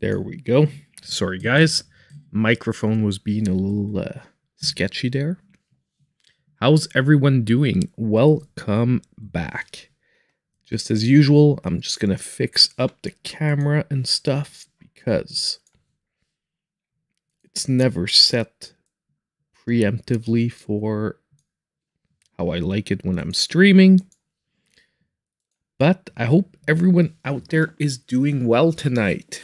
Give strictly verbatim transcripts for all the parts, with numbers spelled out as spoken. There we go. Sorry, guys. Microphone was being a little uh, sketchy there. How's everyone doing? Welcome back. Just as usual, I'm just going to fix up the camera and stuff because it's never set preemptively for how I like it when I'm streaming. But I hope everyone out there is doing well tonight.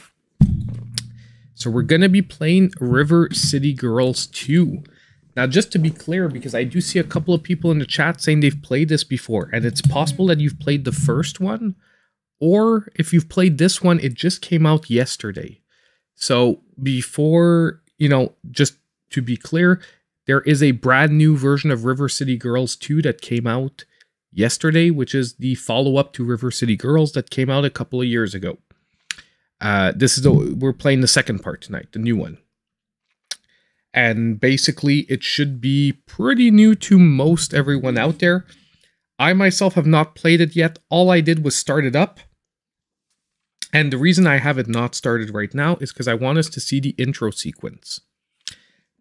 So we're going to be playing River City Girls two. Now, just to be clear, because I do see a couple of people in the chat saying they've played this before, and it's possible that you've played the first one, or if you've played this one, it just came out yesterday. So before, you know, just to be clear, there is a brand new version of River City Girls two that came out yesterday, which is the follow-up to River City Girls that came out a couple of years ago. Uh, this is the, we're playing the second part tonight, the new one. And basically, it should be pretty new to most everyone out there. I myself have not played it yet. All I did was start it up. And the reason I have it not started right now is because I want us to see the intro sequence.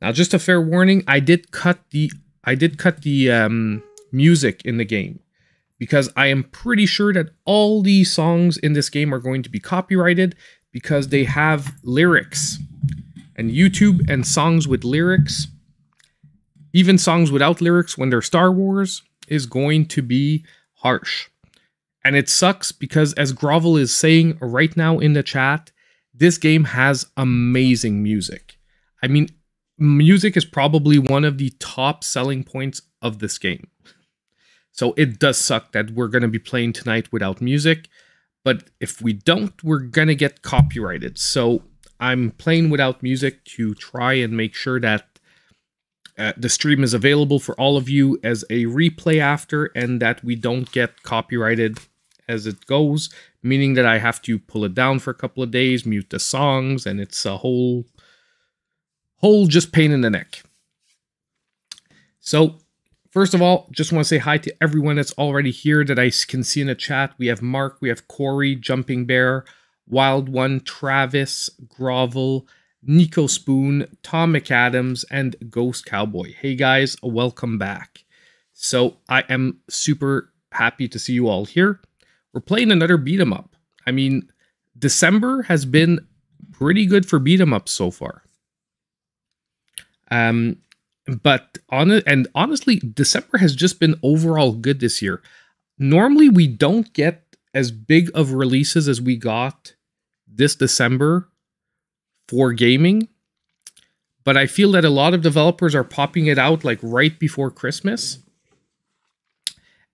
Now, just a fair warning, I did cut the I did cut the um, music in the game. Because I am pretty sure that all the songs in this game are going to be copyrighted because they have lyrics. And YouTube and songs with lyrics, even songs without lyrics when they're Star Wars, is going to be harsh. And it sucks because, as Grovel is saying right now in the chat, this game has amazing music. I mean, music is probably one of the top selling points of this game. So it does suck that we're going to be playing tonight without music. But if we don't, we're going to get copyrighted. So I'm playing without music to try and make sure that uh, the stream is available for all of you as a replay after, and that we don't get copyrighted as it goes, meaning that I have to pull it down for a couple of days, mute the songs, and it's a whole, whole just pain in the neck. So first of all, just want to say hi to everyone that's already here that I can see in the chat. We have Mark, we have Corey, Jumping Bear, Wild One, Travis, Grovel, Nico Spoon, Tom McAdams, and Ghost Cowboy. Hey guys, welcome back. So I am super happy to see you all here. We're playing another beat 'em up. I mean, December has been pretty good for beat 'em ups so far. Um, but on and honestly, December has just been overall good this year. Normally, we don't get as big of releases as we got this December for gaming. But I feel that a lot of developers are popping it out like right before Christmas.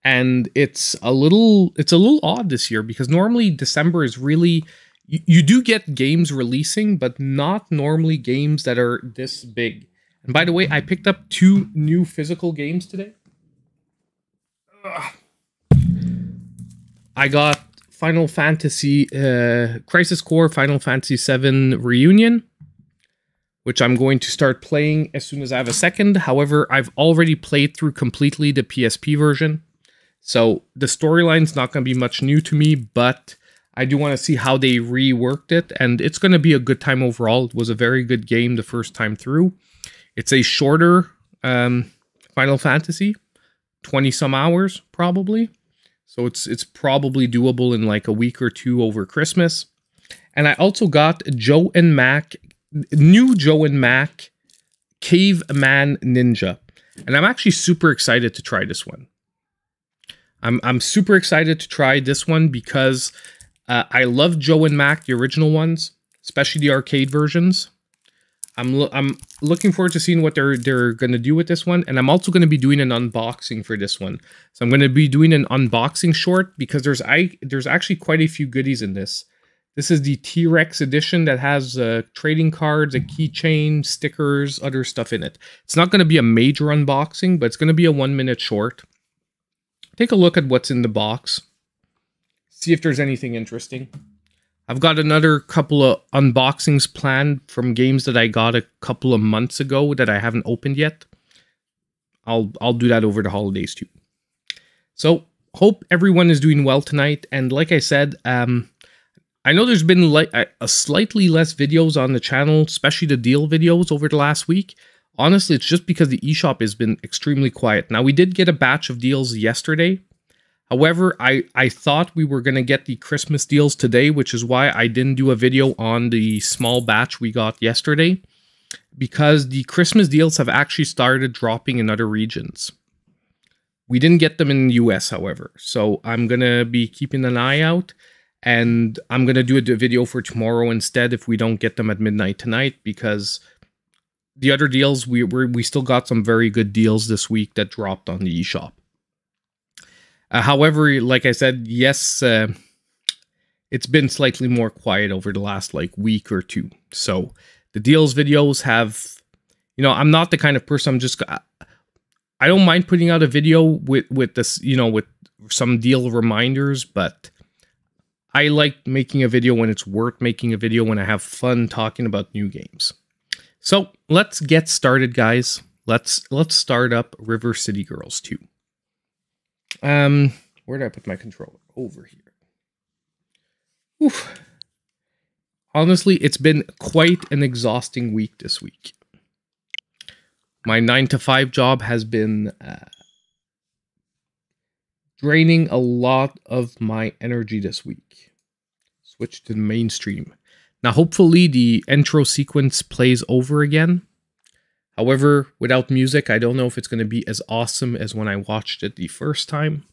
And it's a little it's a little odd this year because normally December is really, you, you do get games releasing, but not normally games that are this big. And by the way, I picked up two new physical games today. Ugh. I got Final Fantasy, uh, Crisis Core Final Fantasy seven Reunion, which I'm going to start playing as soon as I have a second. However, I've already played through completely the P S P version, so the storyline's not going to be much new to me, but I do want to see how they reworked it, and it's going to be a good time overall. It was a very good game the first time through. It's a shorter um, Final Fantasy, twenty some hours probably. So it's it's probably doable in like a week or two over Christmas. And I also got Joe and Mac, new Joe and Mac Caveman Ninja. And I'm actually super excited to try this one. I'm, I'm super excited to try this one because uh, I love Joe and Mac, the original ones, especially the arcade versions. I'm, lo I'm looking forward to seeing what they're, they're going to do with this one. And I'm also going to be doing an unboxing for this one. So I'm going to be doing an unboxing short because there's I there's actually quite a few goodies in this. This is the T-Rex edition that has uh, trading cards, a keychain, stickers, other stuff in it. It's not going to be a major unboxing, but it's going to be a one-minute short. Take a look at what's in the box. See if there's anything interesting. I've got another couple of unboxings planned from games that I got a couple of months ago that I haven't opened yet. I'll I'll do that over the holidays too. So hope everyone is doing well tonight. And like I said, um, I know there's been like a slightly less videos on the channel, especially the deal videos over the last week. Honestly, it's just because the eShop has been extremely quiet. Now, we did get a batch of deals yesterday. However, I, I thought we were going to get the Christmas deals today, which is why I didn't do a video on the small batch we got yesterday, because the Christmas deals have actually started dropping in other regions. We didn't get them in the U S, however, so I'm going to be keeping an eye out. And I'm going to do a video for tomorrow instead if we don't get them at midnight tonight, because the other deals, we we're, we still got some very good deals this week that dropped on the eShop. Uh, however, like I said, yes, uh, it's been slightly more quiet over the last like week or two. So the deals videos have, you know, I'm not the kind of person, I'm just, I don't mind putting out a video with, with this, you know, with some deal reminders, but I like making a video when it's worth making a video, when I have fun talking about new games. So let's get started, guys. Let's let's start up River City Girls two. Um, where did I put my controller? Over here. Oof. Honestly, it's been quite an exhausting week this week. My nine to five job has been uh, draining a lot of my energy this week. Switch to the mainstream. Now, hopefully the intro sequence plays over again. However, without music, I don't know if it's going to be as awesome as when I watched it the first time.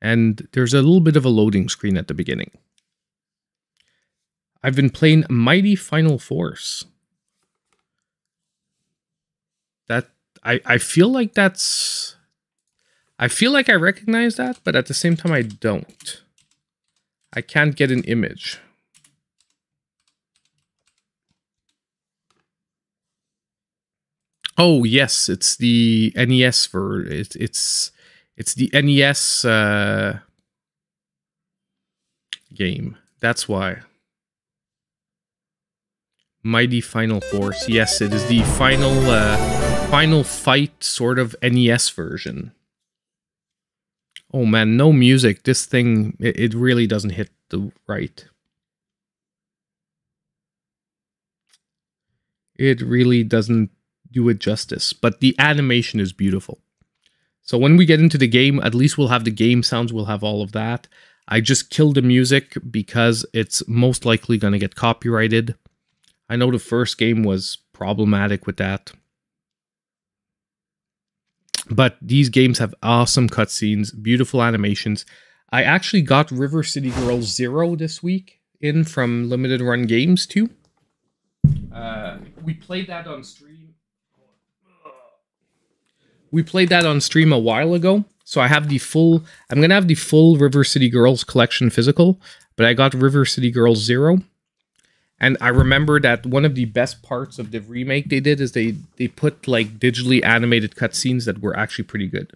And there's a little bit of a loading screen at the beginning. I've been playing Mighty Final Force. That I, I feel like that's... I feel like I recognize that, but at the same time, I don't. I can't get an image. Oh yes, it's the N E S for it, it's it's the N E S uh, game. That's why. Mighty Final Force. Yes, it is the final uh, final fight sort of N E S version. Oh man, no music. This thing, it, it really doesn't hit the right. It really doesn't do it justice, but the animation is beautiful. So when we get into the game, at least we'll have the game sounds, we'll have all of that. I just killed the music because it's most likely going to get copyrighted. I know the first game was problematic with that. But these games have awesome cutscenes, beautiful animations. I actually got River City Girls Zero this week in from Limited Run Games too. Uh, we played that on stream. We played that on stream a while ago. So I have the full, I'm going to have the full River City Girls collection physical, but I got River City Girls Zero. And I remember that one of the best parts of the remake they did is they, they put like digitally animated cutscenes that were actually pretty good.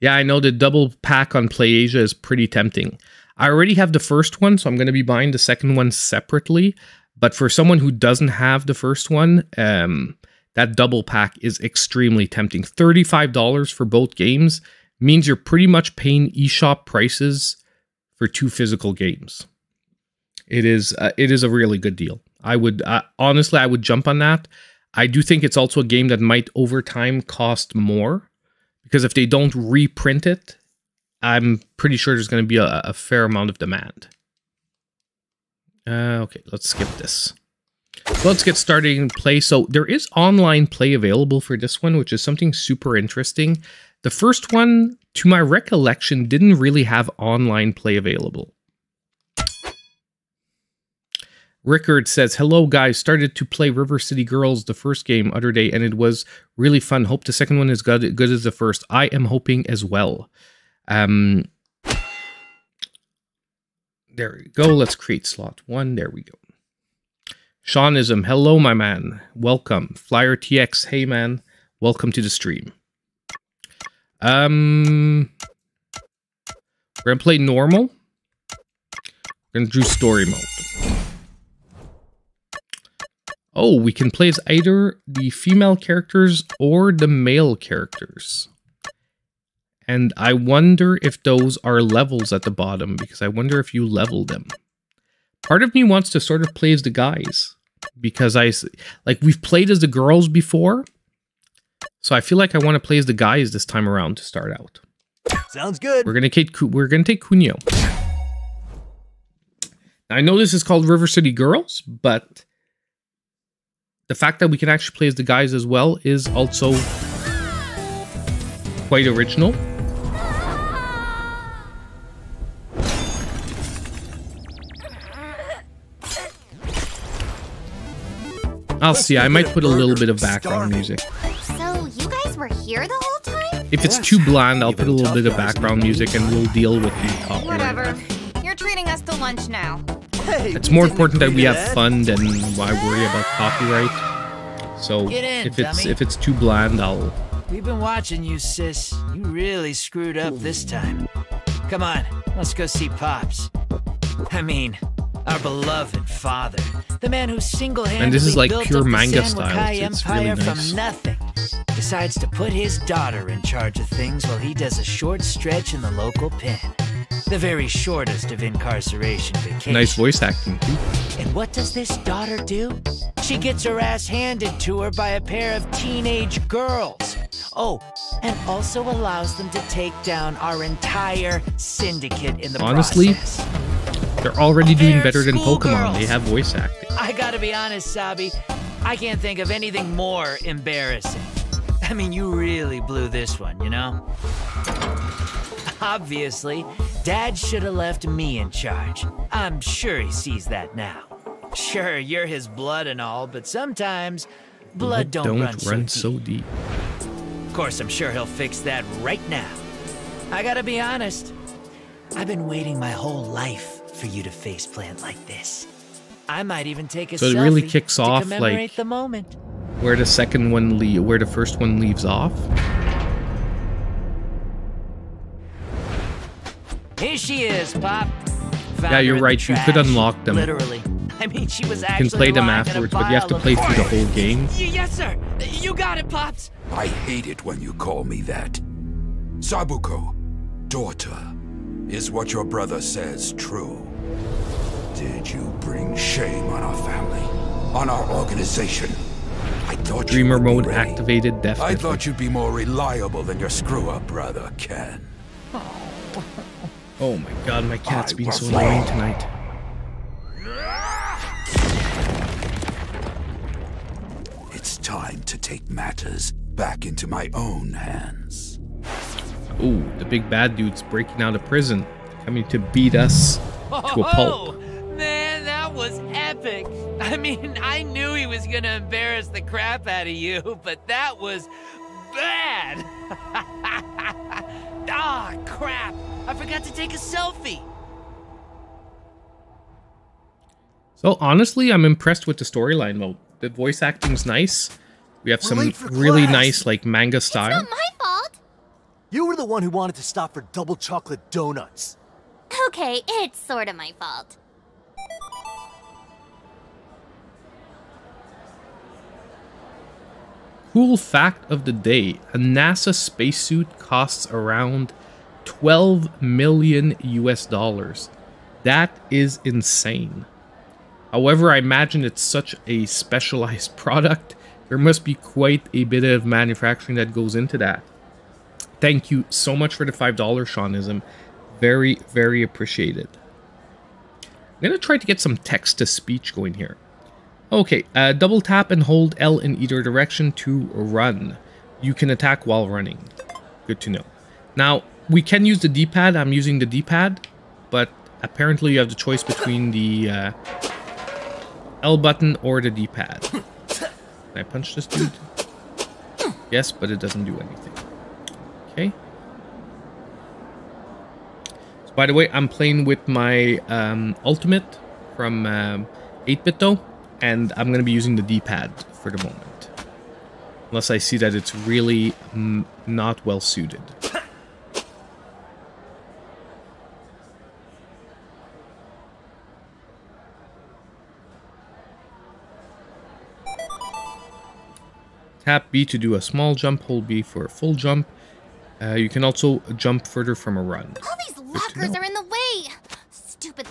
Yeah, I know the double pack on PlayAsia is pretty tempting. I already have the first one, so I'm going to be buying the second one separately. But for someone who doesn't have the first one, um, that double pack is extremely tempting. thirty-five dollars for both games means you're pretty much paying eShop prices for two physical games. It is uh, it is a really good deal. I would uh, honestly, I would jump on that. I do think it's also a game that might over time cost more, because if they don't reprint it, I'm pretty sure there's going to be a, a fair amount of demand. Uh, okay, let's skip this. So let's get started in play. So there is online play available for this one, which is something super interesting. The first one, to my recollection, didn't really have online play available. Rickard says, hello guys, started to play River City Girls, the first game, other day, and it was really fun. Hope the second one is good, good as the first. I am hoping as well. Um, there we go. Let's create slot one. There we go. Seanism, hello, my man. Welcome. Flyer T X, hey man. Welcome to the stream. Um, we're going to play normal. We're going to do story mode. Oh, we can play as either the female characters or the male characters. And I wonder if those are levels at the bottom, because I wonder if you level them. Part of me wants to sort of play as the guys, because I, like, we've played as the girls before. So I feel like I want to play as the guys this time around to start out. Sounds good. We're gonna take we're gonna take Kunio. Now I know this is called River City Girls, but the fact that we can actually play as the guys as well is also quite original. I'll see. I might put a little bit of background music. So you guys were here the whole time? If it's too bland, I'll put a little bit of background music and we'll deal with the top. Whatever. You're treating us to lunch now. It's more important that we have fun than why worry about copyright. So if it's if it's too bland, I'll... We've been watching you, sis. You really screwed up this time. Come on, let's go see Pops. I mean, our beloved father, the man who single-handedly and this is like built pure manga style. It's really nice. From nothing, decides to put his daughter in charge of things while he does a short stretch in the local pen. The very shortest of incarceration vacations. Nice voice acting. And what does this daughter do? She gets her ass handed to her by a pair of teenage girls. Oh, and also allows them to take down our entire syndicate in the Honestly, process. Honestly, they're already oh, doing better than Pokemon. Girls. They have voice acting. I gotta be honest, Sabi. I can't think of anything more embarrassing. I mean, you really blew this one, you know? Obviously, Dad should have left me in charge. I'm sure he sees that now. Sure, you're his blood and all, but sometimes blood don't, don't run, run so, deep. so deep. Of course, I'm sure he'll fix that right now. I gotta be honest. I've been waiting my whole life for you to faceplant like this. I might even take a so selfie it really kicks to off, commemorate like, the moment. Where the second one le where the first one leaves off. Here she is, Pop. Found yeah, you're right. You trash, could unlock them. Literally. I mean, she was actually. You can play them afterwards, but you have to play through the whole game. Yes, sir. You got it, Pops. I hate it when you call me that. Sabuko, daughter, is what your brother says true? Did you bring shame on our family, on our organization? I thought Dreamer mode activated. Definitely. I thought you'd be more reliable than your screw-up brother Ken. Oh. Oh my god, my cat's being so annoying tonight. It's time to take matters back into my own hands. Ooh, the big bad dude's breaking out of prison, coming to beat us to a pulp. Man, that was epic. I mean, I knew he was gonna embarrass the crap out of you, but that was bad. Ah, crap. I forgot to take a selfie. So honestly, I'm impressed with the storyline mode. The voice acting's nice. We have we're some really class. nice like manga style. It's not my fault. You were the one who wanted to stop for double chocolate donuts. Okay, it's sort of my fault. Cool fact of the day, a NASA spacesuit costs around twelve million U S dollars. That is insane. However, I imagine it's such a specialized product. There must be quite a bit of manufacturing that goes into that. Thank you so much for the five dollars, Seanism. Very, very appreciated. I'm going to try to get some text-to-speech going here. Okay, uh, double tap and hold L in either direction to run. You can attack while running. Good to know. Now, we can use the D-pad. I'm using the D-pad, but apparently you have the choice between the uh, L button or the D-pad. Can I punch this dude? Yes, but it doesn't do anything. Okay. So, by the way, I'm playing with my um, Ultimate from um, eight bitdo. And I'm going to be using the D-pad for the moment. Unless I see that it's really m not well suited. Tap B to do a small jump, hold B for a full jump. Uh, you can also jump further from a run. All these lockers are in the way! Stupid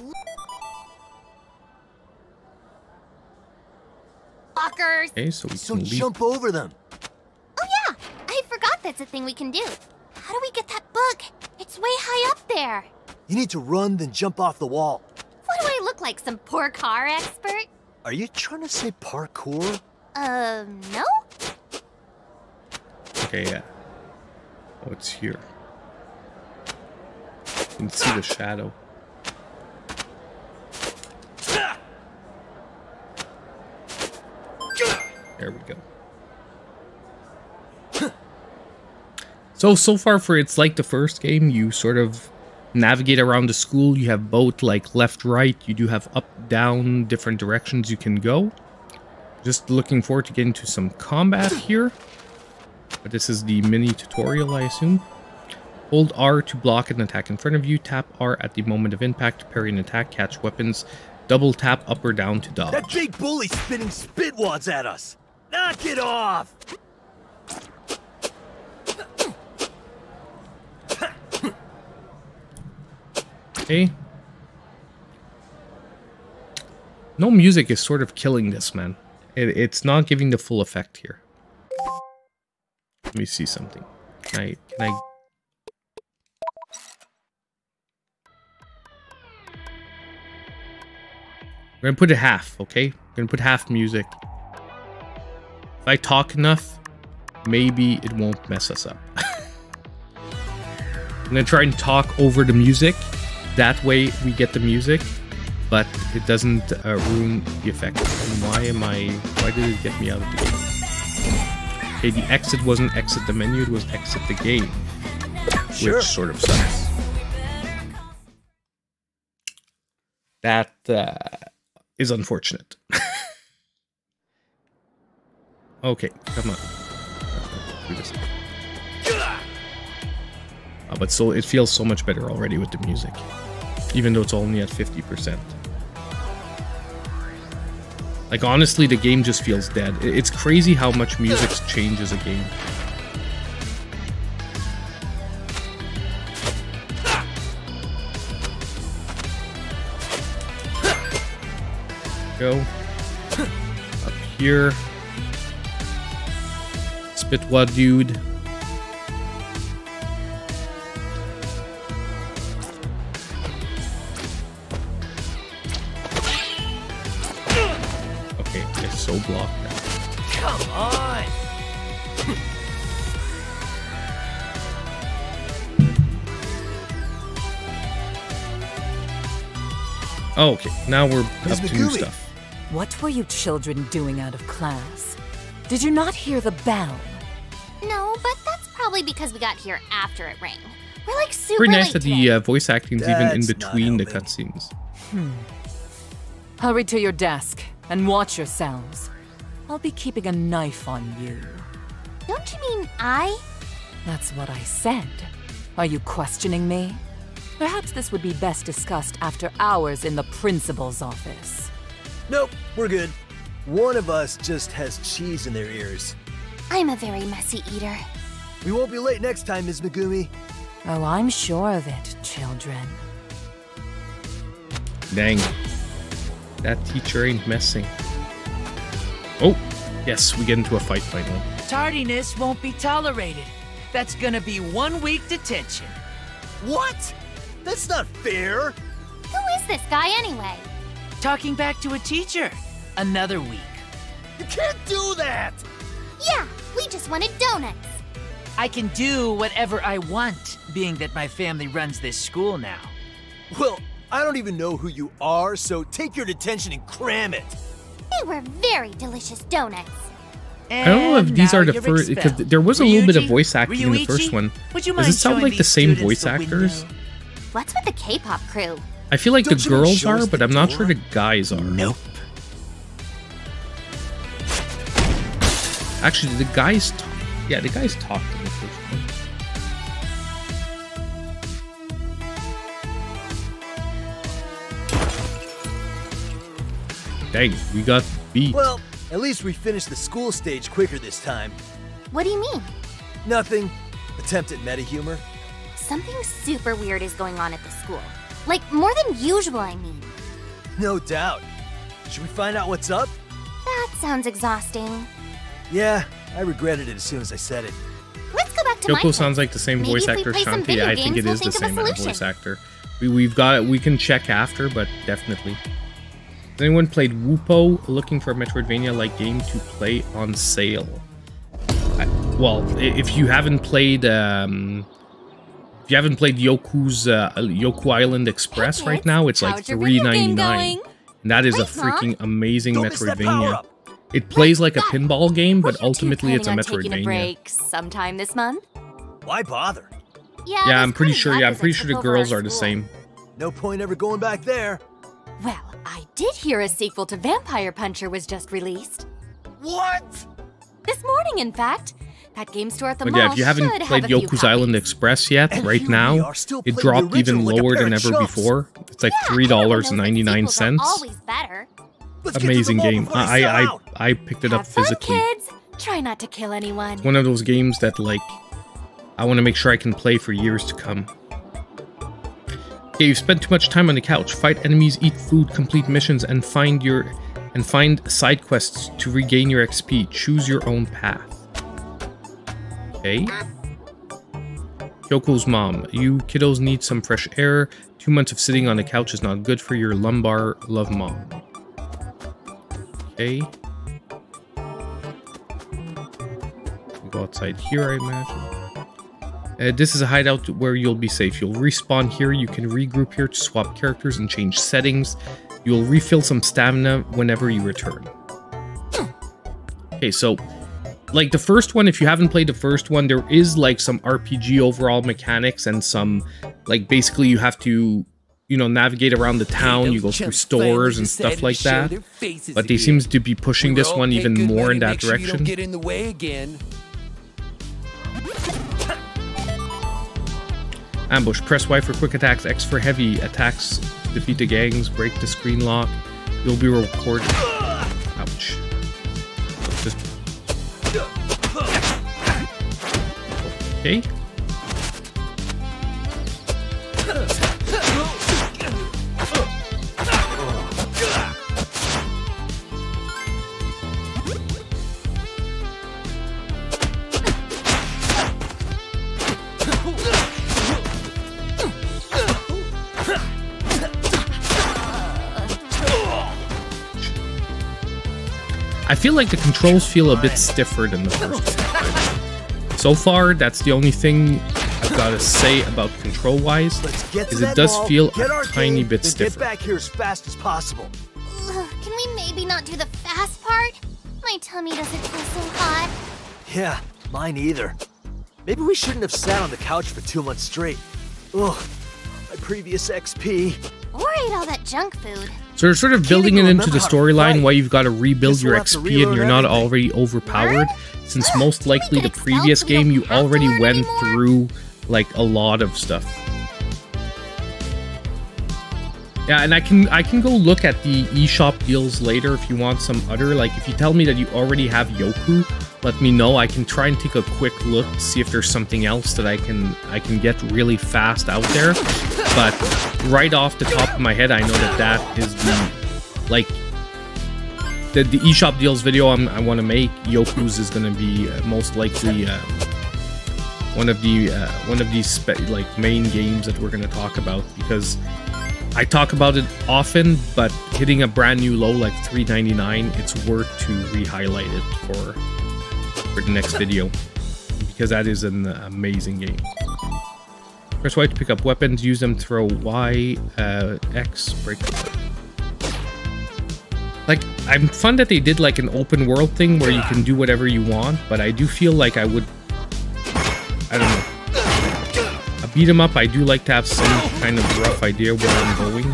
lockers! Okay, so we so can leap. Jump over them. Oh yeah! I forgot that's a thing we can do. How do we get that book? It's way high up there. You need to run, then jump off the wall. What do I look like, some poor car expert? Are you trying to say parkour? Um, uh, no? Okay, yeah. Oh, it's here. You can see the shadow. There we go. So, so far for It's Like the first game, you sort of navigate around the school. You have both like left, right. You do have up, down, different directions you can go. Just looking forward to getting to some combat here. But this is the mini tutorial, I assume. Hold R to block an attack in front of you. Tap R at the moment of impact to parry an attack, catch weapons. Double tap up or down to dodge. That big bully's spitting spit wads at us. Knock it off! Okay. No music is sort of killing this, man. It, it's not giving the full effect here. Let me see something. Can I... Can I... We're gonna put it half, okay? We're gonna put half music. If I talk enough, maybe it won't mess us up. I'm gonna try and talk over the music. That way we get the music, but it doesn't uh, ruin the effect. And why am I... Why did it get me out of the game? Okay, the exit wasn't exit the menu, it was exit the game. Sure. Which sort of sucks. That... Uh, is unfortunate. Okay, come on. Oh, but so it feels so much better already with the music, even though it's only at fifty percent. Like honestly, the game just feels dead. It's crazy how much music changes a game. Go up here, Spitwa dude. Okay, it's so blocked now. Come on. Oh, okay, now we're up to new stuff. What were you children doing out of class? Did you not hear the bell? No, but that's probably because we got here after it rang. We're like super Pretty nice late that today. The uh, voice acting's that's even in between the cutscenes. Hmm. Hurry to your desk and watch yourselves. I'll be keeping a knife on you. Don't you mean I? That's what I said. Are you questioning me? Perhaps this would be best discussed after hours in the principal's office. Nope, we're good. One of us just has cheese in their ears. I'm a very messy eater. We won't be late next time, Miz Megumi. Oh, I'm sure of it, children. Dang. That teacher ain't messing. Oh, yes, we get into a fight finally. Tardiness won't be tolerated. That's gonna be one week detention. What? That's not fair. Who is this guy anyway? Talking back to a teacher. Another week. You can't do that! Yeah, we just wanted donuts. I can do whatever I want, being that my family runs this school now. Well, I don't even know who you are, so take your detention and cram it. They were very delicious donuts. And I don't know if these are the first, because there was a Ryuji, little bit of voice acting Ryuichi, in the first one. Would you mind Does it sound like the same voice the actors? What's with the K-pop crew? I feel like Don't the girls are, but I'm door? Not sure the guys are. Nope. Actually, the guys talk. Yeah, the guys talk in the first one. Dang, we got beat. Well, at least we finished the school stage quicker this time. What do you mean? Nothing. The Attempt at meta humor? Something super weird is going on at the school. Like, more than usual, I mean. No doubt. Should we find out what's up? That sounds exhausting. Yeah, I regretted it as soon as I said it. Let's go back to Yoko. Sounds like the same Maybe voice actor, Shanti. I think it we'll is think the same voice actor. We, we've got it. We can check after, but definitely. Has anyone played Wupo? Looking for a Metroidvania-like game to play on sale. I, well, if you haven't played, um, if you haven't played Yoku's uh, Yoku Island Express hey, right now, it's like three ninety-nine. And that is Thanks, a freaking Mom. amazing Don't Metroidvania. It plays like a pinball game, but ultimately it's a Metroidvania. A break sometime this month? Why bother? Yeah, yeah I'm pretty sure. Yeah, I'm pretty sure the girls are the same. No point ever going back there. Well, I did hear a sequel to Vampire Puncher was just released. What? This morning, in fact. That game store at the mall. Yeah, if you haven't played have Yoku's Island Express yet, and right now, it dropped even lower than ever before. It's like yeah, three dollars and ninety-nine cents. Always better. Amazing game. I I I picked it Have up physically. Fun, kids. Try not to kill anyone. One of those games that like I want to make sure I can play for years to come. Okay, you've spent too much time on the couch. Fight enemies, eat food, complete missions, and find your and find side quests to regain your X P. Choose your own path. Okay. Yoko's mom, you kiddos need some fresh air. Two months of sitting on the couch is not good for your lumbar. Love, Mom. Okay. We'll go outside here, I imagine. Uh, this is a hideout where you'll be safe. You'll respawn here. You can regroup here to swap characters and change settings. You'll refill some stamina whenever you return. Okay, so, like the first one, if you haven't played the first one, there is like some R P G overall mechanics and some, like basically you have to, you know, navigate around the town, you go through stores and stuff like that. But they seem to be pushing this one even more in that direction. Ambush. Press Y for quick attacks, X for heavy attacks, defeat the gangs, break the screen lock. You'll be recorded. Ouch. Just... Okay. I feel like the controls feel a bit stiffer than the first one. So far, that's the only thing I've got to say about control-wise, is it does ball, feel a tiny game, bit stiffer. Get back here as fast as possible. Ugh, can we maybe not do the fast part? My tummy doesn't feel so hot. Yeah, mine either. Maybe we shouldn't have sat on the couch for two months straight. Ugh, my previous X P. Or ate all that junk food. So they're sort of building it into the storyline why you've got to rebuild your X P and you're not already overpowered, since most likely the previous game you already went through like a lot of stuff. Yeah, and I can I can go look at the eShop deals later if you want some other, like if you tell me that you already have Yoku, let me know. I can try and take a quick look to see if there's something else that I can I can get really fast out there. But right off the top of my head, I know that that is the, like, the, the eShop deals video I'm, I want to make. Yoku's is going to be uh, most likely uh, one of the uh, one of these spe like main games that we're going to talk about, because I talk about it often, but hitting a brand new low like three ninety-nine, it's worth to re-highlight it for. For the next video, because that is an amazing game. Press Y to pick up weapons, use them, throw Y, uh, X, break. Like, I'm fun that they did like an open world thing where you can do whatever you want, but I do feel like I would, I don't know, I beat them up. I do like to have some kind of rough idea where I'm going.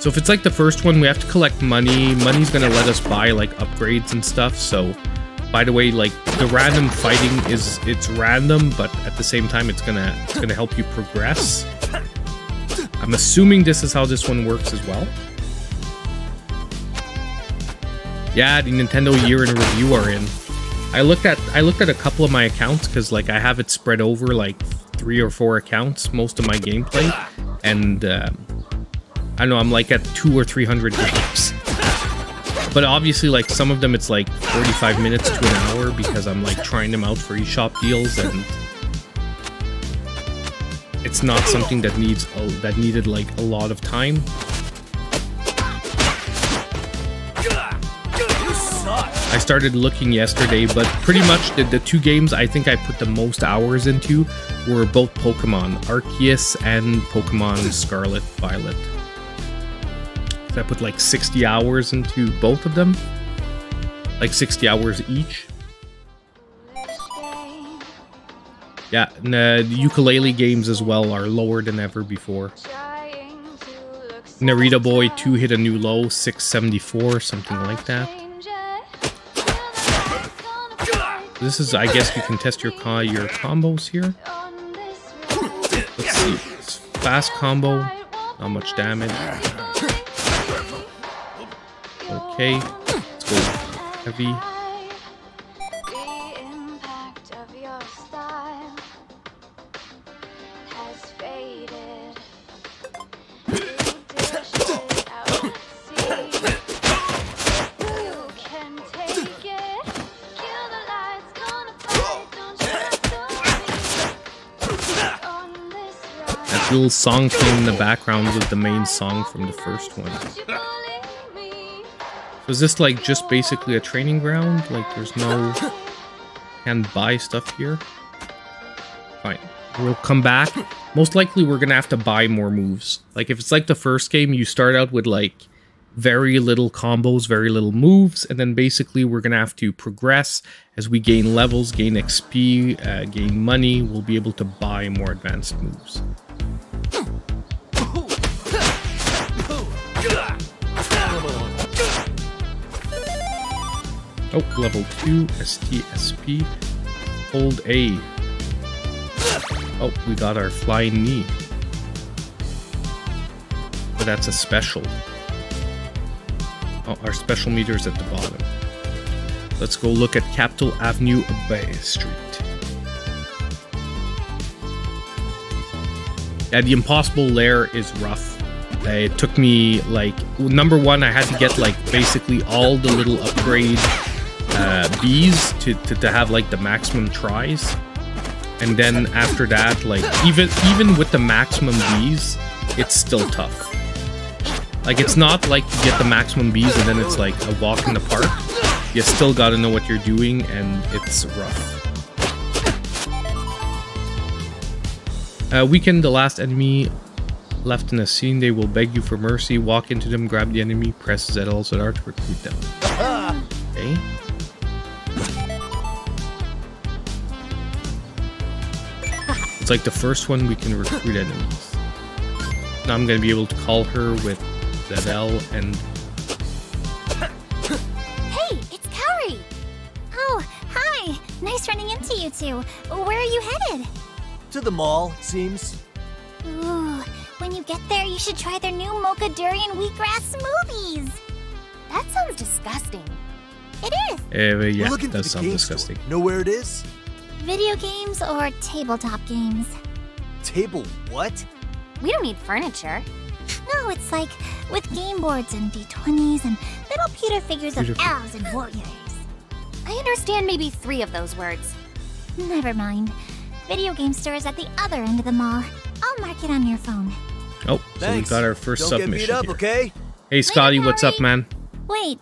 So if it's like the first one, we have to collect money. Money's gonna let us buy like upgrades and stuff, so By the way, like the random fighting is it's random, but at the same time, it's gonna it's gonna help you progress. I'm assuming this is how this one works as well. Yeah, the Nintendo Year in Review are in. I looked at I looked at a couple of my accounts because like I have it spread over like three or four accounts, most of my gameplay, and uh, I don't know, I'm like at two or three hundred games. But obviously, like some of them, it's like forty-five minutes to an hour because I'm like trying them out for eShop deals, and it's not something that needs oh, that needed like a lot of time. I started looking yesterday, but pretty much the, the two games I think I put the most hours into were both Pokemon Arceus and Pokemon Scarlet Violet. I put like sixty hours into both of them, like sixty hours each. Yeah, and uh, the Yooka-Laylee games as well are lower than ever before. Narita Boy two hit a new low, six seventy-four, something like that. This is, I guess, you can test your co your combos here. Let's see. It's fast combo, not much damage. Okay, let's go heavy. Little song playing in the background was the main song from the first one. So is this like just basically a training ground? Like there's no can buy stuff here. Fine, we'll come back. Most likely we're gonna have to buy more moves. Like if it's like the first game, you start out with like very little combos, very little moves, and then basically we're gonna have to progress as we gain levels, gain X P, uh, gain money. We'll be able to buy more advanced moves. Oh, level two, S T S P, hold A. Oh, we got our flying knee. But that's a special. Oh, our special meter is at the bottom. Let's go look at Capital Avenue Bay Street. Yeah, the Impossible Lair is rough. Uh, it took me, like, number one, I had to get, like, basically all the little upgrade uh, bees to, to, to have, like, the maximum tries. And then after that, like, even even with the maximum bees, it's still tough. Like, it's not like you get the maximum bees and then it's, like, a walk in the park. You still gotta know what you're doing, and it's rough. Uh, weaken the last enemy left in a scene, they will beg you for mercy. Walk into them, grab the enemy, press Z also R to recruit them. Okay. It's like the first one we can recruit enemies. Now I'm gonna be able to call her with Z L and. Hey, it's Kaori. Oh, hi. Nice running into you two. Where are you headed? To the mall, it seems. Ooh, when you get there, you should try their new mocha durian wheatgrass smoothies. That sounds disgusting. It is. Uh, yeah, that sounds disgusting. Store. Know where it is? Video games or tabletop games? Table what? We don't need furniture. No, it's like with game boards and D twenties and little pewter figures pewter of elves and warriors. I understand maybe three of those words. Never mind. Video game store is at the other end of the mall. I'll mark it on your phone. Oh, so Thanks. We got our first Don't submission. Get beat up, here. Okay? Hey, Scotty, what's up, man? Wait,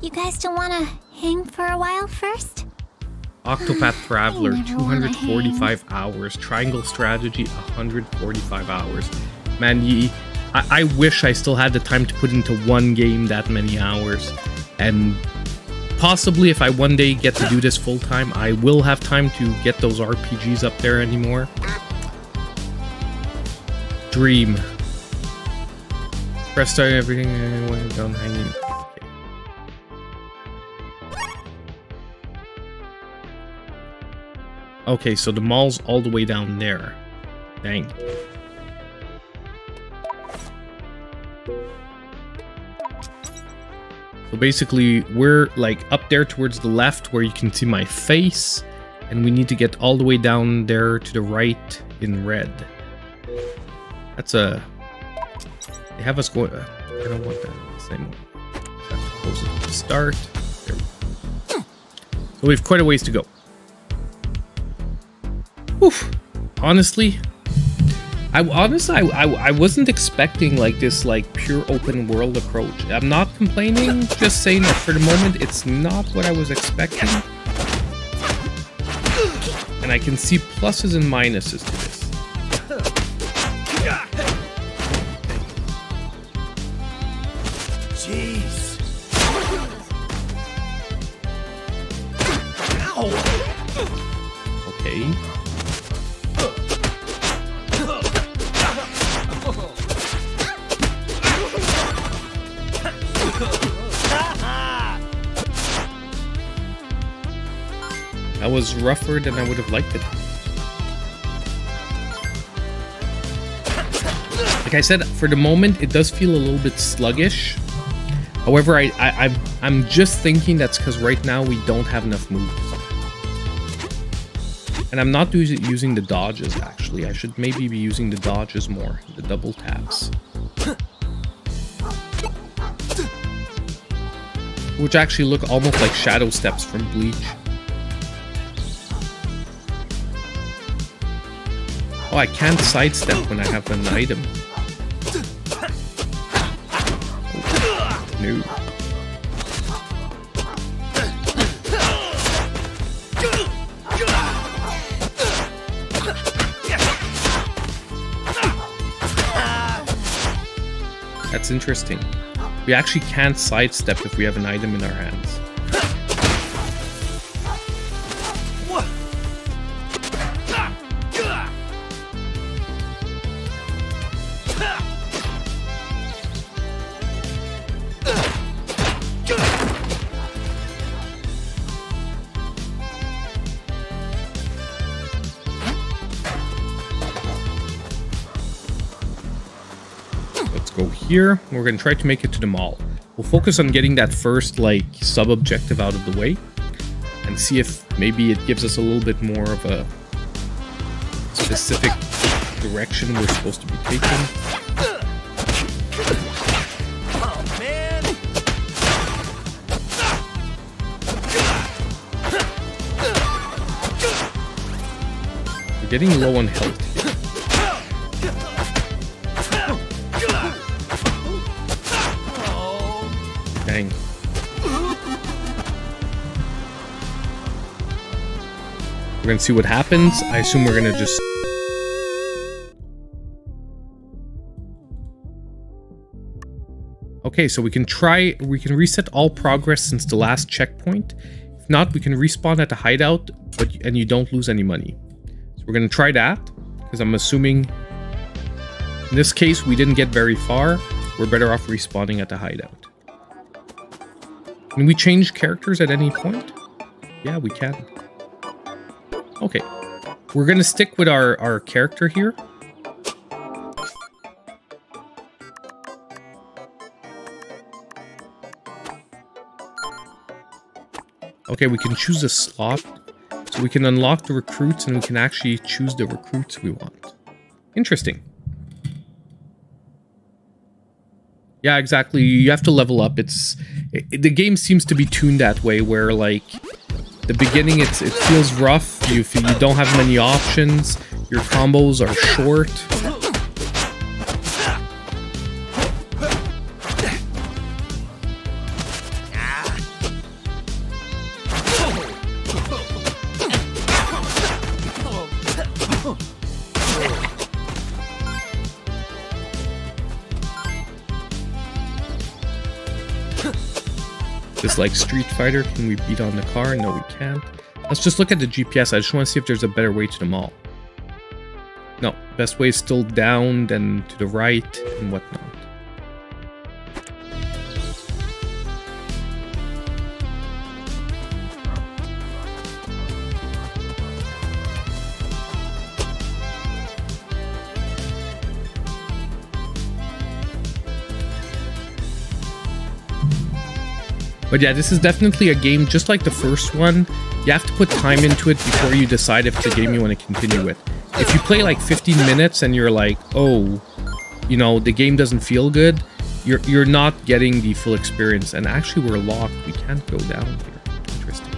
you guys don't want to hang for a while first? Octopath Traveler, two hundred forty-five hours. Triangle Strategy, one hundred forty-five hours. Man, ye, I, I wish I still had the time to put into one game that many hours. And possibly if I one day get to do this full time, I will have time to get those R P Gs up there anymore. Dream. Press start everything and down hanging. Okay. Okay, so the mall's all the way down there. Dang. So basically, we're like up there towards the left where you can see my face, and we need to get all the way down there to the right in red. That's a... They have us going... I don't want that. Same one. That's close to the start. There we go. So we have quite a ways to go. Oof. Honestly, I honestly I, I I wasn't expecting like this like pure open world approach. I'm not complaining, just saying that for the moment it's not what I was expecting. And I can see pluses and minuses to this. Was rougher than I would have liked it. Like I said, for the moment, it does feel a little bit sluggish. However, I, I, I, I'm just thinking that's because right now we don't have enough moves. And I'm not using the dodges, actually. I should maybe be using the dodges more, the double taps. Which actually look almost like shadow steps from Bleach. Oh, I can't sidestep when I have an item. No. That's interesting. We actually can't sidestep if we have an item in our hands. Here, we're going to try to make it to the mall. We'll focus on getting that first, like, sub-objective out of the way and see if maybe it gives us a little bit more of a specific direction we're supposed to be taking. We're getting low on health. We're gonna see what happens. I assume we're gonna just... Okay, so we can try... We can reset all progress since the last checkpoint. If not, we can respawn at the hideout, but and you don't lose any money. So we're gonna try that, because I'm assuming... In this case, we didn't get very far. We're better off respawning at the hideout. Can we change characters at any point? Yeah, we can. Okay, we're gonna stick with our, our character here. Okay, we can choose a slot. So we can unlock the recruits and we can actually choose the recruits we want. Interesting. Yeah, exactly. You have to level up. It's it, the game seems to be tuned that way where like... The beginning, it's it feels rough. You feel you don't have many options. Your combos are short. Like Street Fighter, can we beat on the car? No, we can't. Let's just look at the G P S. I just want to see if there's a better way to the mall. No, best way is still down, then to the right, and whatnot. But yeah, this is definitely a game just like the first one. You have to put time into it before you decide if it's a game you want to continue with. If you play like fifteen minutes and you're like, oh, you know, the game doesn't feel good, you're, you're not getting the full experience. And actually, we're locked. We can't go down here. Interesting.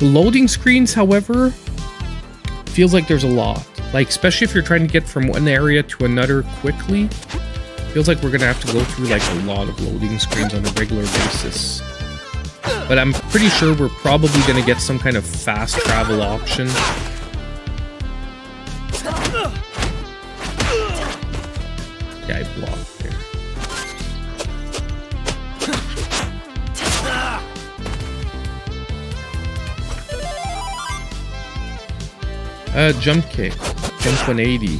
The loading screens, however, feels like there's a lot. Like, especially if you're trying to get from one area to another quickly, feels like we're gonna have to go through like a lot of loading screens on a regular basis. But I'm pretty sure we're probably gonna get some kind of fast travel option. Yeah, I blocked there. Uh, jump kick. Jump one eighty.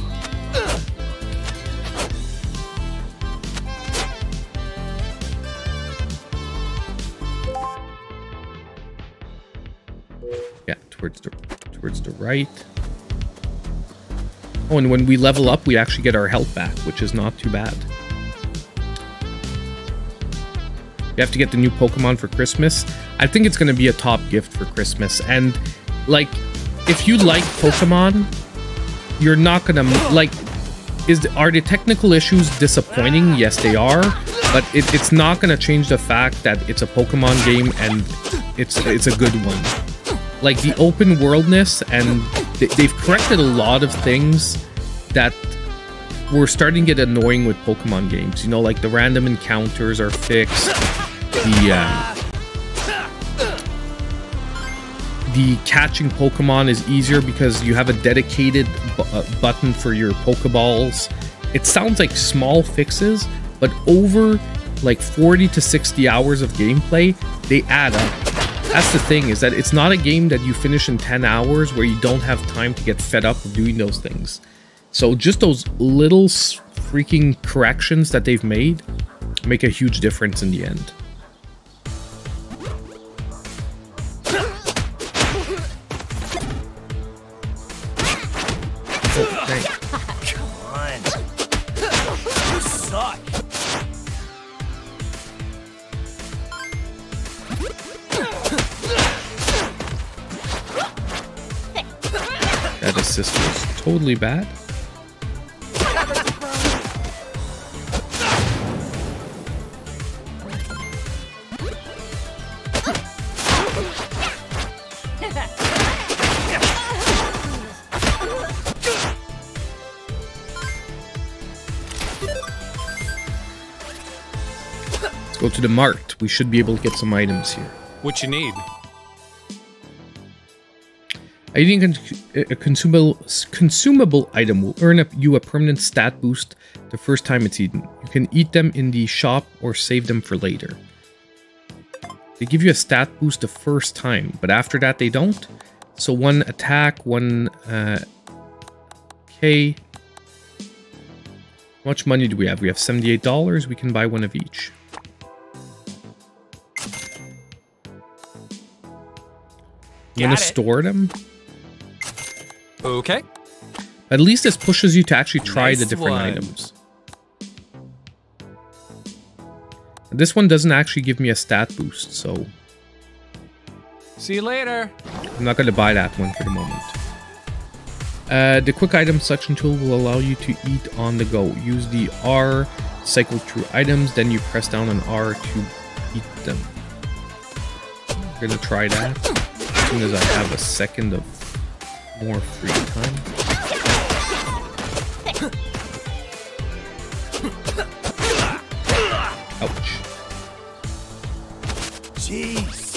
Yeah, towards the towards the right. Oh, and when we level up, we actually get our health back, which is not too bad. You have to get the new Pokemon for Christmas. I think it's going to be a top gift for Christmas. And, like, if you like Pokemon, you're not going to, like, is are the technical issues disappointing? Yes, they are. But it, it's not going to change the fact that it's a Pokemon game and it's, it's a good one. Like, the open worldness, and they've corrected a lot of things that were starting to get annoying with Pokemon games. You know, like the random encounters are fixed, the um, the catching Pokemon is easier because you have a dedicated bu uh, button for your Pokeballs. It sounds like small fixes, but over like forty to sixty hours of gameplay, they add up. That's the thing, is that it's not a game that you finish in ten hours where you don't have time to get fed up of doing those things. So just those little freaking corrections that they've made make a huge difference in the end. Totally bad. Let's go to the mart. We should be able to get some items here. What you need? Eating a consumable, consumable item will earn you a permanent stat boost the first time it's eaten. You can eat them in the shop or save them for later. They give you a stat boost the first time, but after that they don't. So one attack, one uh, K. How much money do we have? We have seventy-eight dollars. We can buy one of each. I'm going to store them. Okay. At least this pushes you to actually try nice the different one. items. This one doesn't actually give me a stat boost, so... See you later. I'm not going to buy that one for the moment. Uh, the quick item selection tool will allow you to eat on the go. Use the R, cycle through items, then you press down on R to eat them. I'm going to try that as soon as I have a second of more free time. Ouch. Jeez.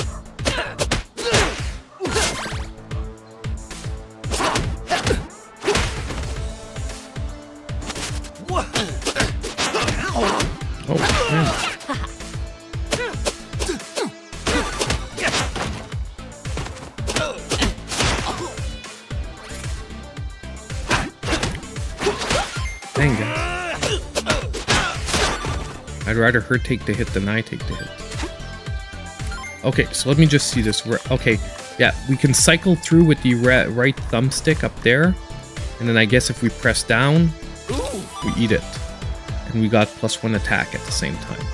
Oh, man. I'd rather her take the hit than I take the hit. Okay, so let me just see this. Okay, yeah, we can cycle through with the right thumbstick up there. And then I guess if we press down, we eat it, and we got plus one attack at the same time.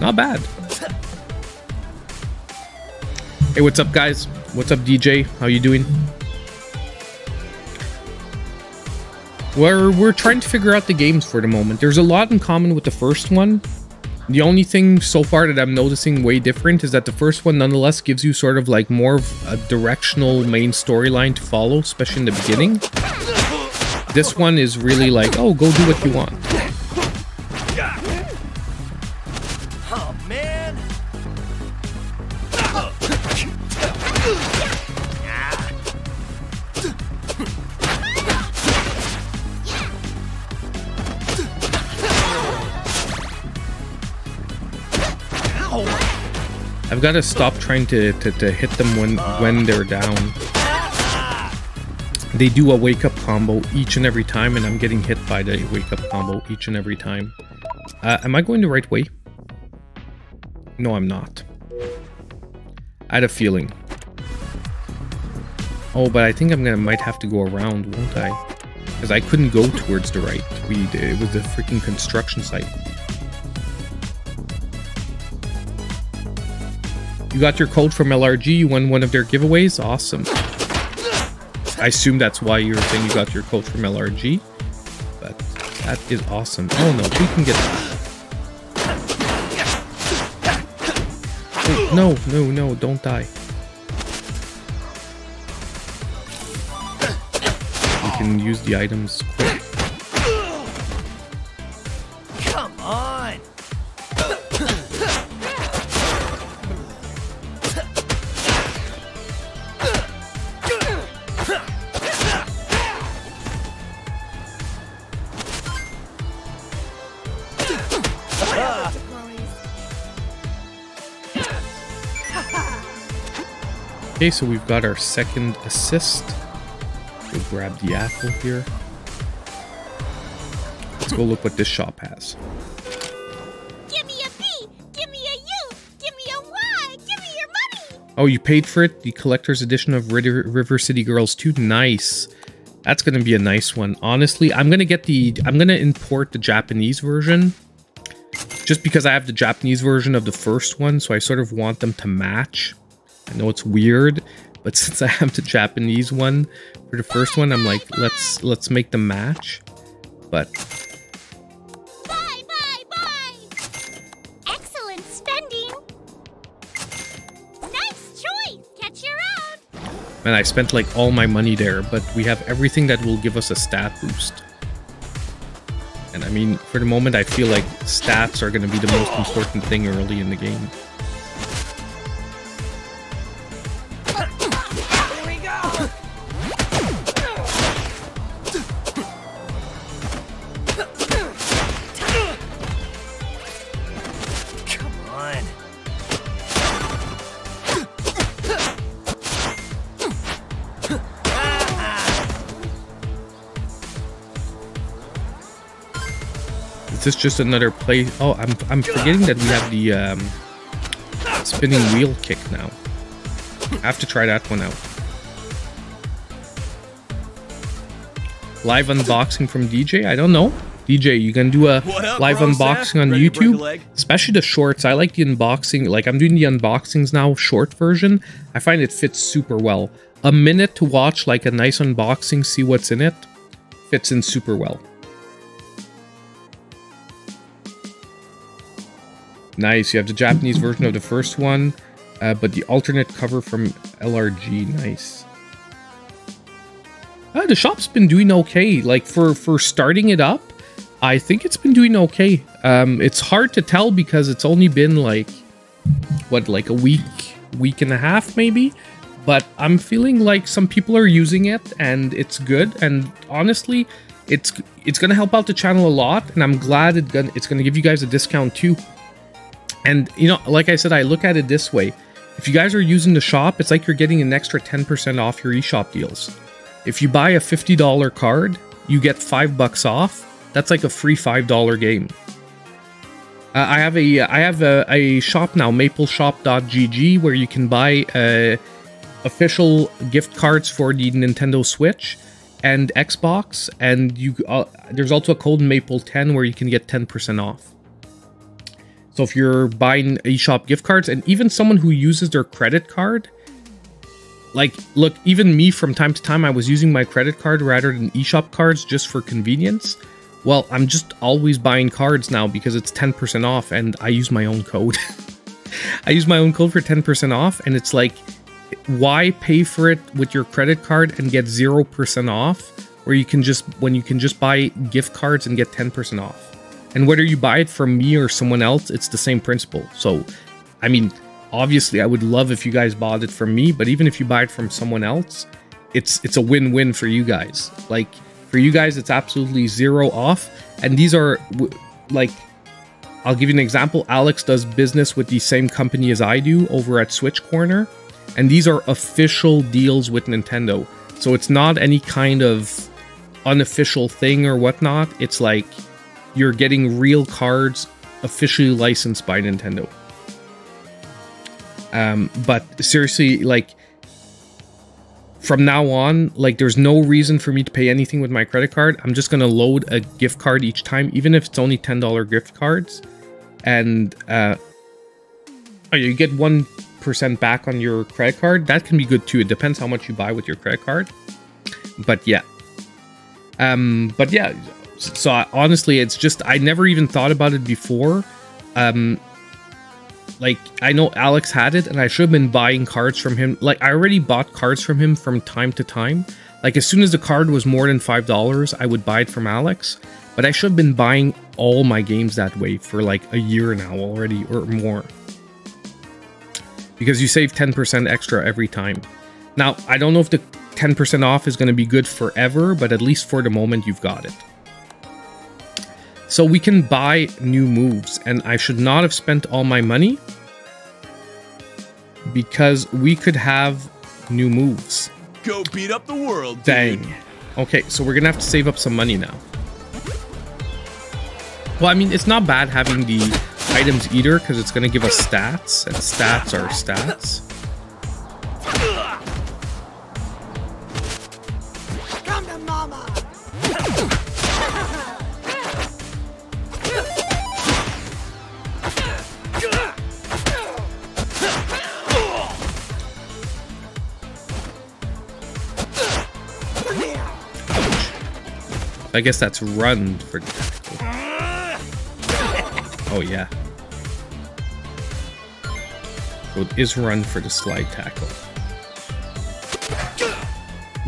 Not bad. Hey, what's up, guys? What's up, D J? How you doing? We're, we're trying to figure out the games for the moment. There's a lot in common with the first one. The only thing so far that I'm noticing way different is that the first one nonetheless gives you sort of like more of a directional main storyline to follow, especially in the beginning. This one is really like, oh, go do what you want. I've got to stop trying to, to, to hit them when, when they're down. They do a wake-up combo each and every time, and I'm getting hit by the wake-up combo each and every time. Uh, am I going the right way? No, I'm not. I had a feeling. Oh, but I think I'm gonna might have to go around, won't I? Because I couldn't go towards the right. We, it was the freaking construction site. You got your code from L R G, you won one of their giveaways, awesome. I assume that's why you were saying you got your code from L R G, but that is awesome. Oh no, we can get that. Oh, no, no, no, don't die. You can use the items quick. Okay, so we've got our second assist. We'll grab the apple here. Let's go look what this shop has. Give me a B, give me a U, give me a Y, give me your money! Oh, you paid for it? The collector's edition of River City Girls two. Nice. That's gonna be a nice one. Honestly, I'm gonna get the I'm gonna import the Japanese version. Just because I have the Japanese version of the first one, so I sort of want them to match. I know it's weird, but since I have the Japanese one for the first one, I'm like, let's let's make the match. But bye, bye, bye. Excellent spending. Nice choice. Catch your own. Man, I spent like all my money there, but we have everything that will give us a stat boost. And I mean, for the moment, I feel like stats are going to be the most important thing early in the game. Is this just another play? Oh, I'm, I'm forgetting that we have the um, spinning wheel kick now. I have to try that one out. Live unboxing from D J? I don't know. D J, you can do a up, live unboxing on Ready YouTube, especially the shorts. I like the unboxing. Like, I'm doing the unboxings now, short version. I find it fits super well. A minute to watch, like a nice unboxing, see what's in it, fits in super well. Nice, you have the Japanese version of the first one, uh, but the alternate cover from L R G, nice. Uh, the shop's been doing okay, like for, for starting it up, I think it's been doing okay. Um, it's hard to tell because it's only been like, what, like a week, week and a half maybe? But I'm feeling like some people are using it and it's good, and honestly, it's it's gonna help out the channel a lot, and I'm glad it gonna, it's gonna give you guys a discount too. And, you know, like I said, I look at it this way. If you guys are using the shop, it's like you're getting an extra ten percent off your eShop deals. If you buy a fifty dollar card, you get five bucks off. That's like a free five dollar game. Uh, I have a I have a, a shop now, mapleshop dot g g, where you can buy uh, official gift cards for the Nintendo Switch. and Xbox, and you uh, there's also a code Maple ten where you can get ten percent off. So if you're buying eShop gift cards, and even someone who uses their credit card, like, look, even me from time to time, I was using my credit card rather than eShop cards just for convenience. Well, I'm just always buying cards now because it's ten percent off, and I use my own code. I use my own code for ten percent off, and it's like, why pay for it with your credit card and get zero percent off, where you can just, when you can just buy gift cards and get ten percent off? And whether you buy it from me or someone else, it's the same principle. So, I mean, obviously I would love if you guys bought it from me, but even if you buy it from someone else, it's it's a win-win for you guys. Like, for you guys, it's absolutely zero off. And these are, like, I'll give you an example. Alex does business with the same company as I do over at Switch Corner. And these are official deals with Nintendo. So it's not any kind of unofficial thing or whatnot. It's like, you're getting real cards officially licensed by Nintendo. Um, but seriously, like, from now on, like, there's no reason for me to pay anything with my credit card. I'm just going to load a gift card each time, even if it's only ten dollar gift cards. And uh, oh, you get one percent back on your credit card. That can be good too. It depends how much you buy with your credit card. But yeah. Um, but yeah. So I, honestly, it's just, I never even thought about it before. Um, like, I know Alex had it, and I should have been buying cards from him. Like, I already bought cards from him from time to time. Like, as soon as the card was more than five dollars, I would buy it from Alex. But I should have been buying all my games that way for like a year now already, or more. Because you save ten percent extra every time. Now, I don't know if the ten percent off is going to be good forever, but at least for the moment, you've got it. So we can buy new moves, and I should not have spent all my money because we could have new moves. Go beat up the world, dang. Dude. Okay, so we're gonna have to save up some money now. Well, I mean, it's not bad having the items eater because it's gonna give us stats, and stats are stats. Come to mama. I guess that's run for tactical. Oh, yeah. So it is run for the slide tackle.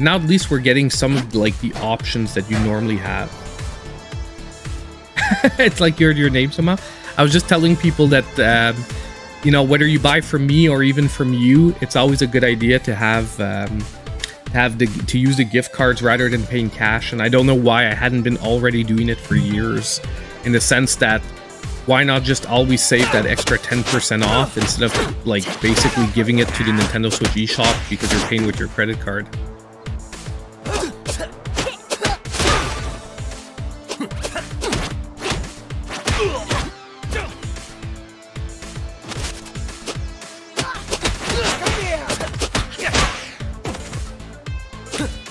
Now at least we're getting some of, like, the options that you normally have. It's like you heard your name somehow. I was just telling people that, um, you know, whether you buy from me or even from you, it's always a good idea to have... Um, have the, to use the gift cards rather than paying cash. And I don't know why I hadn't been already doing it for years, in the sense that why not just always save that extra ten percent off instead of, like, basically giving it to the Nintendo Switch eShop because you're paying with your credit card.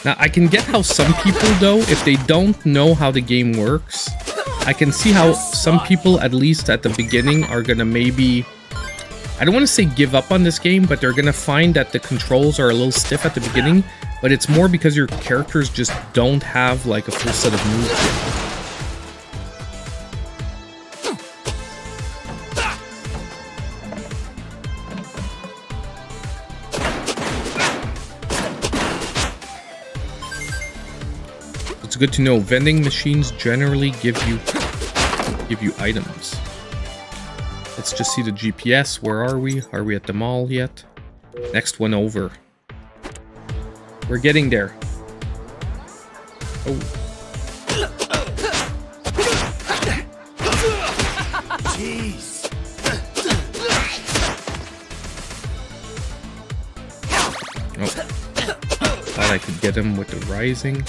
Now, I can get how some people, though, if they don't know how the game works, I can see how some people, at least at the beginning, are gonna maybe... I don't want to say give up on this game, but they're gonna find that the controls are a little stiff at the beginning, but it's more because your characters just don't have, like, a full set of moves yet. Good to know. Vending machines generally give you give you items. Let's just see the G P S. Where are we? Are we at the mall yet? Next one over. We're getting there. Oh. Jeez. Oh. Thought I could get him with the rising.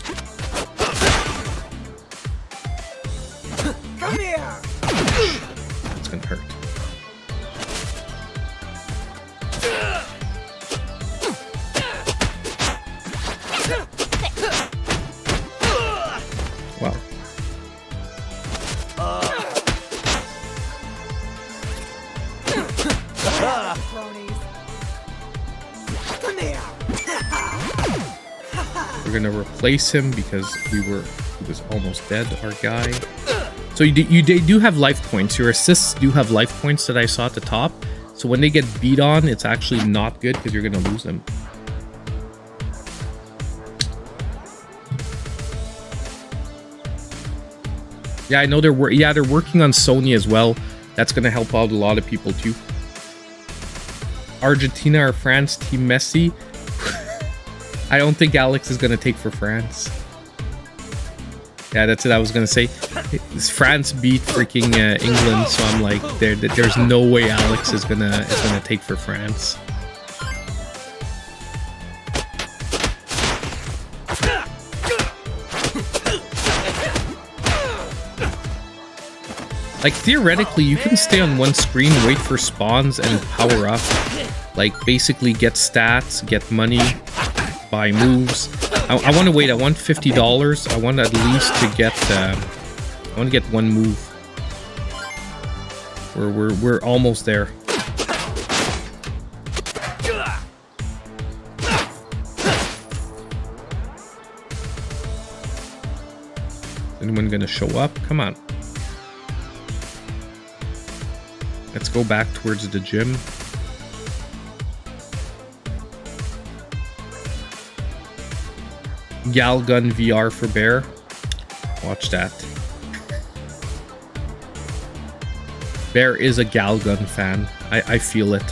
We're gonna replace him because we were he was almost dead, our guy. So you do, you do have life points. Your assists do have life points that I saw at the top. So when they get beat on, it's actually not good because you're gonna lose them. Yeah, I know they're wor yeah they're working on Sony as well. That's gonna help out a lot of people too. Argentina or France, Team Messi. I don't think Alex is gonna take for France. Yeah, that's it. I was gonna say France beat freaking uh, England, so I'm like, there, there's no way Alex is gonna is gonna take for France. Like theoretically, you can stay on one screen, wait for spawns, and power up. Like basically, get stats, get money, buy moves. I, I want to wait. I want fifty dollars. I want at least to get. Uh, I want to get one move. We're we're we're almost there. Is anyone gonna show up? Come on. Let's go back towards the gym. Galgun V R for Bear. Watch that. Bear is a Galgun fan. I, I feel it.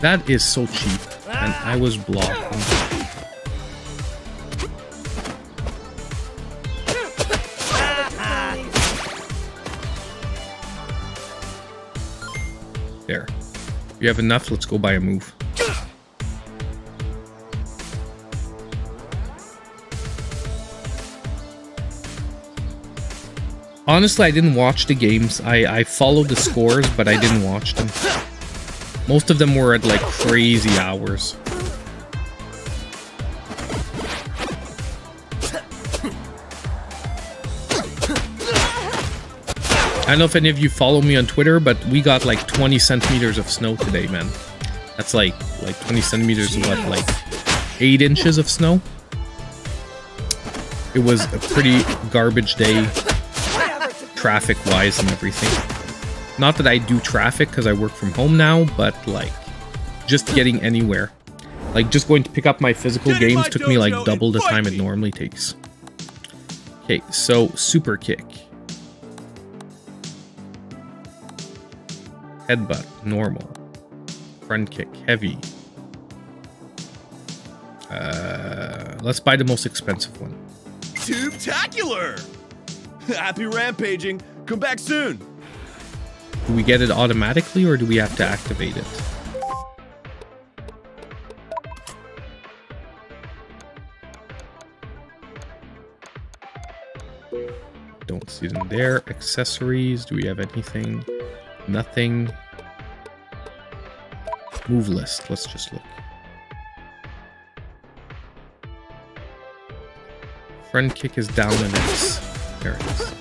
That is so cheap, and I was blocked. You have enough, let's go buy a move. Honestly, I didn't watch the games. I, I followed the scores, but I didn't watch them. Most of them were at like crazy hours. I don't know if any of you follow me on Twitter, but we got like twenty centimeters of snow today, man. That's like like twenty centimeters of what, like eight inches of snow. It was a pretty garbage day, traffic-wise and everything. Not that I do traffic because I work from home now, but like just getting anywhere, like just going to pick up my physical games took me like double the time it normally takes. Okay, so super kick. Headbutt, normal. Front kick, heavy. Uh, let's buy the most expensive one. Tube-tacular! Happy rampaging. Come back soon. Do we get it automatically or do we have to activate it? Don't see them there. Accessories. Do we have anything? Nothing. Move list. Let's just look. Front kick is down and it's there it is.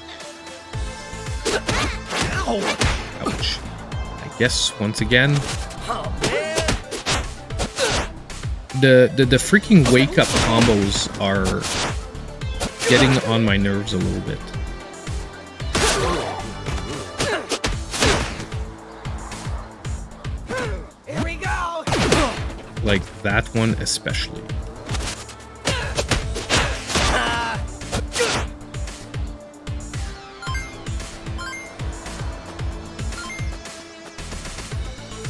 Ouch. I guess once again. The the the freaking wake up combos are getting on my nerves a little bit. Like that one especially.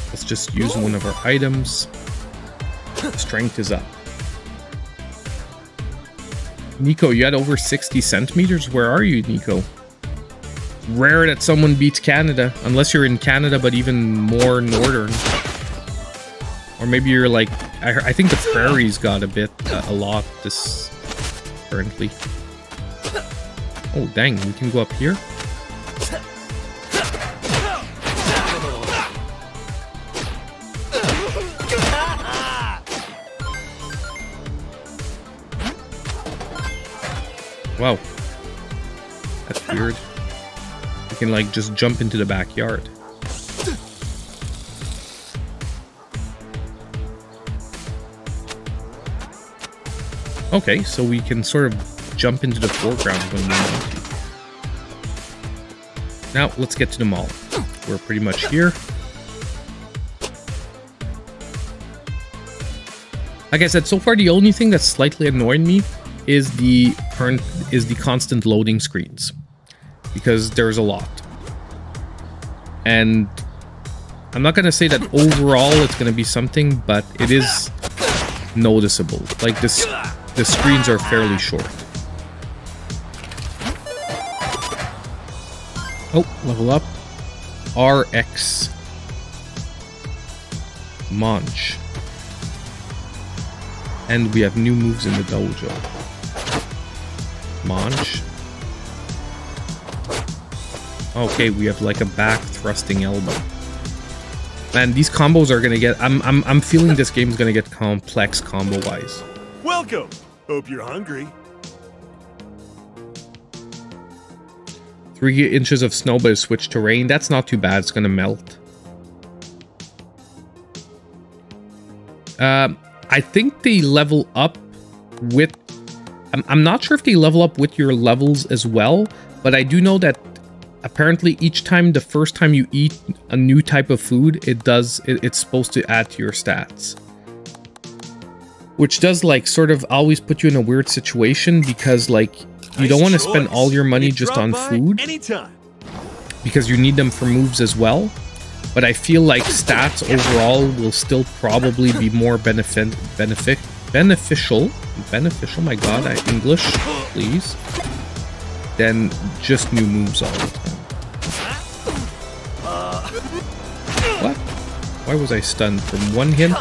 Let's just use one of our items. Strength is up. Nico, you had over sixty centimeters? Where are you, Nico? Rare that someone beats Canada, unless you're in Canada, but even more northern. Or maybe you're like, I, I think the prairies got a bit, uh, a lot this currently. Oh, dang, we can go up here. Wow. That's weird. I can, like, just jump into the backyard. Okay, so we can sort of jump into the foreground when we want to. Now, let's get to the mall. We're pretty much here. Like I said, so far the only thing that's slightly annoying me is the current is the constant loading screens, because there's a lot. And I'm not gonna say that overall it's gonna be something, but it is noticeable. Like this, the screens are fairly short. Oh, level up. R X. Munch. And we have new moves in the dojo. Munch. Okay, we have like a back thrusting elbow. Man, these combos are gonna get... I'm, I'm, I'm feeling this game's gonna get complex combo-wise. Welcome! Hope you're hungry. Three inches of snow, but it switched to rain. That's not too bad. It's gonna melt. Um, I think they level up with... I'm, I'm not sure if they level up with your levels as well, but I do know that apparently each time, the first time you eat a new type of food, it does... It, it's supposed to add to your stats. Which does, like, sort of always put you in a weird situation because, like... You don't want to spend all your money just on food because you need them for moves as well. But I feel like stats overall will still probably be more benefit, benefit, beneficial, beneficial, my god, I English, please, than just new moves all the time. What? Why was I stunned from one hit?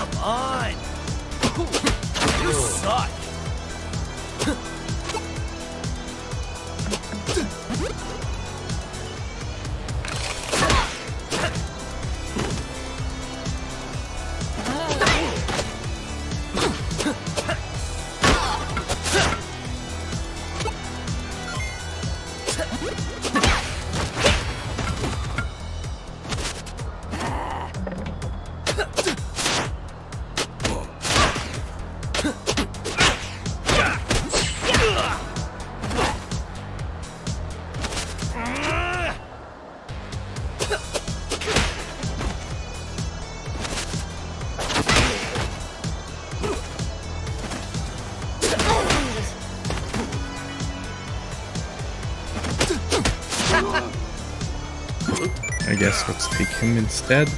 Let's take him instead.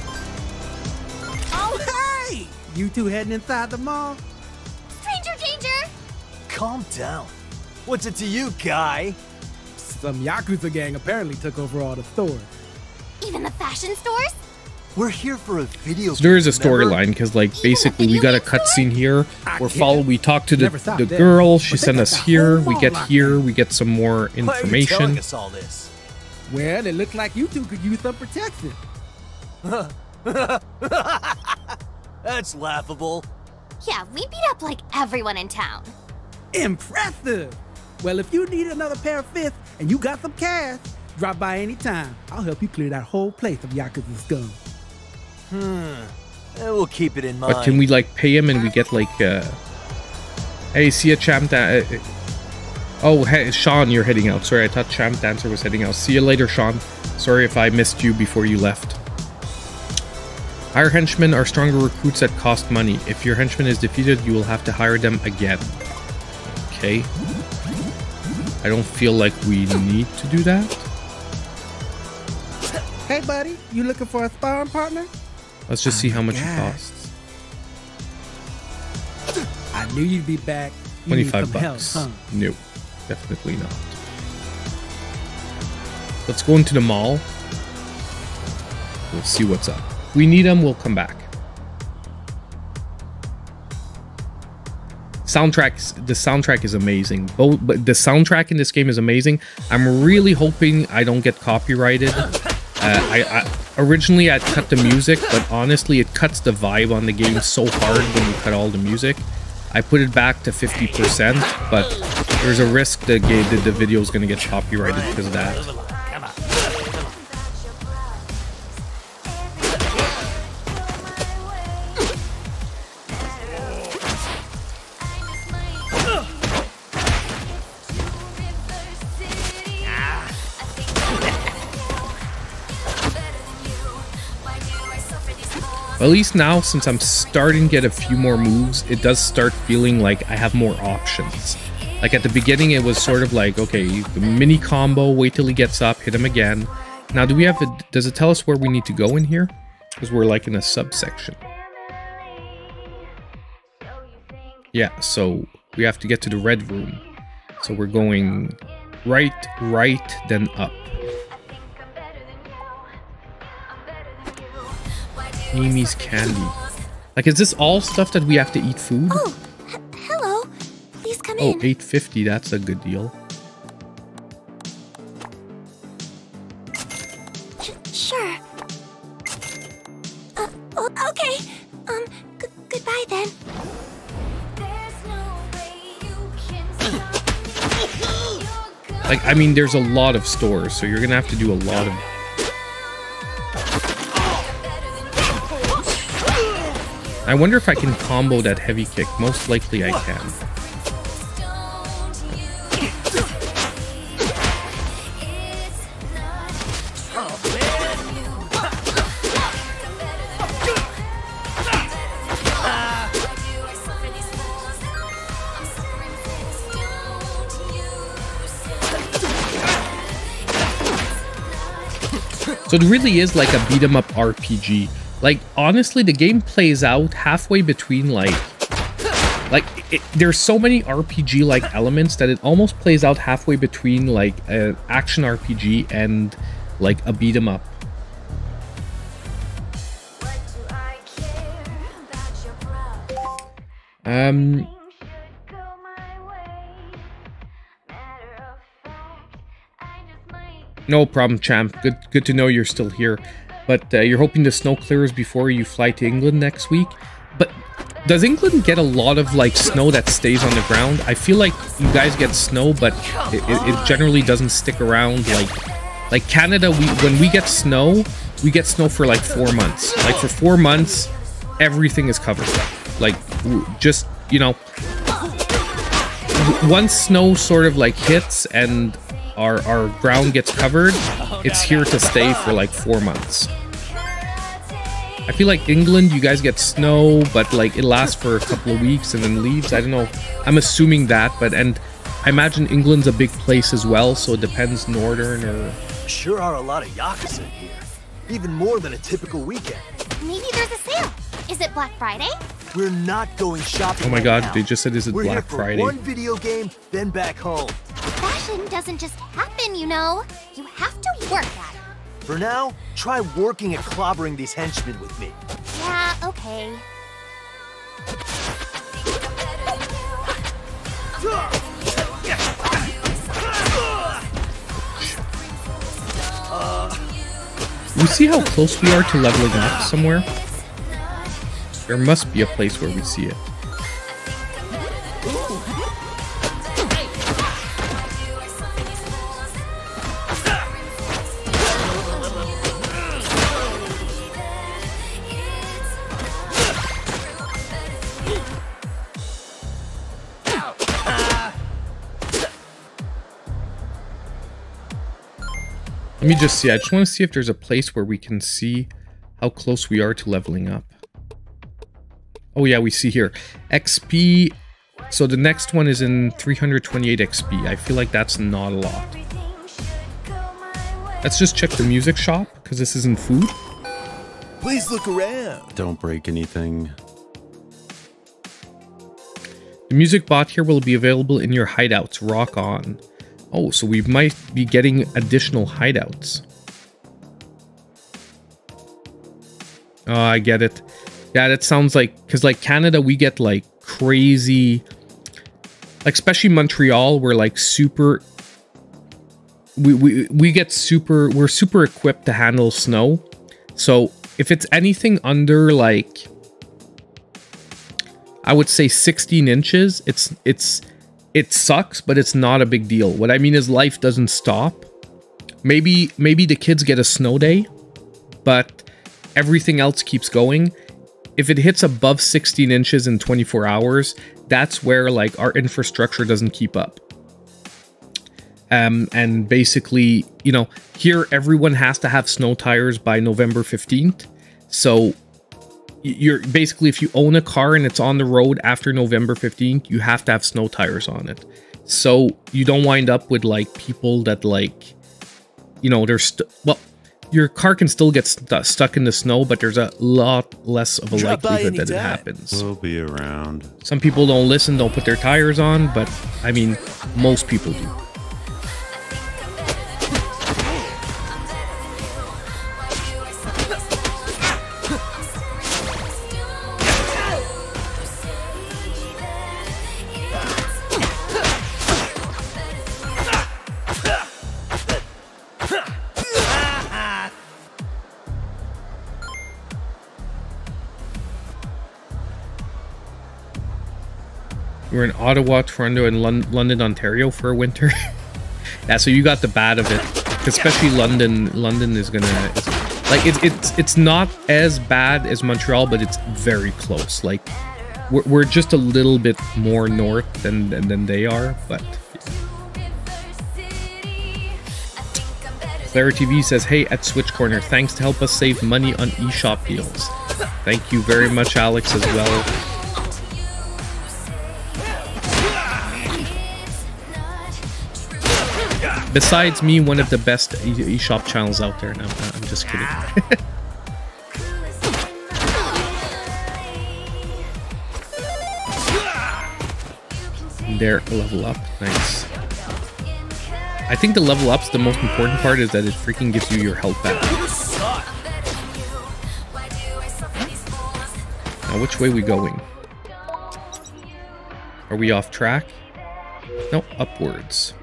Oh, hey! You two heading inside the mall? Stranger danger! Calm down. What's it to you, guy? Some Yakuza gang apparently took over all the stores. Even the fashion stores? We're here for a video. So there is a storyline because, like, Even basically we got a cutscene here. We're follow. We talk to the, the girl. She sent us here. We get like here. That. We get some more information. Why are you telling us all this? Well, it looks like you two could use some protection. That's laughable. Yeah, we beat up like everyone in town. Impressive. Well, if you need another pair of fists and you got some cash, drop by anytime. I'll help you clear that whole place of Yakuza scum. Hmm. We'll keep it in mind. But can we like pay him and we get like, uh... hey, see a champ that... Oh, hey, Sean, you're heading out. Sorry, I thought Champ Dancer was heading out. See you later, Sean. Sorry if I missed you before you left. Hire henchmen are stronger recruits that cost money. If your henchman is defeated, you will have to hire them again. Okay. I don't feel like we need to do that. Hey, buddy. You looking for a sparring partner? Let's just oh see how much God. it costs. I knew you'd be back. You twenty-five bucks. Help, huh? Nope. Definitely not. Let's go into the mall. We'll see what's up. If we need them, we'll come back. Soundtracks. The soundtrack is amazing. Both, but the soundtrack in this game is amazing. I'm really hoping I don't get copyrighted. Uh, I, I originally I cut the music, but honestly, it cuts the vibe on the game so hard when you cut all the music. I put it back to fifty percent, but there's a risk that the video is going to get copyrighted because of that. At least now, since I'm starting to get a few more moves, it does start feeling like I have more options. Like at the beginning, it was sort of like, okay, the mini combo, wait till he gets up, hit him again. Now, do we have a, does it tell us where we need to go in here? Because we're like in a subsection. Yeah, so we have to get to the red room. So we're going right, right, then up. Mimi's candy. Like, is this all stuff that we have to eat food? Oh, hello. Please come oh, in. Oh, eight fifty. That's a good deal. Sure. Uh, oh, okay. Um, goodbye then. Like, I mean, there's a lot of stores, so you're gonna have to do a lot of. I wonder if I can combo that heavy kick. Most likely I can. So it really is like a beat-em-up R P G. Like, honestly, the game plays out halfway between, like... Like, it, there's so many R P G-like elements that it almost plays out halfway between, like, an action R P G and, like, a beat-em-up. Um... No problem, champ. Good, good to know you're still here. But uh, you're hoping the snow clears before you fly to England next week. But does England get a lot of like snow that stays on the ground? I feel like you guys get snow, but it, it generally doesn't stick around. Like, like Canada, we when we get snow, we get snow for like four months. Like for four months, everything is covered. Like just, you know, once snow sort of like hits and our our ground gets covered, it's here to stay for like four months. I feel like England, you guys get snow, but like it lasts for a couple of weeks and then leaves. I don't know. I'm assuming that, but and I imagine England's a big place as well, so it depends northern or... Sure are a lot of Yakuza here. Even more than a typical weekend. Maybe there's a sale. Is it Black Friday? We're not going shopping. Oh my god, right now. They just said is it We're Black here for Friday? One video game, then back home. Fashion doesn't just happen, you know. You have to work at it. For now, try working at clobbering these henchmen with me. Yeah, okay. You see how close we are to leveling up somewhere? There must be a place where we see it. Let me just see. I just want to see if there's a place where we can see how close we are to leveling up. Oh yeah, we see here. X P. So the next one is in three hundred twenty-eight X P. I feel like that's not a lot. Let's just check the music shop because this isn't food. Please look around. Don't break anything. The music bot here will be available in your hideouts. Rock on. Oh, so we might be getting additional hideouts. Oh, I get it. Yeah, that sounds like... Because, like, Canada, we get, like, crazy... Like, especially Montreal, we're, like, super... We, we, we get super... We're super equipped to handle snow. So, if it's anything under, like... I would say sixteen inches. It's it's it sucks, but it's not a big deal. What I mean is life doesn't stop. Maybe maybe the kids get a snow day, but everything else keeps going. If it hits above sixteen inches in twenty-four hours, that's where like our infrastructure doesn't keep up. Um, and basically, you know, here everyone has to have snow tires by November fifteenth. So you're basically, if you own a car and it's on the road after November fifteenth, you have to have snow tires on it. So you don't wind up with like people that like, you know, there's, well, your car can still get st stuck in the snow, but there's a lot less of a likelihood that it happens. We'll be around. Some people don't listen, don't put their tires on, but I mean, most people do. We're in Ottawa, Toronto, and Lon London, Ontario for a winter. Yeah, so you got the bad of it, especially London. London is gonna it's, like it's it's it's not as bad as Montreal, but it's very close. Like we're we're just a little bit more north than than, than they are. But Claire T V says, "Hey, at Switch Corner, thanks to help us save money on eShop deals." Thank you very much, Alex, as well. Besides me, one of the best eShop channels out there, and I'm, I'm just kidding. There, level up. Nice. I think the level up's the most important part is that it freaking gives you your health back. Now, which way are we going? Are we off track? No, upwards.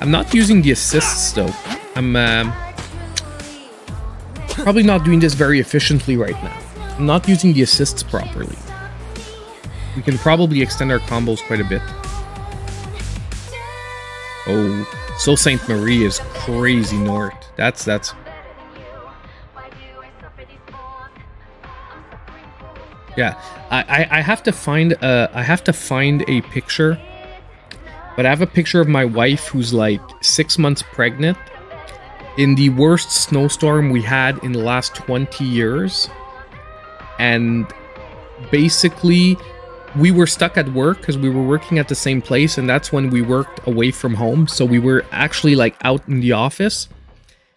I'm not using the assists though. I'm um, probably not doing this very efficiently right now. I'm not using the assists properly. We can probably extend our combos quite a bit. Oh, so Saint Marie is crazy north. That's that's. Yeah, I I, I have to find uh I have to find a picture. But I have a picture of my wife who's like six months pregnant in the worst snowstorm we had in the last twenty years. And basically we were stuck at work because we were working at the same place, and that's when we worked away from home. So we were actually like out in the office.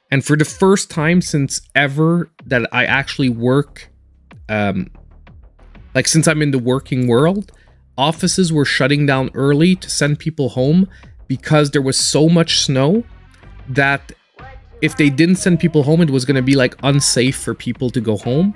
And for the first time since ever that I actually work, um, like since I'm in the working world, offices were shutting down early to send people home because there was so much snow that if they didn't send people home, it was going to be like unsafe for people to go home.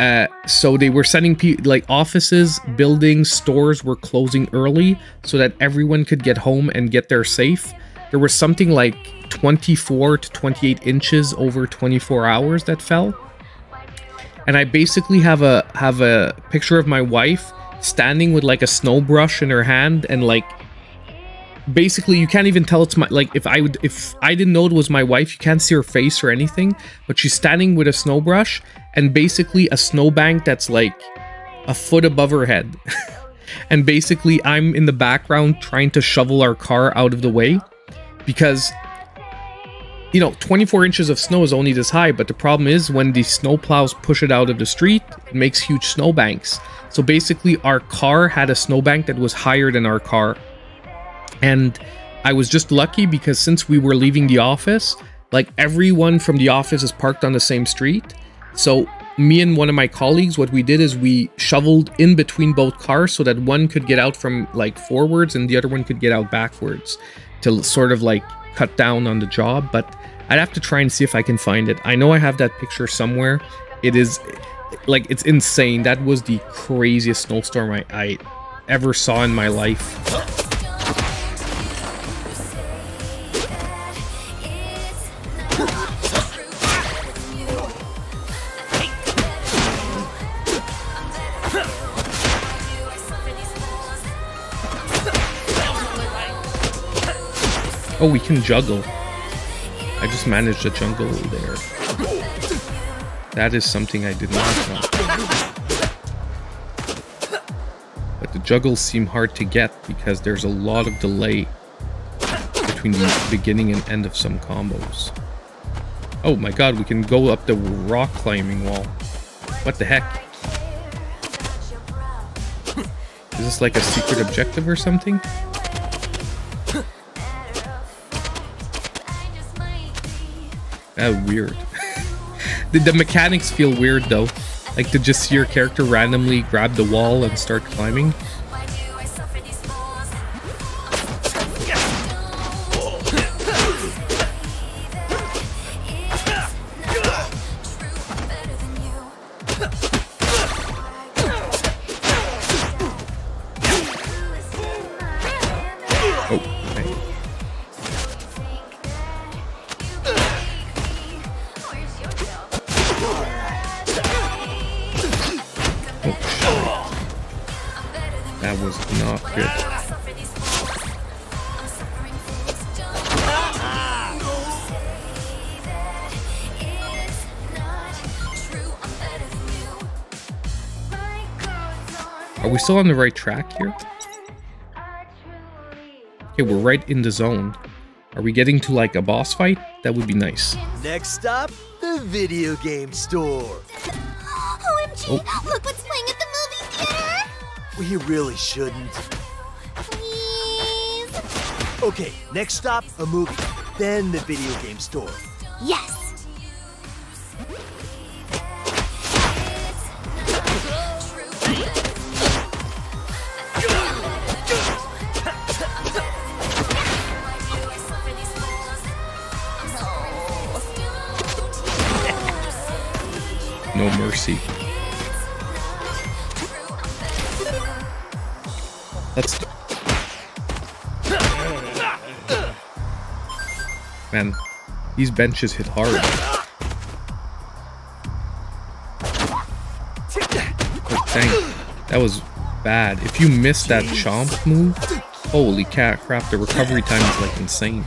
Uh, so they were sending people, like offices, buildings, stores were closing early so that everyone could get home and get there safe. There was something like twenty-four to twenty-eight inches over twenty-four hours that fell. And I basically have a, have a picture of my wife standing with like a snow brush in her hand, and like basically you can't even tell it's my, like if I would if I didn't know it was my wife, you can't see her face or anything, but she's standing with a snow brush and basically a snowbank that's like a foot above her head. And basically I'm in the background trying to shovel our car out of the way because, you know, twenty-four inches of snow is only this high, but the problem is when the snow plows push it out of the street, it makes huge snowbanks. So basically our car had a snowbank that was higher than our car. And I was just lucky because since we were leaving the office, like everyone from the office is parked on the same street. So me and one of my colleagues, what we did is we shoveled in between both cars so that one could get out from like forwards and the other one could get out backwards to sort of like cut down on the job. But I'd have to try and see if I can find it. I know I have that picture somewhere. It is like, it's insane. That was the craziest snowstorm I, I ever saw in my life. Oh, we can juggle. I just managed to jungle there. That is something I did not know. But the juggles seem hard to get because there's a lot of delay between the beginning and end of some combos. Oh my god, we can go up the rock climbing wall. What the heck? Is this like a secret objective or something? Ah, weird. The, the mechanics feel weird though. Like to just see your character randomly grab the wall and start climbing. Still on the right track here. Okay, we're right in the zone. Are we getting to like a boss fight? That would be nice. Next stop, the video game store. O M G, oh. Look what's playing at the movie theater. We really shouldn't. Please. Okay, next stop, a movie, then the video game store. Yes. Mercy. That's... Man, these benches hit hard. Oh, dang. That was bad. If you miss that chomp move, holy cat crap, the recovery time is like insane.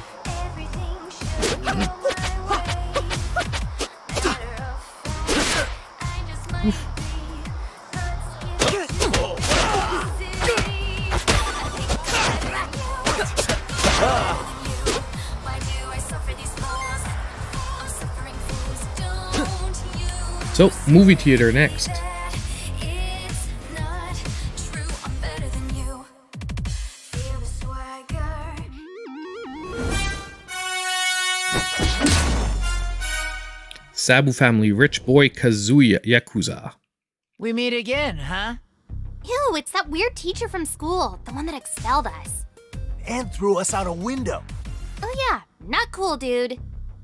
So, movie theater next. Sabu family, rich boy Kazuya Yakuza. We meet again, huh? Ew, it's that weird teacher from school, the one that expelled us. And threw us out a window. Oh yeah, not cool, dude.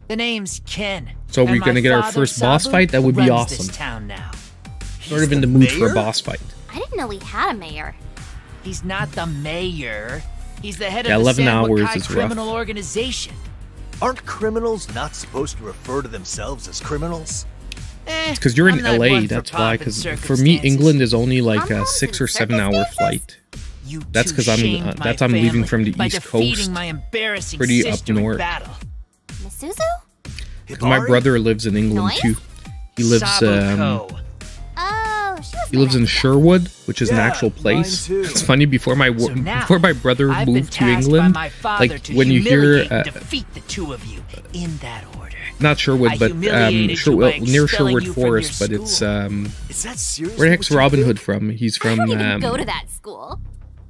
The name's Ken. So we're gonna get our first boss fight? That would be awesome. Sort of in the mood for a boss fight. I didn't know we had a mayor. He's not the mayor. He's the head of the Sanwakai criminal organization. Aren't criminals not supposed to refer to themselves as criminals? It's because you're in L A, that's why. Because for me, England is only like a six or seven hour flight. That's because I'm uh, that's I'm leaving from the East Coast, pretty up north. My brother lives in England Noise? too. He lives um, oh, he lives in Sherwood, which is yeah, an actual place. It's funny before my so now, before my brother I've moved to England, like to when you hear uh, defeat the two of you in that order. Not Sherwood, but um, Sherwood, near Sherwood Forest, but it's um, is that where heck's Robin Hood from? He's from. I don't even um, go to that school.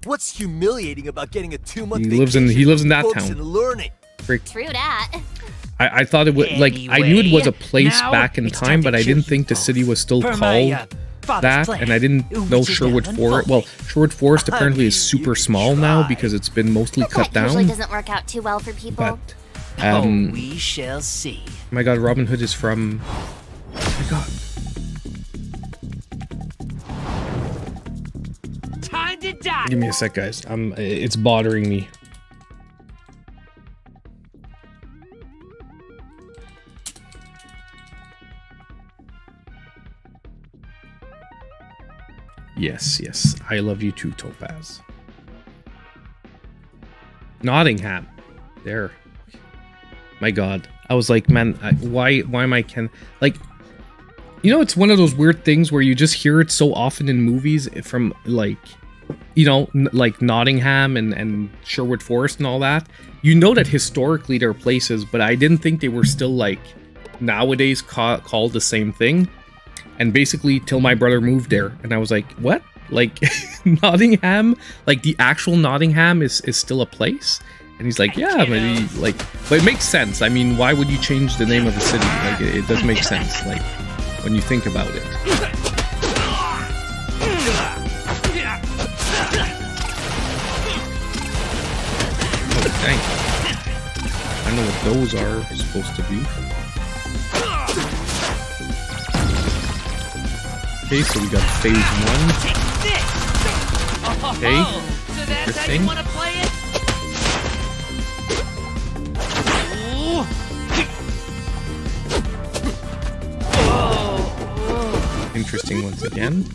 What's humiliating about getting a two-month? He lives in he lives in that town. Freak. True that. I, I thought it would like anyway, I knew it was a place back in time, but I didn't think the city was still called my, uh, that, plan. And I didn't Ooh, know Sherwood Forest. Well, Sherwood Forest apparently is super small now because it's been mostly but cut that down. Usually doesn't work out too well for people. But, um, oh, we shall see. My God, Robin Hood is from. Oh my God. Time to die. Give me a sec, guys. I'm. It's bothering me. Yes, yes. I love you too, Topaz. Nottingham. There. my god. I was like, man, I, why why am I can like, you know, it's one of those weird things where you just hear it so often in movies from, like, you know, n like Nottingham and, and Sherwood Forest and all that. You know that historically there are places, but I didn't think they were still, like, nowadays ca called the same thing. And basically, till my brother moved there, and I was like, what? Like, Nottingham? Like, the actual Nottingham is, is still a place? And he's like, yeah, maybe, like, but it makes sense. I mean, why would you change the name of a city? Like, it, it does make sense, like, when you think about it. Dang. I don't know what those are supposed to be. Okay, so we got phase one. Okay. So that's how you wanna play it? Interesting once again.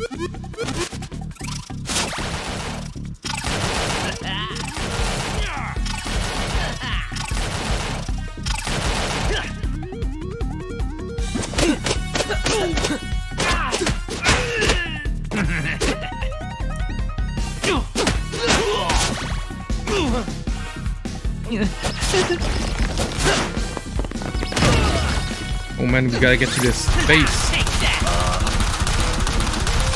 Oh man, we gotta get to this space. Take that.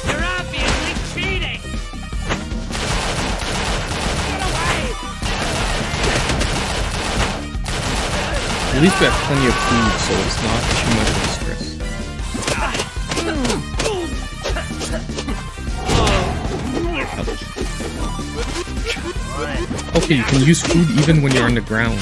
You're obviously cheating. Get away. At least we have plenty of food, so it's not too much of a stress. Ouch. Okay, you can use food even when you're on the ground.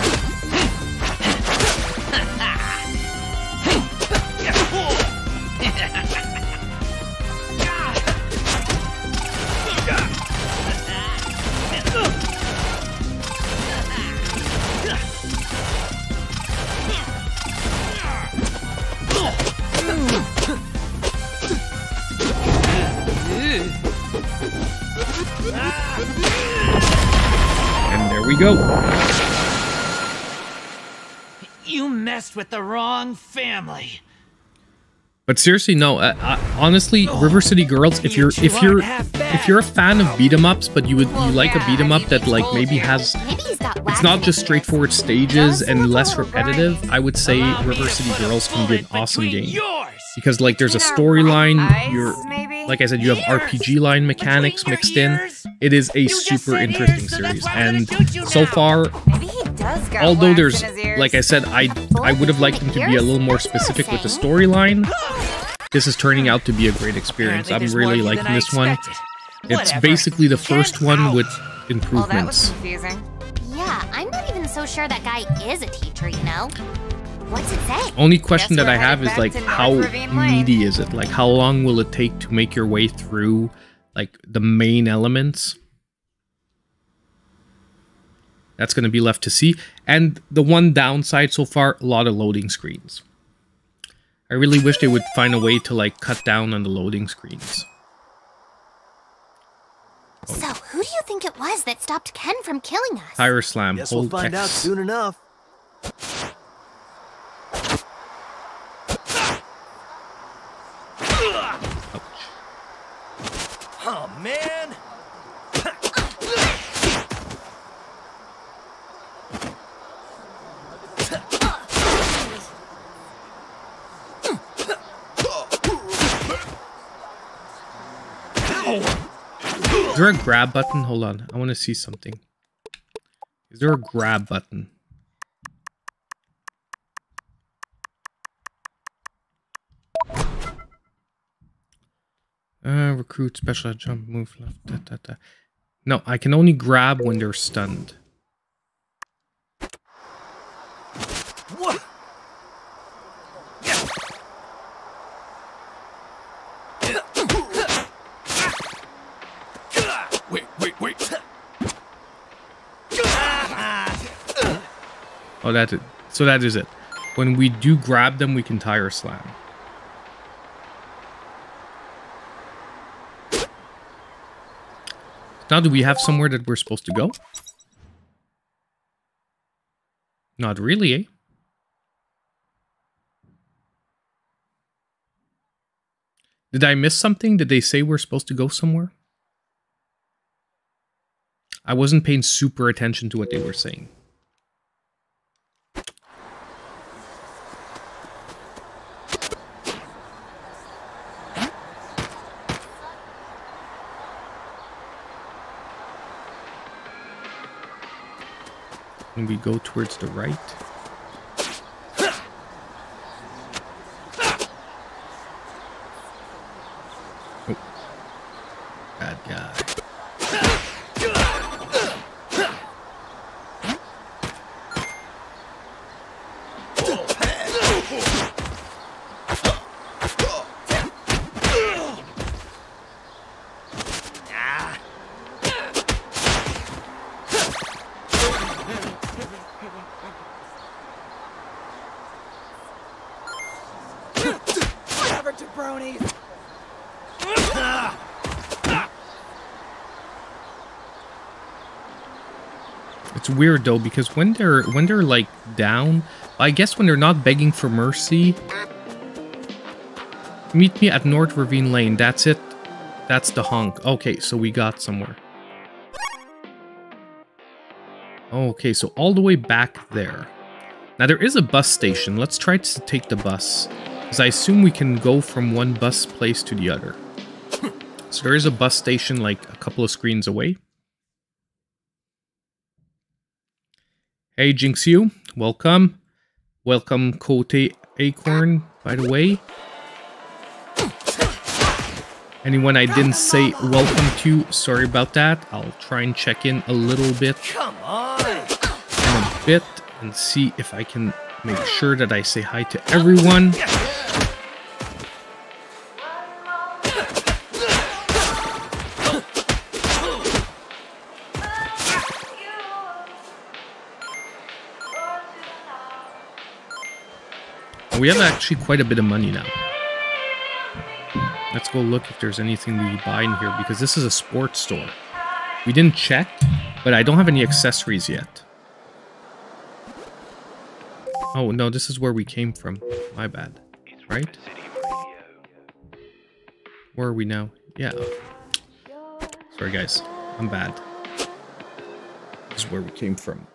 With the wrong family. But seriously, no. Uh, uh, honestly, River City Girls. If you're if you're if you're a fan of beat 'em ups, but you would you like a beat 'em up that like maybe has it's not just straightforward stages and less repetitive, I would say River City Girls can be an awesome game because like there's a storyline. You're like I said, you have R P G line mechanics mixed in. It is a super interesting series, and so far. Although there's, like I said, I I would have liked them to be a little more specific with the storyline. This is turning out to be a great experience. I'm really liking this one. It's basically the first one with improvements. Oh, that was confusing. Yeah, I'm not even so sure that guy is a teacher, you know? What's it say? Only question that I have is, like, how meaty is it? Like, how long will it take to make your way through, like, the main elements? That's going to be left to see. And the one downside so far, a lot of loading screens. I really wish they would find a way to like cut down on the loading screens. Oh. So who do you think it was that stopped Ken from killing us? Pyro Slam. Guess we'll find X. out soon enough. Ouch. Oh man. Is there a grab button? Hold on. I want to see something. Is there a grab button? Uh, recruit, special jump, move left. Da, da, da. No, I can only grab when they're stunned. What? Oh, that's it. So that is it. When we do grab them, we can tire slam. Now, do we have somewhere that we're supposed to go? Not really, eh? Did I miss something? Did they say we're supposed to go somewhere? I wasn't paying super attention to what they were saying. And we go towards the right. Oh. Bad guy. Weird though, because when they're when they're like down, I guess when they're not begging for mercy. Meet me at North Ravine Lane. That's it. That's the honk. Okay, so we got somewhere. Okay, so all the way back there. Now there is a bus station. Let's try to take the bus, because I assume we can go from one bus place to the other. So there is a bus station like a couple of screens away. Hey Jinxiu, welcome. Welcome Kote Acorn, by the way. Anyone I didn't say welcome to, sorry about that. I'll try and check in a little bit in a bit and see if I can make sure that I say hi to everyone. We have actually quite a bit of money now. Let's go look if there's anything we buy in here, because this is a sports store. We didn't check, but I don't have any accessories yet. Oh no, this is where we came from. My bad. Right? Where are we now? Yeah. Sorry guys, I'm bad. This is where we came from.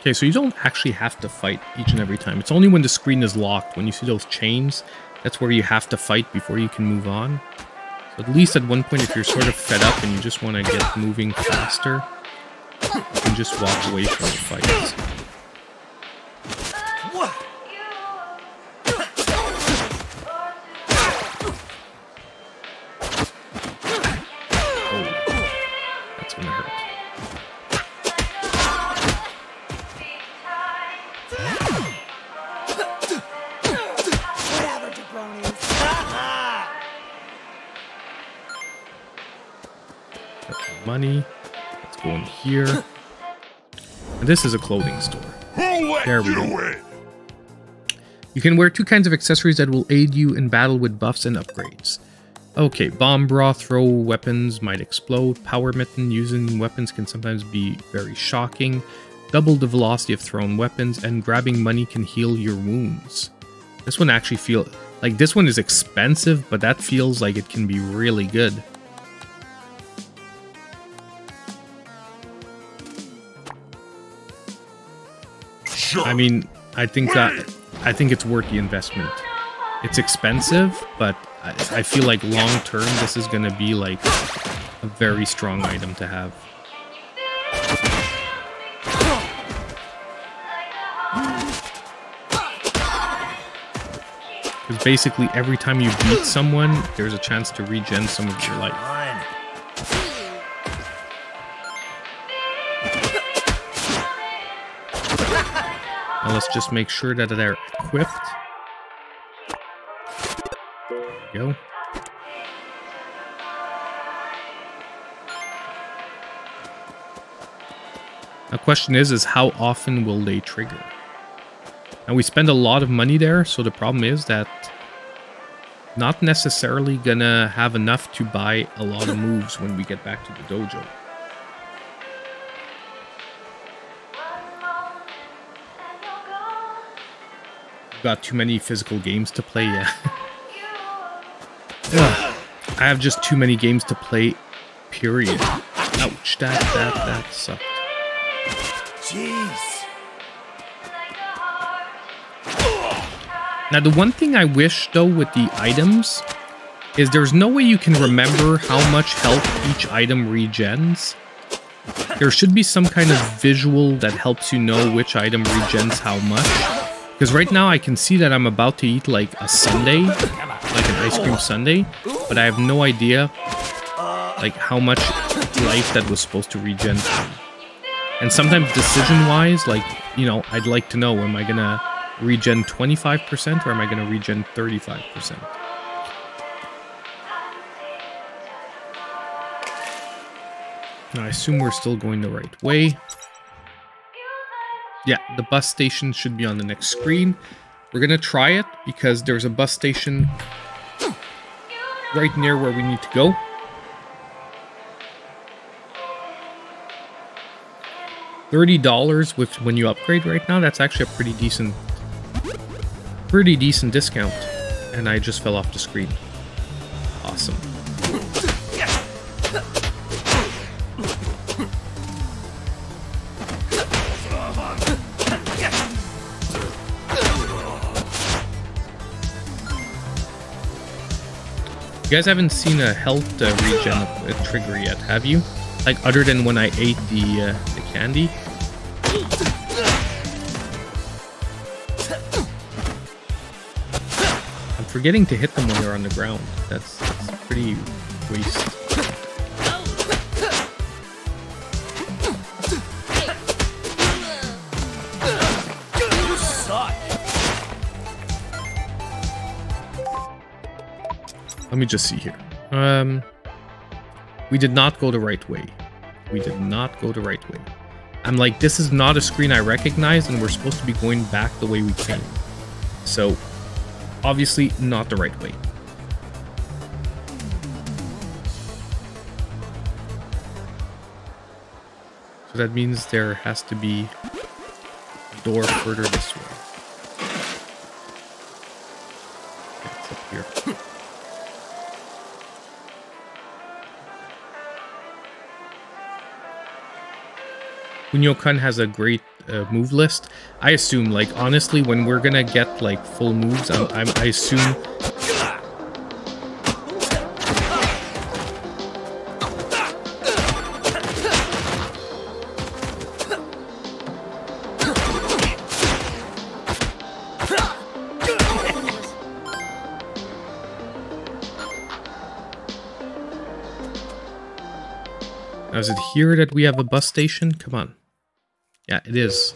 Okay, so you don't actually have to fight each and every time. It's only when the screen is locked, when you see those chains, that's where you have to fight before you can move on. So at least at one point, if you're sort of fed up and you just want to get moving faster, you can just walk away from the fights. Here. And this is a clothing store. There we go. You can wear two kinds of accessories that will aid you in battle with buffs and upgrades. Okay, bomb bra, throw weapons might explode. Power mitten, using weapons can sometimes be very shocking. Double the velocity of thrown weapons, and grabbing money can heal your wounds. This one actually feels like this one is expensive, but that feels like it can be really good. I mean, I think that I think it's worth the investment. It's expensive, but I, I feel like long term, this is going to be like a very strong item to have. Because basically, every time you beat someone, there's a chance to regen some of your life. Let's just make sure that they're equipped. There we go. The question is, is how often will they trigger? Now we spend a lot of money there, so the problem is that not necessarily gonna have enough to buy a lot of moves when we get back to the dojo. Got too many physical games to play, yeah. Ugh, I have just too many games to play, period. Ouch, that, that, that sucked. Jeez. Now, the one thing I wish, though, with the items is there's no way you can remember how much health each item regens. There should be some kind of visual that helps you know which item regens how much. Because right now I can see that I'm about to eat, like, a sundae, like an ice cream sundae, but I have no idea, like, how much life that was supposed to regen from. And sometimes decision-wise, like, you know, I'd like to know, am I going to regen twenty-five percent or am I going to regen thirty-five percent? Now, I assume we're still going the right way. Yeah, the bus station should be on the next screen. We're going to try it because there's a bus station right near where we need to go. thirty dollars with when you upgrade right now, that's actually a pretty decent pretty decent discount. And I just fell off the screen. Awesome. You guys haven't seen a health uh, regen uh, trigger yet, have you? Like, other than when I ate the, uh, the candy. I'm forgetting to hit them when they're on the ground. That's, that's pretty waste. You suck. Let me just see here. Um... We did not go the right way. We did not go the right way. I'm like, this is not a screen I recognize, and we're supposed to be going back the way we came. So, obviously, not the right way. So that means there has to be a door further this way. Okay, it's up here. Kunio-kun has a great uh, move list. I assume, like, honestly, when we're gonna get, like, full moves, I'm, I'm, I assume... Now, is it here that we have a bus station? Come on. Yeah, it is.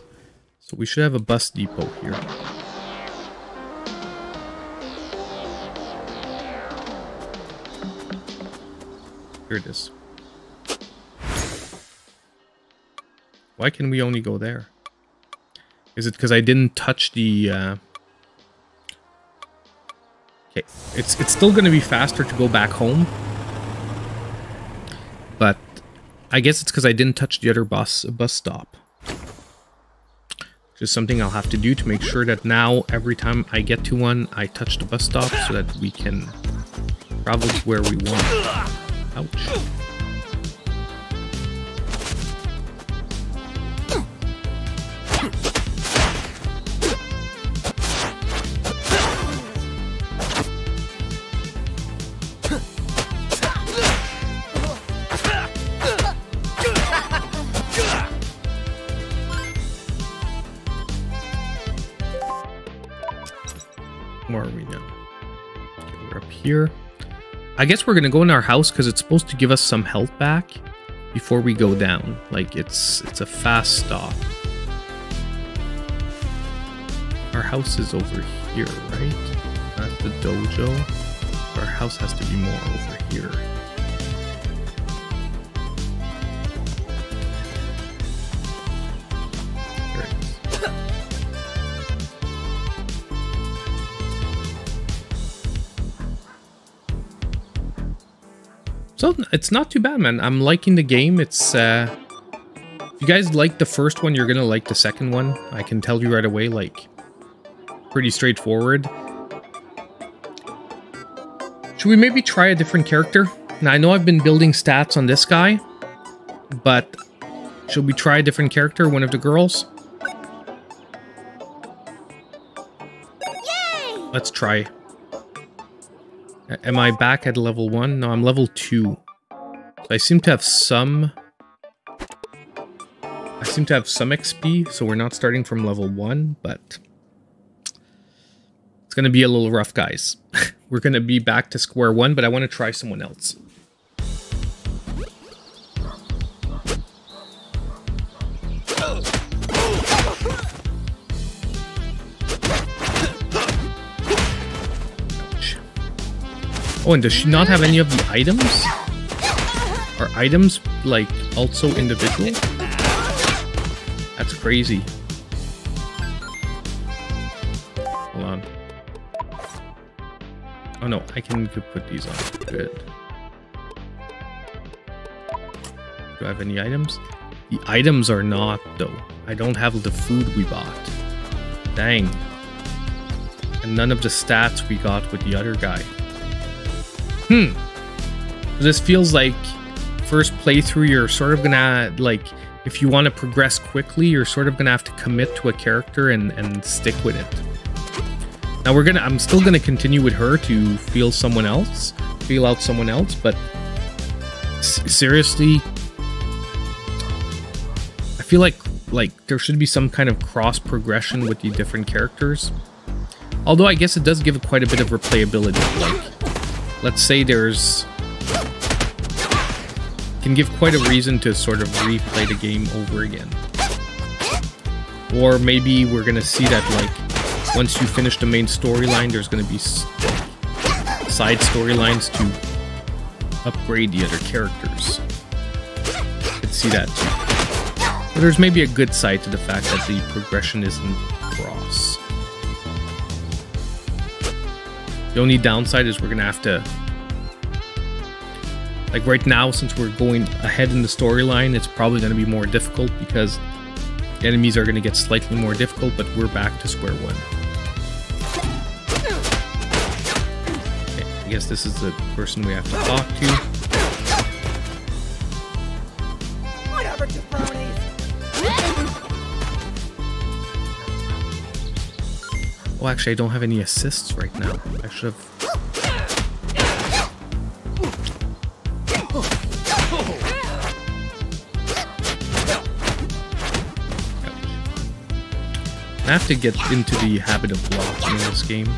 So we should have a bus depot here. Here it is. Why can we only go there? Is it because I didn't touch the... Uh... Okay, it's, it's still going to be faster to go back home. But I guess it's because I didn't touch the other bus, bus stop. Just something I'll have to do to make sure that now, every time I get to one, I touch the bus stop so that we can travel to where we want. Ouch. Here. I guess we're gonna go in our house because it's supposed to give us some health back before we go down. Like, it's it's a fast stop. Our house is over here, right? That's the dojo. Our house has to be more over here. So it's not too bad, man. I'm liking the game. It's uh, if you guys like the first one, you're gonna like the second one. I can tell you right away. Like, pretty straightforward. Should we maybe try a different character? Now I know I've been building stats on this guy, but should we try a different character? One of the girls. Yay! Let's try. Am I back at level one? No, I'm level two. So I seem to have some... I seem to have some X P, so we're not starting from level one, but... It's gonna be a little rough, guys. We're gonna be back to square one, but I want to try someone else. Oh, and does she not have any of the items? Are items, like, also individual? That's crazy. Hold on. Oh no, I can put these on. Good. Do I have any items? The items are not, though. I don't have the food we bought. Dang. And none of the stats we got with the other guy. Hmm. This feels like first playthrough, you're sort of gonna, like, if you want to progress quickly, you're sort of gonna have to commit to a character and, and stick with it. Now we're gonna, I'm still gonna continue with her to feel someone else, feel out someone else, but s seriously, I feel like, like, there should be some kind of cross progression with the different characters. Although I guess it does give it quite a bit of replayability, like, let's say there's... can give quite a reason to sort of replay the game over again. Or maybe we're gonna see that, like, once you finish the main storyline, there's gonna be side storylines to upgrade the other characters. You could see that too. But there's maybe a good side to the fact that the progression isn't cross. The only downside is we're gonna have to, like, right now, since we're going ahead in the storyline, it's probably gonna be more difficult because the enemies are gonna get slightly more difficult, but we're back to square one. Okay, I guess this is the person we have to talk to. Whatever, Oh, actually, I don't have any assists right now. I should have... I have to get into the habit of blocking in this game.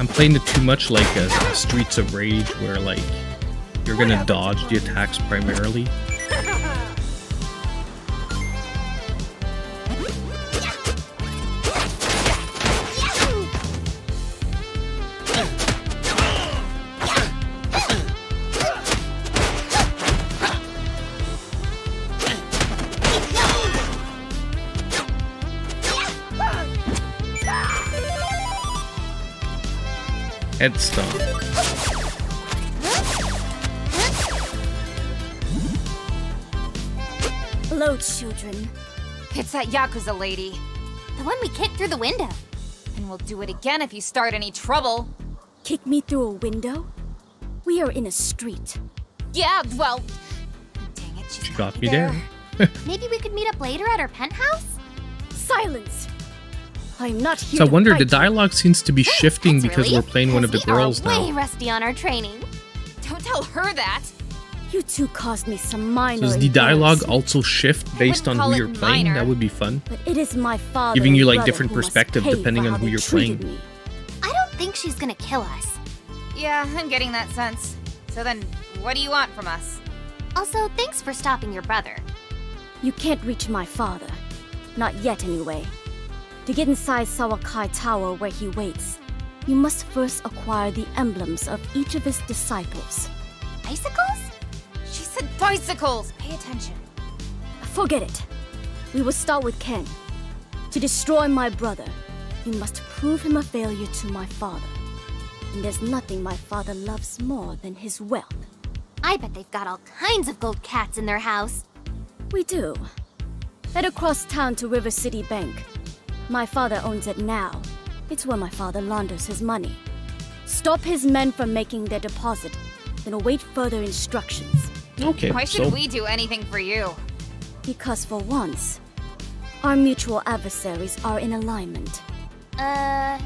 I'm playing it too much like a, a Streets of Rage, where, like, you're gonna dodge the attacks primarily. Headstone. Hello, children. It's that Yakuza lady. The one we kicked through the window. And we'll do it again if you start any trouble. Kick me through a window? We are in a street. Yeah, well... Dang it, she got me there. there. Maybe we could meet up later at our penthouse? Silence! I'm not here. So I wonder, the dialogue seems to be shifting because really? we're playing one of the girls now. We are way rusty on our training. Don't tell her that. You two caused me some minor. So does the dialogue also shift based on who you're minor. playing? That would be fun. But it is my father. Giving you, like, different perspective depending on who you're playing. Me. I don't think she's gonna kill us. Yeah, I'm getting that sense. So then, what do you want from us? Also, thanks for stopping your brother. You can't reach my father. Not yet, anyway. To get inside Sawakai Tower where he waits, you must first acquire the emblems of each of his disciples. Bicycles? She said bicycles! Pay attention. Forget it. We will start with Ken. To destroy my brother, you must prove him a failure to my father. And there's nothing my father loves more than his wealth. I bet they've got all kinds of gold cats in their house. We do. Better cross town to River City Bank. My father owns it now. It's where my father launders his money. Stop his men from making their deposit, then await further instructions. Okay, why should so... we do anything for you? Because for once, our mutual adversaries are in alignment. Uh...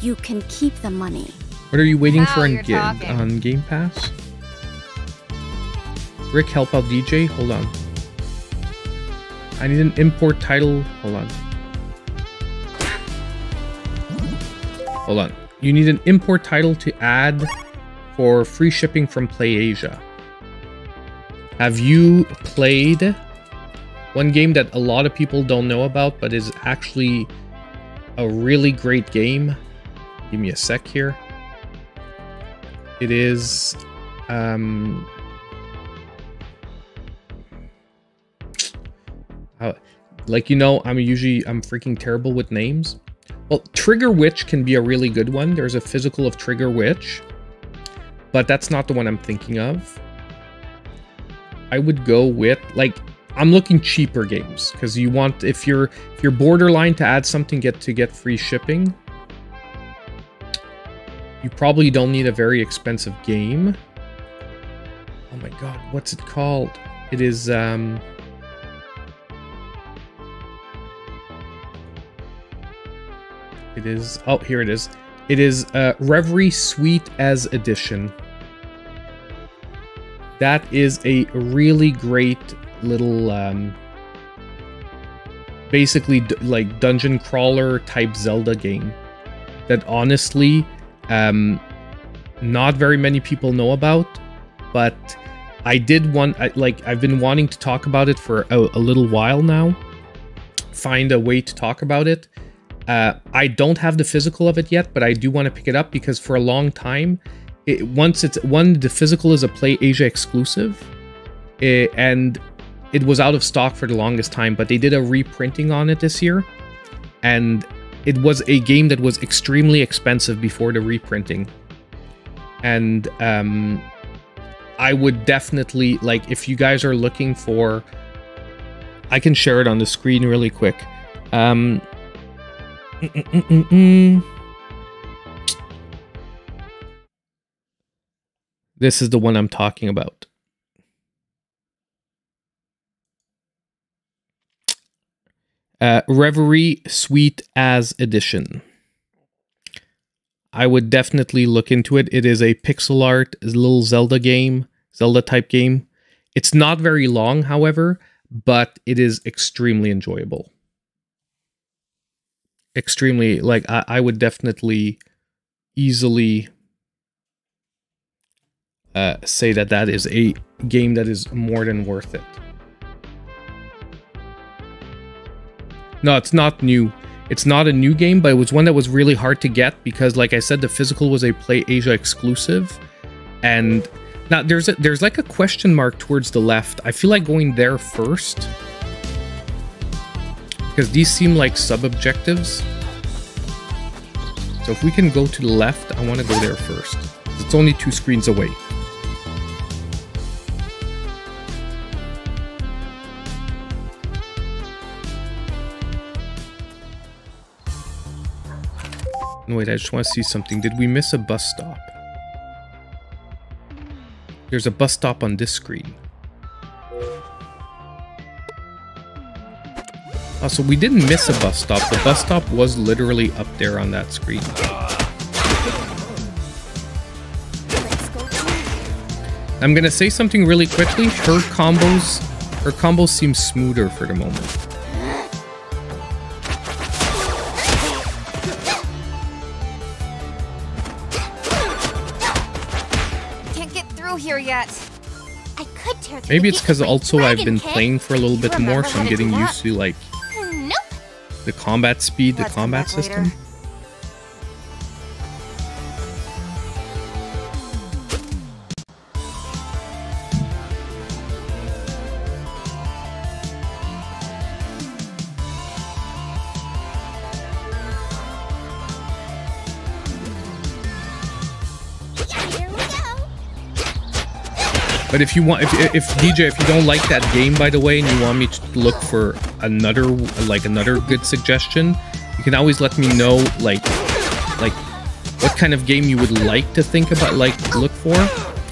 You can keep the money. What are you waiting now for on, ga on Game Pass? Rick, help out D J? Hold on. I need an import title. Hold on. Hold on. You need an import title to add for free shipping from PlayAsia. Have you played one game that a lot of people don't know about, but is actually a really great game? Give me a sec here. It is... Um, Uh, like, you know, I'm usually, I'm freaking terrible with names. Well, Trigger Witch can be a really good one. There's a physical of Trigger Witch, but that's not the one I'm thinking of. I would go with, like, I'm looking cheaper games because you want, if you're, if you're borderline to add something get to get free shipping, you probably don't need a very expensive game. Oh my God, what's it called? It is, um... It is, oh, here it is. It is uh, Reverie Sweet As Edition. That is a really great little, um, basically like dungeon crawler type Zelda game that honestly, um, not very many people know about, but I did want, I, like I've been wanting to talk about it for a, a little while now, find a way to talk about it. Uh, I don't have the physical of it yet, but I do want to pick it up because for a long time, it, once it's one, the physical is a PlayAsia exclusive, it, and it was out of stock for the longest time, but they did a reprinting on it this year, and it was a game that was extremely expensive before the reprinting. And um, I would definitely, like, if you guys are looking for, I can share it on the screen really quick. Um, Mm -mm -mm -mm. This is the one I'm talking about. Uh, Reverie Sweet As Edition. I would definitely look into it. It is a pixel art, a little Zelda game, Zelda type game. It's not very long, however, but it is extremely enjoyable. Extremely, like, I, I would definitely easily uh, say that that is a game that is more than worth it. No, it's not new. It's not a new game, but it was one that was really hard to get because, like I said, the physical was a PlayAsia exclusive. And now there's, a, there's like a question mark towards the left. I feel like going there first, because these seem like sub-objectives. So if we can go to the left, I want to go there first. It's only two screens away. Wait, I just want to see something. Did we miss a bus stop? There's a bus stop on this screen. Oh, so we didn't miss a bus stop. The bus stop was literally up there on that screen. I'm gonna say something really quickly. Her combos, her combos seem smoother for the moment. Can't get through here yet. I could tear through. Maybe it's because also I've been playing for a little bit more, so I'm getting used to like. The combat speed, the Let's combat system. Later. But if you want, if, if D J, if you don't like that game, by the way, and you want me to look for another, like another good suggestion, you can always let me know, like, like what kind of game you would like to think about, like look for,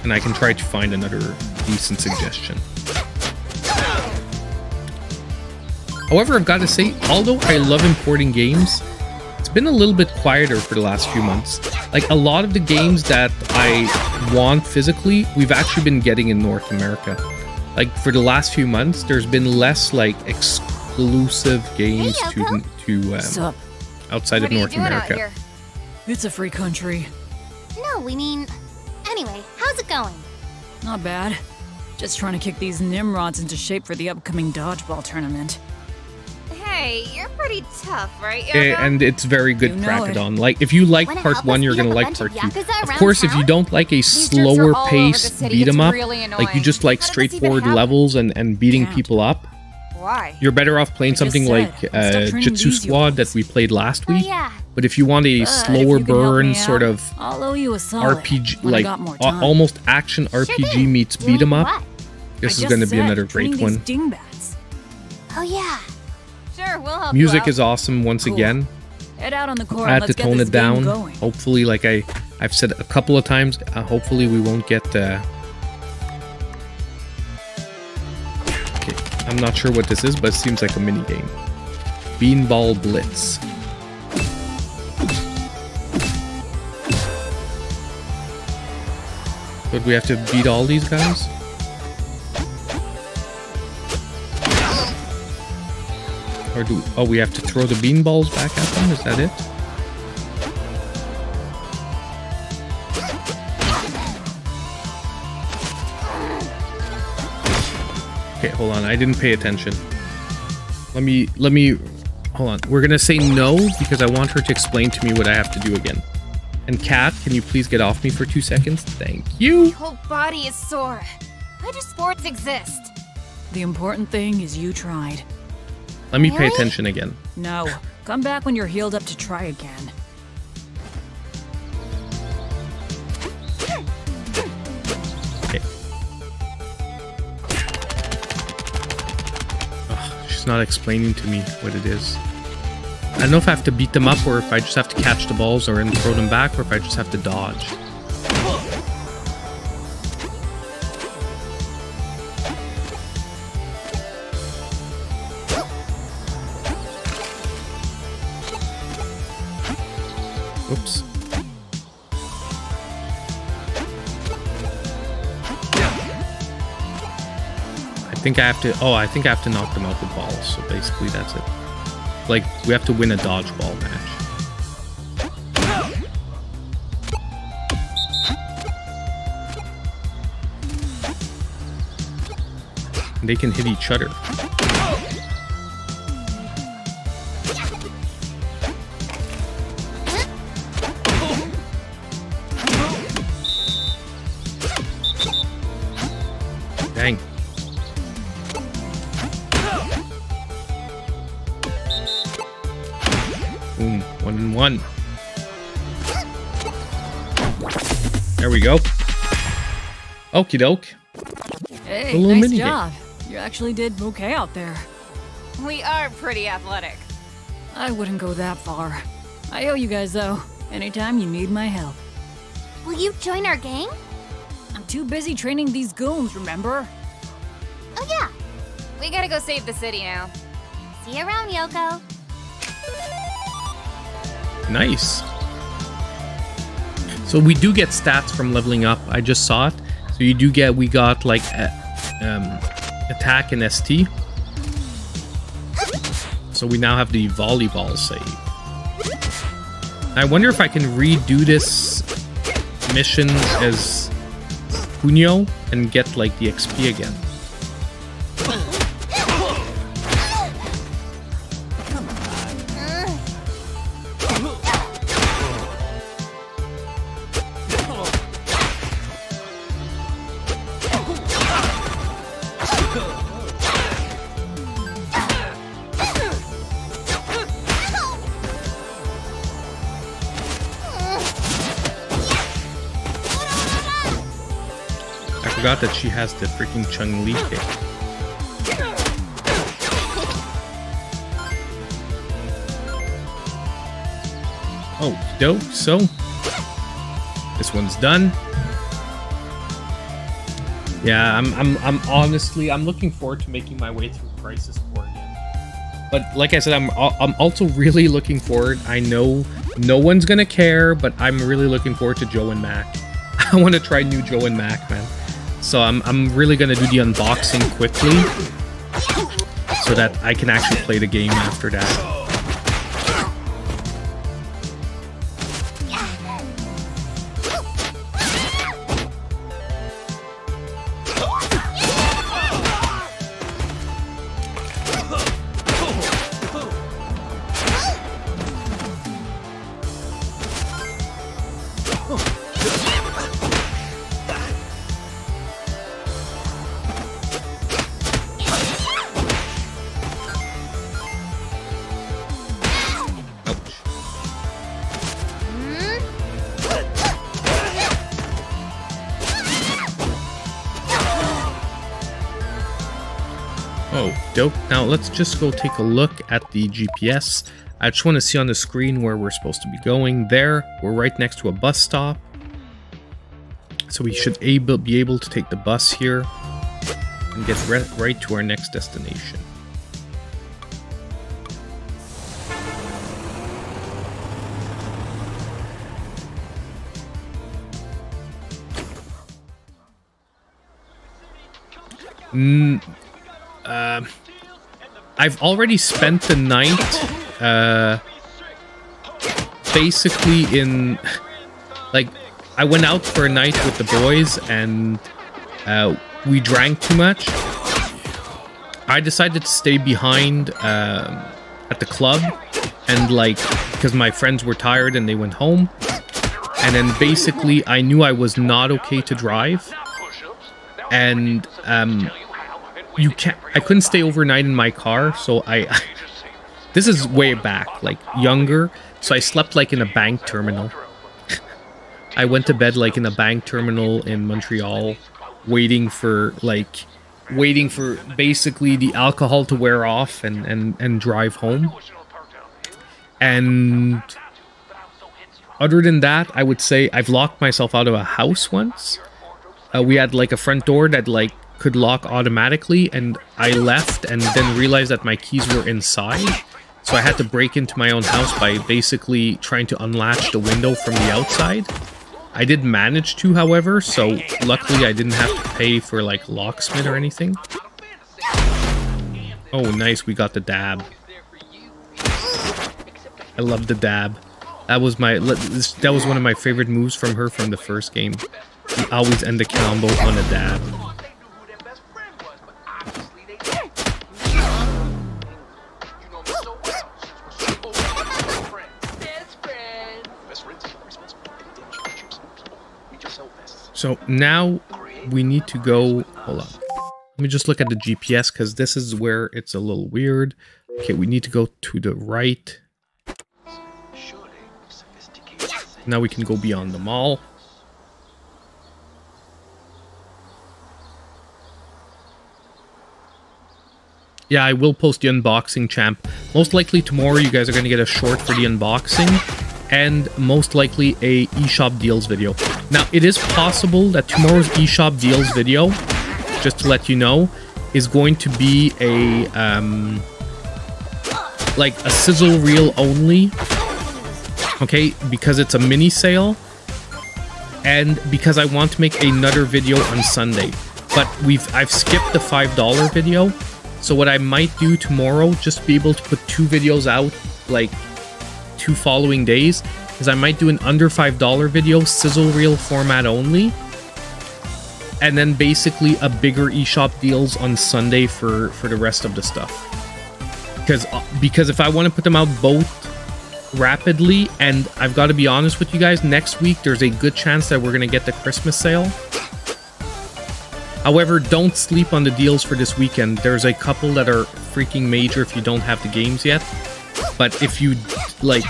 and I can try to find another decent suggestion. However, I've got to say, although I love importing games, it's been a little bit quieter for the last few months. Like, a lot of the games that I want physically, we've actually been getting in North America. Like, for the last few months, there's been less, like, exclusive games hey, to, to um, outside what of North America. It's a free country. No, we mean... Anyway, how's it going? Not bad. Just trying to kick these Nimrods into shape for the upcoming dodgeball tournament. Hey, you're pretty tough, right? Yoko? And it's very good Krakadon. It. Like, if you like Wanna part one, you're gonna like part two. Of course, town? If you don't like a slower pace beat 'em up, really like you just like How straightforward levels and and beating Damn. people up, Why? you're better off playing something said, like uh, Jutsu Squad that we played last week. Oh, yeah. But if you want a but slower burn out, sort of R P G, like almost action sure R P G did. meets beat 'em up, this is gonna be another great one. Oh yeah. Sure, we'll Music is awesome once cool. again. Head out on the court. I had to Let's tone it down. Hopefully, like I, I've said a couple of times, uh, hopefully we won't get... Uh... Okay, I'm not sure what this is, but it seems like a minigame. Beanball Blitz. But we have to beat all these guys? Or do, oh, we have to throw the bean balls back at them? Is that it? Okay, hold on. I didn't pay attention. Let me, let me, hold on. We're going to say no because I want her to explain to me what I have to do again. And Kat, can you please get off me for two seconds? Thank you. My whole body is sore. Why do sports exist? The important thing is you tried. Let me really? pay attention again. No. Come back when you're healed up to try again. Okay. Ugh, she's not explaining to me what it is. I don't know if I have to beat them up or if I just have to catch the balls or and throw them back or if I just have to dodge. Oops. I think I have to... Oh, I think I have to knock them out with balls. So basically, that's it. Like, we have to win a dodgeball match. And they can hit each other. One. There we go. Okie doke. Hey, nice job. Game. You actually did okay out there. We are pretty athletic. I wouldn't go that far. I owe you guys though. Anytime you need my help. Will you join our gang? I'm too busy training these goons, remember? Oh yeah. We gotta go save the city now. See you around, Yoko. Nice. So we do get stats from leveling up. I just saw it. So you do get, we got like a, um, attack and S T. So we now have the volleyball save. I wonder if I can redo this mission as Kunio and get like the X P again. I forgot that she has the freaking Chun-Li kick. Oh, dope. So, this one's done. Yeah, I'm, I'm, I'm honestly, I'm looking forward to making my way through Crisis Core again. But like I said, I'm, I'm also really looking forward. I know no one's gonna care, but I'm really looking forward to Joe and Mac. I want to try new Joe and Mac, man. So I'm, I'm really gonna do the unboxing quickly, so that I can actually play the game after that. Now let's just go take a look at the G P S. I just want to see on the screen where we're supposed to be going. There, we're right next to a bus stop. So we should able, be able to take the bus here and get right to our next destination. Mm, uh, I've already spent the night uh, basically in, like, I went out for a night with the boys and uh, we drank too much. I decided to stay behind uh, at the club and, like, because my friends were tired and they went home. And then basically I knew I was not okay to drive. And um, you can't, I couldn't stay overnight in my car, so I, I... This is way back, like, younger, so I slept, like, in a bank terminal. I went to bed, like, in a bank terminal in Montreal, waiting for, like... Waiting for, basically, the alcohol to wear off and, and, and drive home. And... Other than that, I would say I've locked myself out of a house once. Uh, we had, like, a front door that, like, could lock automatically, and I left and then realized that my keys were inside, so I had to break into my own house by basically trying to unlatch the window from the outside. I did manage to, however, so luckily I didn't have to pay for, like, locksmith or anything. Oh, nice, we got the dab. I love the dab. That was my, that was one of my favorite moves from her from the first game. We always end the combo on a dab. So now we need to go, hold on, let me just look at the G P S because this is where it's a little weird. Okay, we need to go to the right. Now we can go beyond the mall. Yeah, I will post the unboxing, champ. Most likely tomorrow you guys are going to get a short for the unboxing, and most likely a eShop deals video. Now, it is possible that tomorrow's eShop deals video, just to let you know, is going to be a, um, like, a sizzle reel only, okay, because it's a mini sale, and because I want to make another video on Sunday. But we've I've skipped the five dollar video, so what I might do tomorrow, just be able to put two videos out, like, two following days, is I might do an under five dollar video, sizzle reel format only, and then basically a bigger eShop deals on Sunday for, for the rest of the stuff. Because, because if I want to put them out both rapidly, and I've got to be honest with you guys, next week there's a good chance that we're going to get the Christmas sale. However, don't sleep on the deals for this weekend. There's a couple that are freaking major if you don't have the games yet. But if you, like,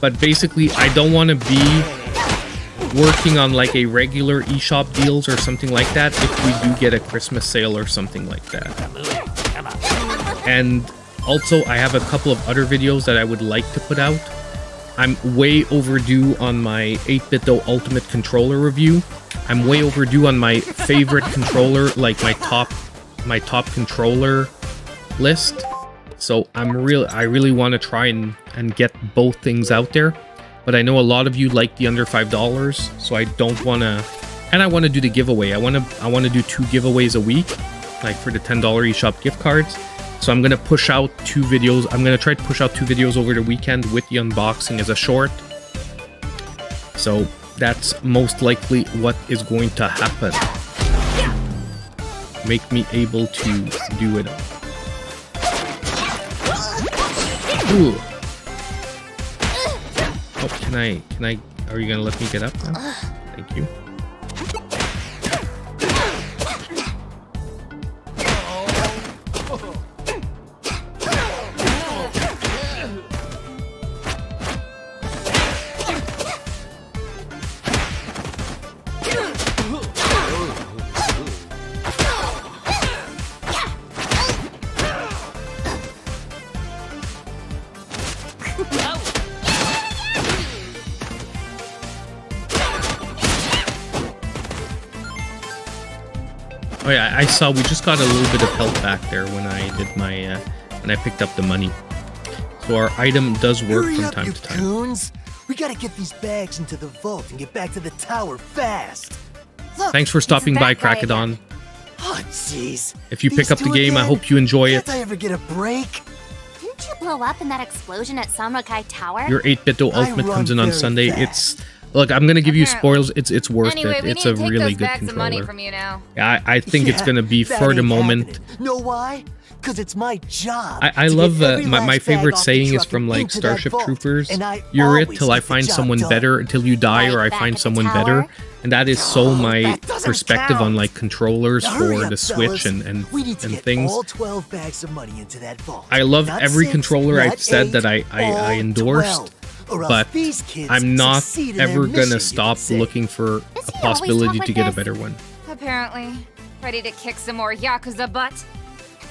but basically I don't want to be working on like a regular eShop deals or something like that if we do get a Christmas sale or something like that. And also, I have a couple of other videos that I would like to put out. I'm way overdue on my eight bitdo Ultimate controller review. I'm way overdue on my favorite controller, like my top, my top controller list. So I'm real. I really want to try and and get both things out there. But I know a lot of you like the under five dollars, so I don't want to. And I want to do the giveaway. I want to. I want to do two giveaways a week, like for the ten dollar eShop gift cards. So I'm going to push out two videos. I'm going to try to push out two videos over the weekend with the unboxing as a short. So that's most likely what is going to happen. Make me able to do it. Ooh. Oh, can I, can I, are you going to let me get up now? Thank you. Oh yeah, I saw we just got a little bit of health back there when I did my uh, when I picked up the money. So our item does work Hurry from up, time you to time. Coons. We gotta get these bags into the vault and get back to the tower fast. Look, thanks for stopping by, Crackadon. Oh jeez. If you these pick up the game, again? I hope you enjoy Can't it. I ever get a break? Didn't you blow up in that explosion at Samurai Tower? Your eight bitdo Ultimate comes in on Sunday. Fast. It's Look, I'm gonna give you spoils. It's it's worth anyway, it. It's a really good controller. Money from you now. I I think yeah, it's gonna be for the moment. Happening. Know why? Because it's my job. I I love uh, my my favorite saying is from like Starship Troopers. You're it till I find someone done. better, until you die right or I find someone better. And that is so my perspective count. on like controllers now for up, the Switch fellas. and and, and things. twelve bags of money into that vault. I love not every six, controller I've eight, said that I I, I endorsed. But I'm not ever gonna stop looking for a possibility to get a better one. Apparently, ready to kick some more Yakuza butt.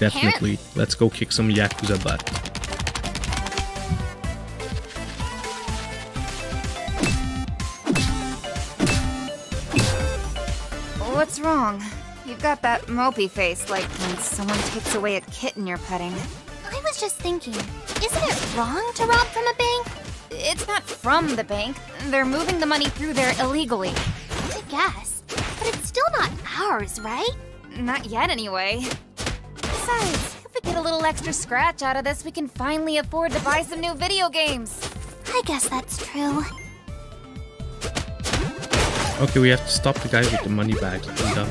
Definitely, let's go kick some Yakuza butt. What's wrong? You've got that mopey face, like when someone takes away a kitten you're petting. I was just thinking, isn't it wrong to rob from a bank? It's not from the bank. They're moving the money through there illegally. I guess. But it's still not ours, right? Not yet, anyway. Besides, if we get a little extra scratch out of this, we can finally afford to buy some new video games. I guess that's true. Okay, we have to stop the guy with the money bags. I'm done.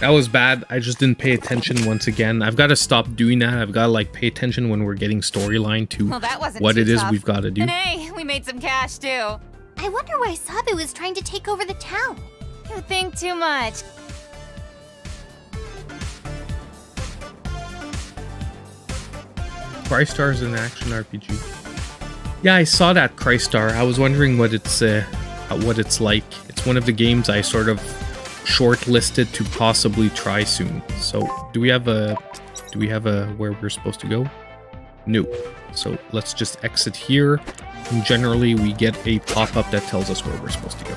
That was bad. I just didn't pay attention once again. I've got to stop doing that. I've got to like pay attention when we're getting storyline to well, what it is tough. we've got to do. And hey, we made some cash too. I wonder why Sabu is trying to take over the town. You think too much. Crystar is an action R P G. Yeah, I saw that Crystar. I was wondering what it's uh, what it's like. It's one of the games I sort of shortlisted to possibly try soon. So do we have a do we have a where we're supposed to go? No. So let's just exit here. And generally we get a pop-up that tells us where we're supposed to go.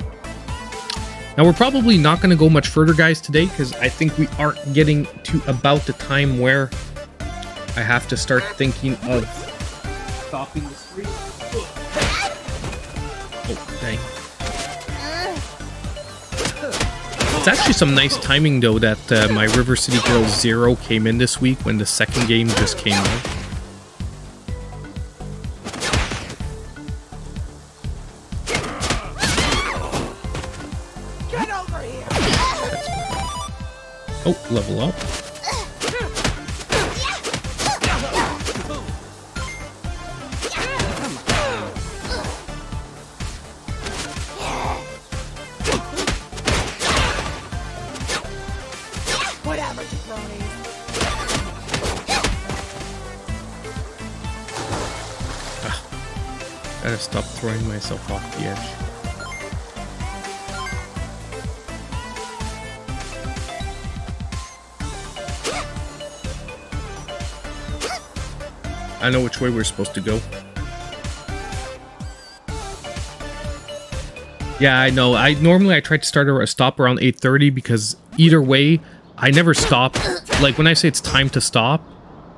Now we're probably not going to go much further, guys, today, because I think we are getting to about the time where I have to start thinking of stopping the stream. Oh dang. It's actually some nice timing, though, that uh, my River City Girls Zero came in this week when the second game just came out. Get over here. Oh, level up. Throwing myself off the edge. I know which way we're supposed to go. Yeah, I know. I normally I try to start a stop around eight thirty because either way, I never stop. Like when I say it's time to stop,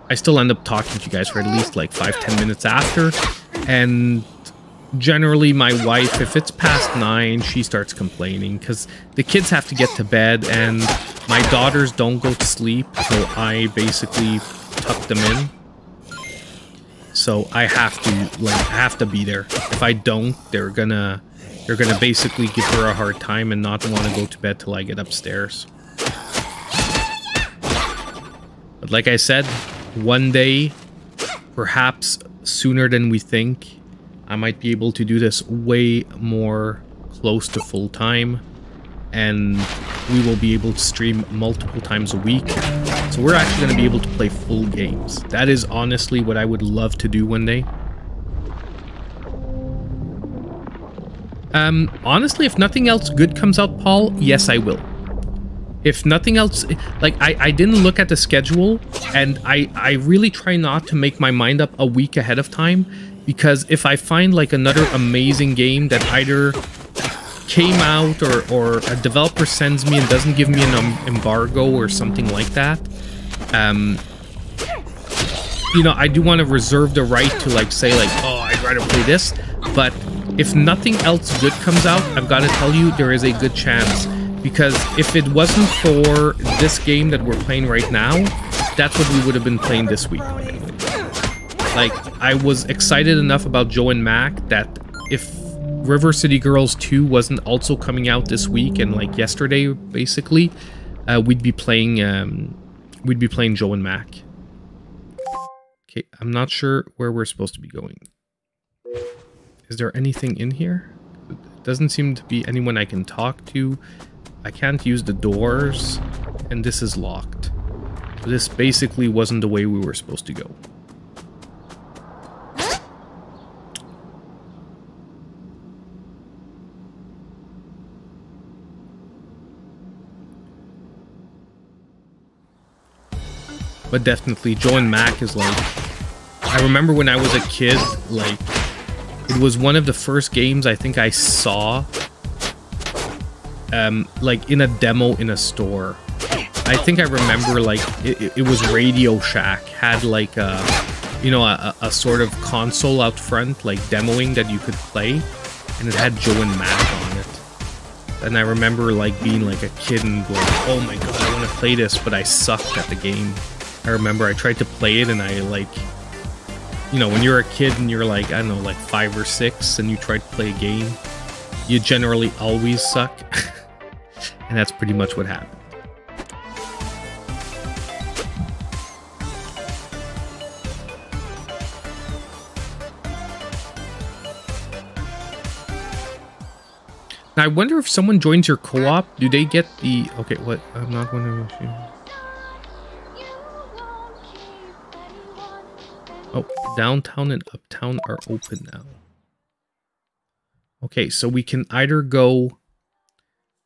I still end up talking to you guys for at least like five, ten minutes after, and generally my wife, if it's past nine, she starts complaining because the kids have to get to bed and my daughters don't go to sleep, so I basically tuck them in. So I have to like have to be there. If I don't, they're gonna they're gonna basically give her a hard time and not want to go to bed till I get upstairs. But like I said, one day, perhaps sooner than we think, I might be able to do this way more close to full time, and we will be able to stream multiple times a week. So we're actually going to be able to play full games. That is honestly what I would love to do one day. Um, honestly, if nothing else good comes out, Paul, yes, I will. If nothing else, like I, I didn't look at the schedule, and I, I really try not to make my mind up a week ahead of time. Because if I find like another amazing game that either came out or, or a developer sends me and doesn't give me an um, embargo or something like that, um, you know, I do want to reserve the right to like say like, oh, I'd rather play this. But if nothing else good comes out, I've got to tell you, there is a good chance. Because if it wasn't for this game that we're playing right now, that's what we would have been playing this week. Like, I was excited enough about Joe and Mac that if River City Girls two wasn't also coming out this week and like yesterday, basically, uh, we'd be playing um, we'd be playing Joe and Mac. Okay, I'm not sure where we're supposed to be going. Is there anything in here? It doesn't seem to be anyone I can talk to. I can't use the doors, and this is locked. So this basically wasn't the way we were supposed to go. But definitely, Joe and Mac is like, I remember when I was a kid, like, it was one of the first games I think I saw, um, like, in a demo in a store. I think I remember, like, it, it was Radio Shack, had, like, a, you know, a, a sort of console out front, like, demoing that you could play, and it had Joe and Mac on it. And I remember, like, being, like, a kid and like, oh my god, I want to play this, but I sucked at the game. I remember I tried to play it and I like, you know, when you're a kid and you're like, I don't know, like five or six and you try to play a game, you generally always suck. And that's pretty much what happened. Now, I wonder if someone joins your co-op, do they get the, okay, what, I'm not going to... Oh, downtown and uptown are open now. Okay, so we can either go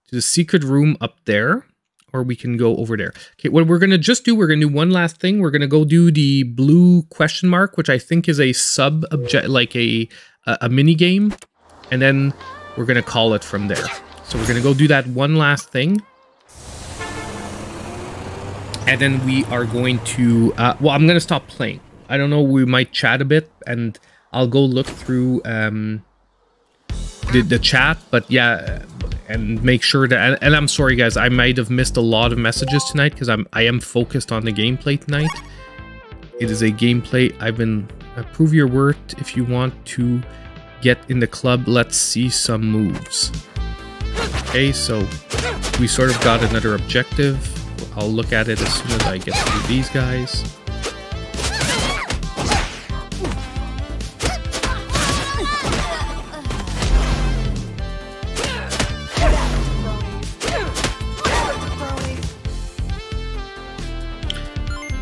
to the secret room up there, or we can go over there. Okay, what we're going to just do, we're going to do one last thing. We're going to go do the blue question mark, which I think is a sub-object, like a, a, a mini-game. And then we're going to call it from there. So we're going to go do that one last thing. And then we are going to... Uh, well, I'm going to stop playing. I don't know, we might chat a bit, and I'll go look through um, the, the chat, but yeah, and make sure that, and, and I'm sorry guys, I might have missed a lot of messages tonight because I'm I am focused on the gameplay tonight. It is a gameplay I've been, uh, prove your worth if you want to get in the club. Let's see some moves. Okay, so we sort of got another objective. I'll look at it as soon as I get through these guys.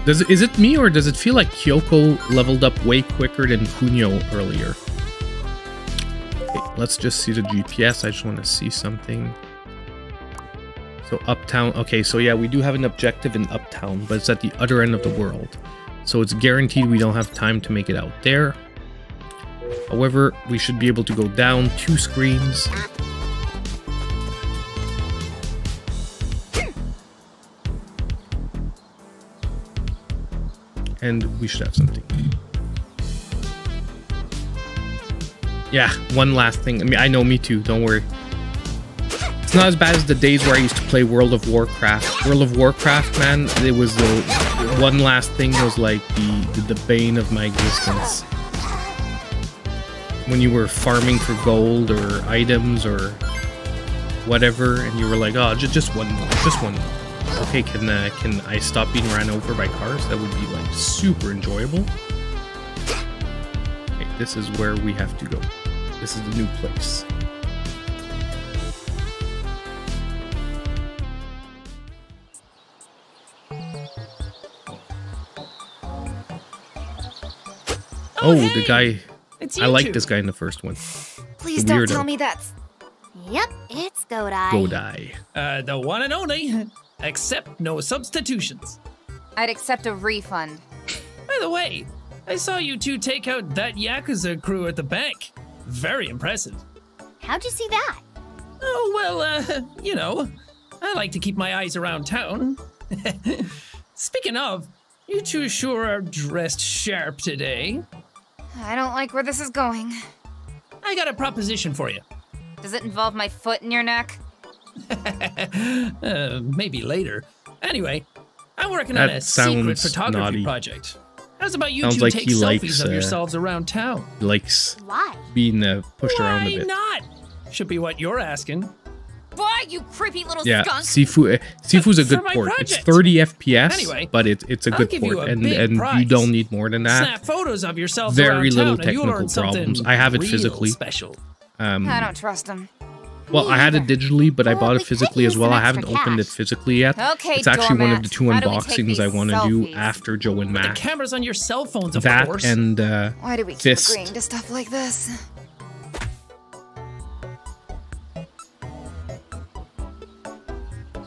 Does, is it me, or does it feel like Kyoko leveled up way quicker than Kunio earlier? Okay, let's just see the G P S. I just want to see something. So Uptown. Okay, so yeah, we do have an objective in Uptown, but it's at the other end of the world. So it's guaranteed we don't have time to make it out there. However, we should be able to go down two screens. And we should have something. Yeah, one last thing. I mean, I know, me too. Don't worry. It's not as bad as the days where I used to play World of Warcraft. World of Warcraft, man, it was the one last thing was like the, the, the bane of my existence. When you were farming for gold or items or whatever, and you were like, oh, just, just one more, just one more. Okay, can uh, can I stop being ran over by cars? That would be like super enjoyable. Okay, this is where we have to go. This is the new place. Oh, oh hey, the guy! I liked this guy in the first one. Please don't tell me that's. Yep, it's Godai. Godai. Uh, the one and only. Accept no substitutions. I'd accept a refund. By the way, I saw you two take out that Yakuza crew at the bank. Very impressive. How'd you see that? Oh, well, uh, you know, I like to keep my eyes around town. Speaking of, you two sure are dressed sharp today. I don't like where this is going. I got a proposition for you. Does it involve my foot in your neck? uh, maybe later. Anyway, I'm working that on a secret photography naughty. project. How's about you sounds two like take selfies likes, of uh, yourselves around town? Likes Why? being uh, pushed Why around a bit. Why not? Should be what you're asking. Why, you creepy little yeah, skunk? Sifu, uh, Sifu's a good port. Project. It's thirty F P S, anyway, but it, it's a I'll good port, a and, and you don't need more than that. Snap photos of yourselves Very little town, technical problems. I have it physically. Special. Um, I don't trust them. Well, I had it digitally, but I bought it physically as well. I haven't opened it physically yet. It's actually one of the two unboxings I want to do after Joe and Mac. The cameras on your cell phones, of course. That and uh, Why do we keep agreeing to stuff like this?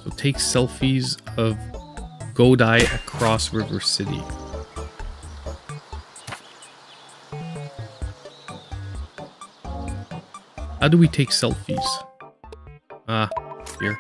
So take selfies of Godai across River City. How do we take selfies? Ah, uh, here.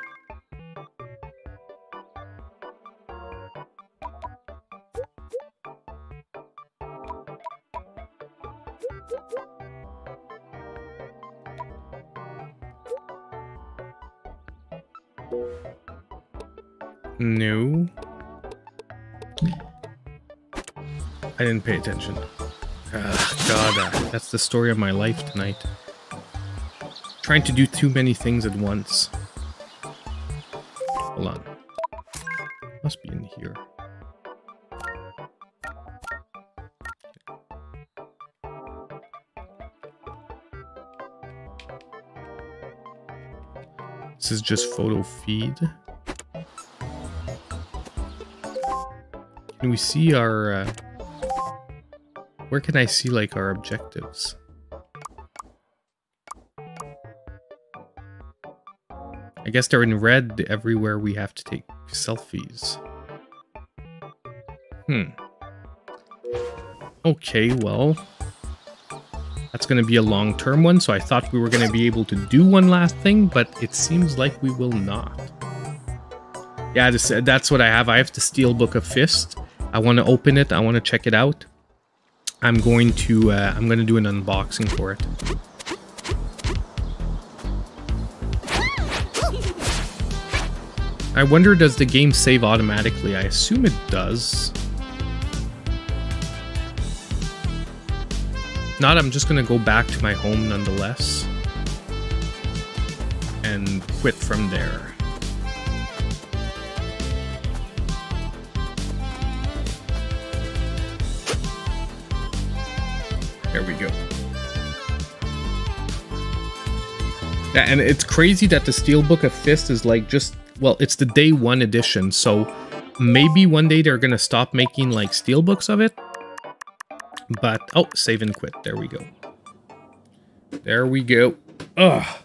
No. I didn't pay attention. Ah, God, uh, that's the story of my life tonight. Trying to do too many things at once. Hold on. Must be in here. This is just photo feed. Can we see our... Uh, where can I see like our objectives? I guess they're in red everywhere we have to take selfies. Hmm. Okay, well. That's going to be a long-term one, so I thought we were going to be able to do one last thing, but it seems like we will not. Yeah, this, uh, that's what I have. I have the Steelbook of Fist. I want to open it. I want to check it out. I'm going to, uh, I'm going to do an unboxing for it. I wonder, does the game save automatically? I assume it does. If not, I'm just gonna go back to my home nonetheless and quit from there. There we go. Yeah, and it's crazy that the Steelbook of Fist is like just, well, it's the day one edition, so maybe one day they're gonna stop making like Steelbooks of it. But, oh, save and quit. There we go. There we go. Ugh.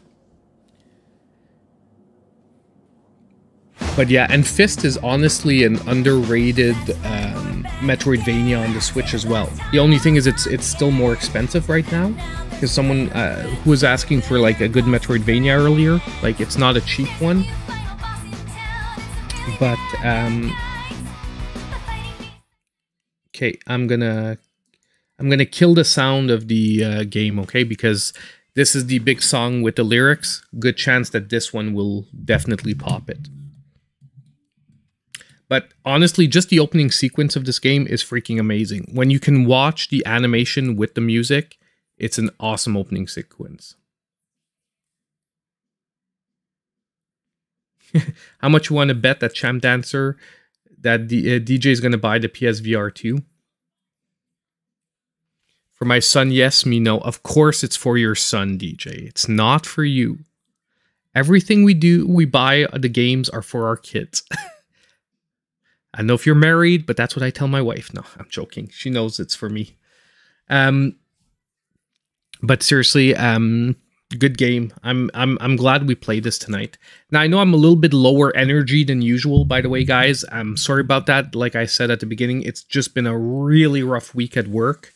But yeah, and Fist is honestly an underrated um, Metroidvania on the Switch as well. The only thing is it's it's still more expensive right now, because someone uh, who was asking for like a good Metroidvania earlier, like it's not a cheap one. But, um... okay, I'm gonna... I'm gonna kill the sound of the uh, game, okay? Because this is the big song with the lyrics. Good chance that this one will definitely pop it. But honestly, just the opening sequence of this game is freaking amazing. When you can watch the animation with the music, it's an awesome opening sequence. How much you want to bet that Champ Dancer, that the uh, D J is going to buy the P S V R two? For my son, yes, me, no. Of course it's for your son, D J. It's not for you. Everything we do, we buy the games are for our kids. I know if you're married, but that's what I tell my wife. No, I'm joking. She knows it's for me. Um, but seriously, um, good game. I'm I'm I'm glad we played this tonight. Now I know I'm a little bit lower energy than usual. By the way, guys, I'm sorry about that. Like I said at the beginning, it's just been a really rough week at work.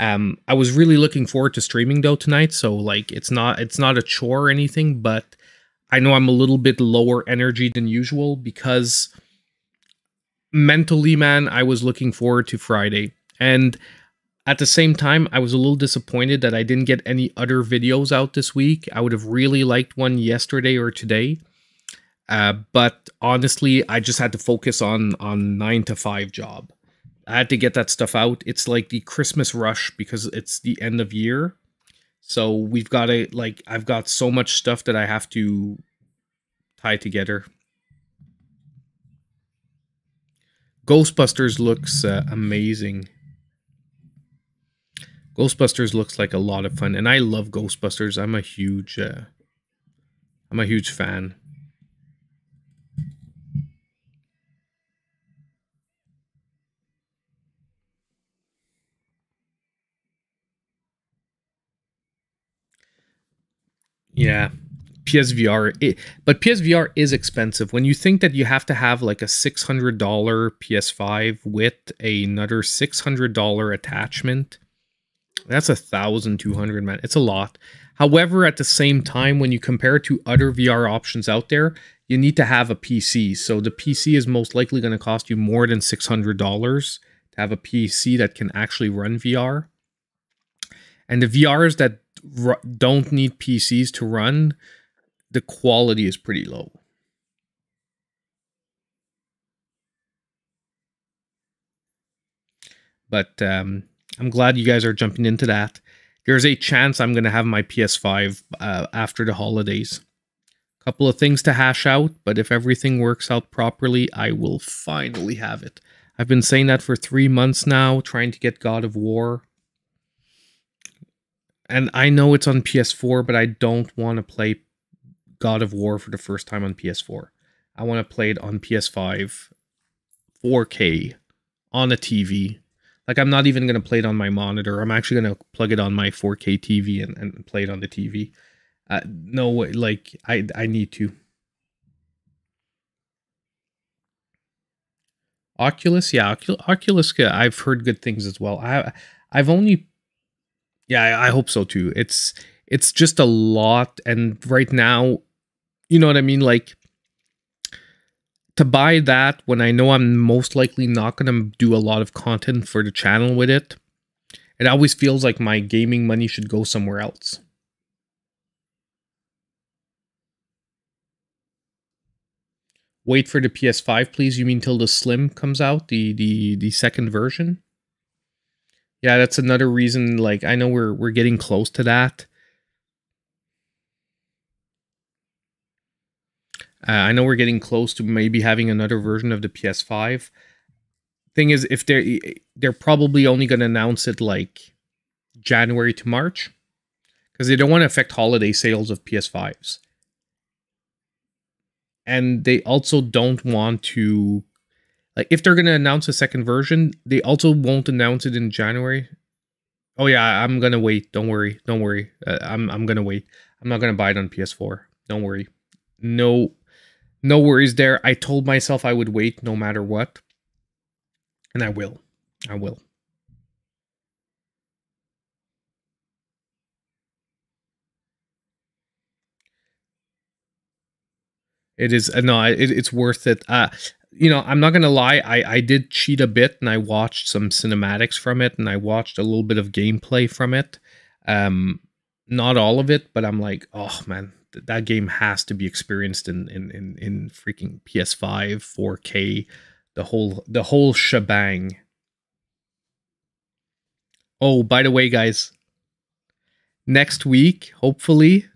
Um, I was really looking forward to streaming though tonight, so like it's not it's not a chore or anything. But I know I'm a little bit lower energy than usual because. Mentally, man, I was looking forward to Friday, and at the same time, I was a little disappointed that I didn't get any other videos out this week. I would have really liked one yesterday or today, uh, but honestly, I just had to focus on on nine to five job. I had to get that stuff out. It's like the Christmas rush because it's the end of year, so we've got to like I've got so much stuff that I have to tie together. Ghostbusters looks uh, amazing. Ghostbusters looks like a lot of fun, and I love Ghostbusters. I'm a huge, uh, I'm a huge fan. Yeah. P S V R, it, but P S V R is expensive. When you think that you have to have like a six hundred dollar P S five with another six hundred dollar attachment, that's one thousand two hundred dollars, man. It's a lot. However, at the same time, when you compare it to other V R options out there, you need to have a P C. So the P C is most likely going to cost you more than six hundred dollars to have a P C that can actually run V R. And the V Rs that don't need P Cs to run, the quality is pretty low. But um, I'm glad you guys are jumping into that. There's a chance I'm going to have my P S five uh, after the holidays. A couple of things to hash out, but if everything works out properly, I will finally have it. I've been saying that for three months now, trying to get God of War. And I know it's on P S four, but I don't want to play God of War for the first time on P S four. I want to play it on P S five, four K, on a T V. Like, I'm not even going to play it on my monitor. I'm actually going to plug it on my four K T V and, and play it on the T V. Uh, no way, like, I, I need to. Oculus? Yeah, Ocul- Oculus, I've heard good things as well. I, I've only... Yeah, I hope so too. It's it's just a lot, and right now, you know what I mean? Like, to buy that when I know I'm most likely not going to do a lot of content for the channel with it, it always feels like my gaming money should go somewhere else. wait for the P S five, please. You mean till the Slim comes out, the the the second version? Yeah, that's another reason. Like, I know we're we're getting close to that. Uh, I know we're getting close to maybe having another version of the P S five. Thing is, if they're they're probably only going to announce it like January to March, because they don't want to affect holiday sales of P S fives. And they also don't want to, like, if they're going to announce a second version, they also won't announce it in January. Oh yeah, I'm going to wait. Don't worry. Don't worry. Uh, I'm I'm going to wait. I'm not going to buy it on P S four. Don't worry. No, no worries there. I told myself I would wait no matter what. And I will. I will. It is, uh, no, it, it's worth it. Uh, you know, I'm not going to lie. I, I did cheat a bit, and I watched some cinematics from it, and I watched a little bit of gameplay from it. Um, not all of it, but I'm like, oh man, th that game has to be experienced in, in, in, in freaking P S five, four K, the whole, the whole shebang. Oh, by the way, guys, next week, hopefully,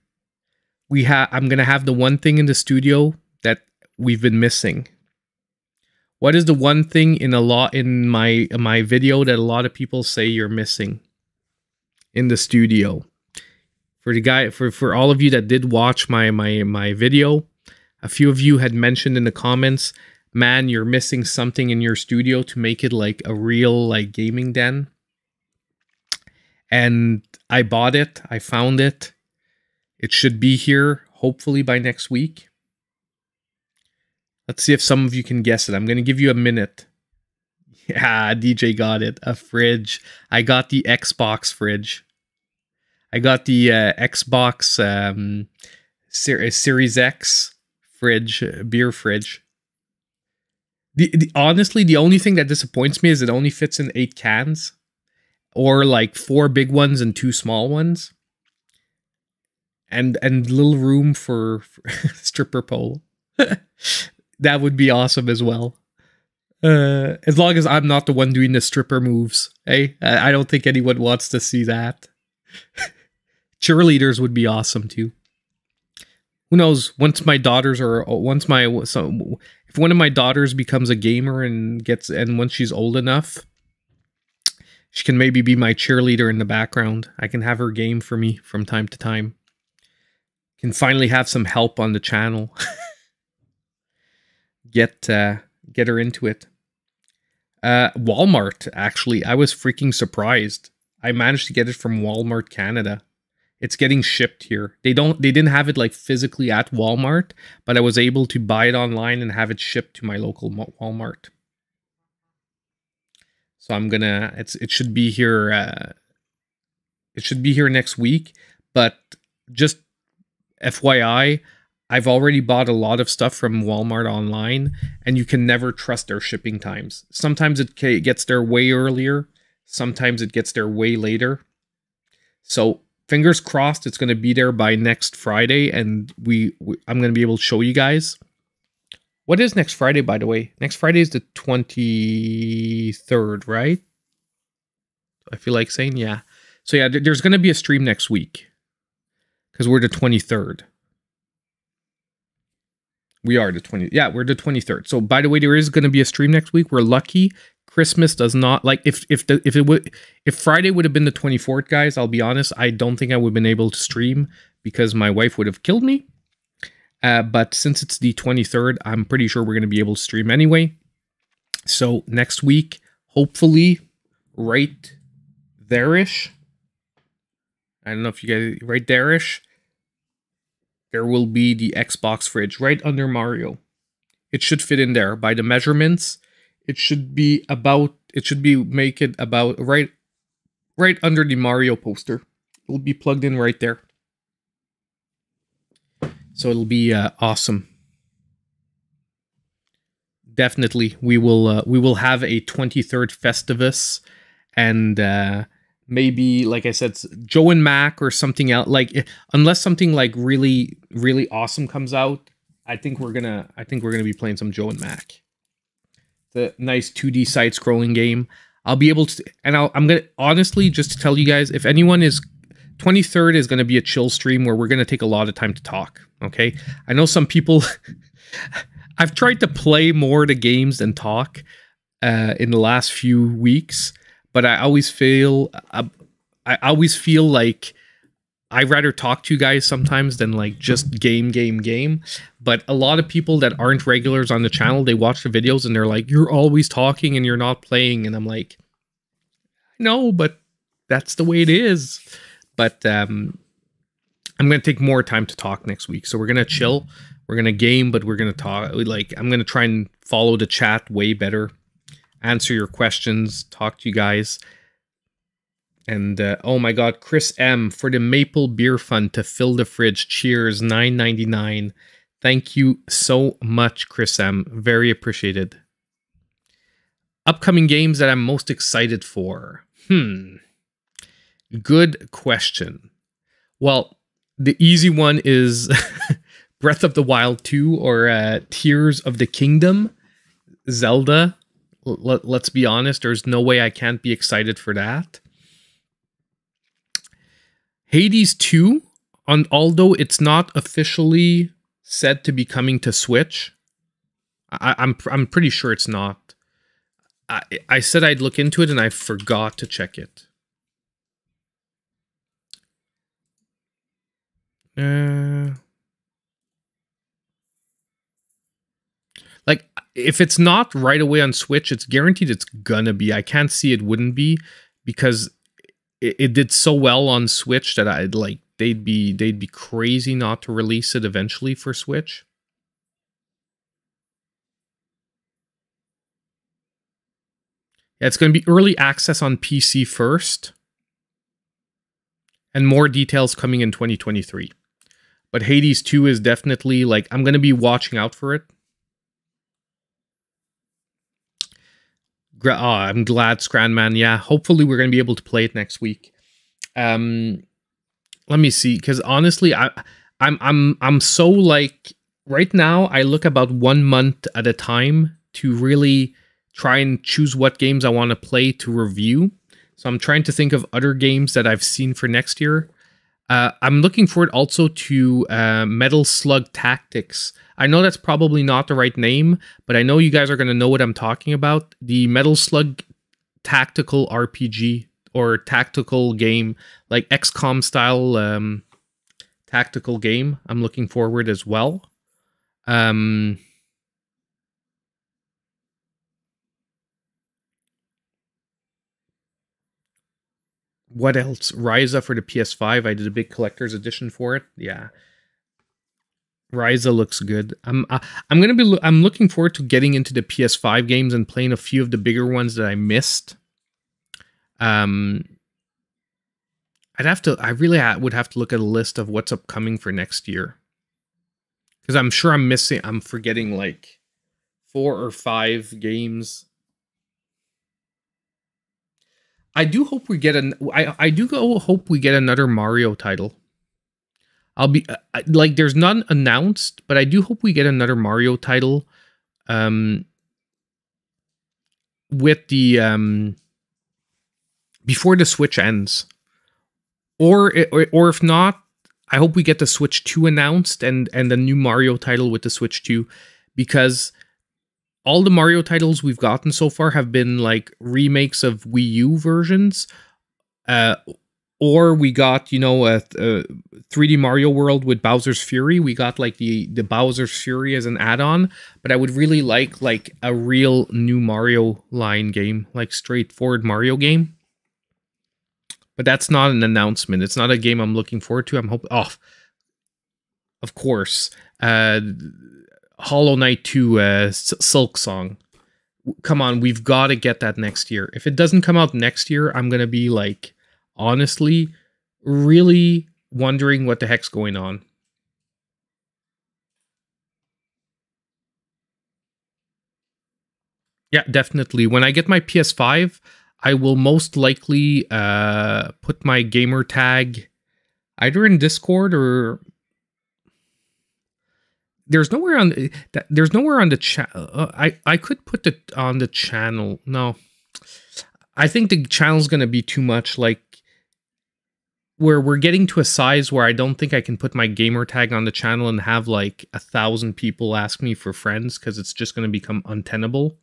We ha I'm going to have the one thing in the studio that we've been missing. What is the one thing in a lot in my in my video that a lot of people say you're missing in the studio? For the guy for for all of you that did watch my my my video, a few of you had mentioned in the comments, "Man, you're missing something in your studio to make it like a real like gaming den." And I bought it. I found it. It should be here, hopefully, by next week. Let's see if some of you can guess it. I'm going to give you a minute. Yeah, D J got it. A fridge. I got the Xbox fridge. I got the uh, Xbox um, ser Series X fridge, uh, beer fridge. The, the, honestly, the only thing that disappoints me is it only fits in eight cans. Or like four big ones and two small ones. And and little room for, for stripper pole. That would be awesome as well. Uh, as long as I'm not the one doing the stripper moves, hey, eh? I don't think anyone wants to see that. Cheerleaders would be awesome too. Who knows? Once my daughters are, once my so if one of my daughters becomes a gamer and gets, and once she's old enough, she can maybe be my cheerleader in the background. I can have her game for me from time to time. Can finally have some help on the channel. Get uh, get her into it. Uh, Walmart, actually. I was freaking surprised. I managed to get it from Walmart Canada. It's getting shipped here. They don't. They didn't have it like physically at Walmart, but I was able to buy it online and have it shipped to my local Walmart. So I'm gonna. It's. It should be here. Uh, it should be here next week. But just. F Y I, I've already bought a lot of stuff from Walmart online, and you can never trust their shipping times. Sometimes it gets there way earlier. Sometimes it gets there way later. So fingers crossed it's going to be there by next Friday, and we, we I'm going to be able to show you guys. What is next Friday, by the way? Next Friday is the twenty-third, right? I feel like saying, yeah. So yeah, th there's going to be a stream next week. Because we're the twenty-third. We are the twentieth. Yeah, we're the twenty-third. So, by the way, there is going to be a stream next week. We're lucky. Christmas does not, like, if if the, if it would, if Friday would have been the twenty-fourth, guys, I'll be honest, I don't think I would have been able to stream because my wife would have killed me. Uh, but since it's the twenty-third, I'm pretty sure we're going to be able to stream anyway. So next week, hopefully, right there-ish. I don't know if you guys, right there-ish. There will be the Xbox fridge right under Mario. It should fit in there by the measurements. It should be about, it should be, make it about right, right under the Mario poster. It will be plugged in right there. So it'll be uh, awesome. Definitely. We will, uh, we will have a twenty-third Festivus, and, uh, maybe, like I said, Joe and Mac or something else. Like, unless something like really, really awesome comes out, I think we're gonna I think we're gonna be playing some Joe and Mac. The nice two D side scrolling game. I'll be able to, and I'll, I'm gonna honestly just to tell you guys, if anyone is, twenty-third is gonna be a chill stream where we're gonna take a lot of time to talk. Okay, I know some people. I've tried to play more to games than talk uh, in the last few weeks, but I always feel I, I always feel like I'd rather talk to you guys sometimes than like just game, game, game. But a lot of people that aren't regulars on the channel, they watch the videos and they're like, you're always talking and you're not playing. And I'm like, no, but that's the way it is. But um, I'm going to take more time to talk next week. So we're going to chill. We're going to game, but we're going to talk. Like, I'm going to try and follow the chat way better, answer your questions, talk to you guys. And, uh, oh my God, Chris M for the Maple Beer Fund to fill the fridge. Cheers, nine ninety-nine. Thank you so much, Chris M. Very appreciated. Upcoming games that I'm most excited for. Hmm. Good question. Well, the easy one is Breath of the Wild two or uh, Tears of the Kingdom. Zelda. L- let's be honest, there's no way I can't be excited for that. Hades two, on, although it's not officially said to be coming to Switch, I, I'm I'm pretty sure it's not. I, I said I'd look into it, and I forgot to check it. Uh, like, if it's not right away on Switch, it's guaranteed it's gonna be. I can't see it wouldn't be, because It, it did so well on Switch that I'd like they'd be they'd be crazy not to release it eventually for Switch. Yeah, it's going to be early access on P C first, and more details coming in twenty twenty-three. But Hades two is definitely like I'm going to be watching out for it. Oh, I'm glad, Scranman. Yeah, hopefully we're going to be able to play it next week. Um, let me see, because honestly, I, I'm I'm I'm so like right now. I look about one month at a time to really try and choose what games I want to play to review. So I'm trying to think of other games that I've seen for next year. Uh, I'm looking forward also to uh, Metal Slug Tactics. I know that's probably not the right name, but I know you guys are going to know what I'm talking about. The Metal Slug tactical R P G or tactical game, like X COM style um, tactical game. I'm looking forward as well. Um, What else? Ryza for the P S five. I did a big collector's edition for it. Yeah, Ryza looks good. I'm uh, I'm gonna be lo I'm looking forward to getting into the P S five games and playing a few of the bigger ones that I missed. Um, I'd have to. I really ha would have to look at a list of what's upcoming for next year, because I'm sure I'm missing. I'm forgetting like four or five games. I do hope we get an. I I do go hope we get another Mario title. I'll be uh, like, there's none announced, but I do hope we get another Mario title, um, with the um, before the Switch ends, or or or if not, I hope we get the Switch two announced and and the new Mario title with the Switch two, because all the Mario titles we've gotten so far have been like remakes of Wii U versions. Uh, or we got, you know, a, a three D Mario World with Bowser's Fury. We got like the, the Bowser's Fury as an add-on. But I would really like like a real new Mario line game, like straightforward Mario game. But that's not an announcement. It's not a game I'm looking forward to. I'm hoping, oh, of course. Uh... Hollow Knight two uh, Silk Song. Come on, we've got to get that next year. If it doesn't come out next year, I'm going to be like, honestly, really wondering what the heck's going on. Yeah, definitely. When I get my P S five, I will most likely uh, put my gamer tag either in Discord or there's nowhere on the, there's nowhere on the channel. Uh, I I could put it on the channel. No, I think the channel's gonna be too much. Like, where we're getting to a size where I don't think I can put my gamer tag on the channel and have like a thousand people ask me for friends, because it's just gonna become untenable.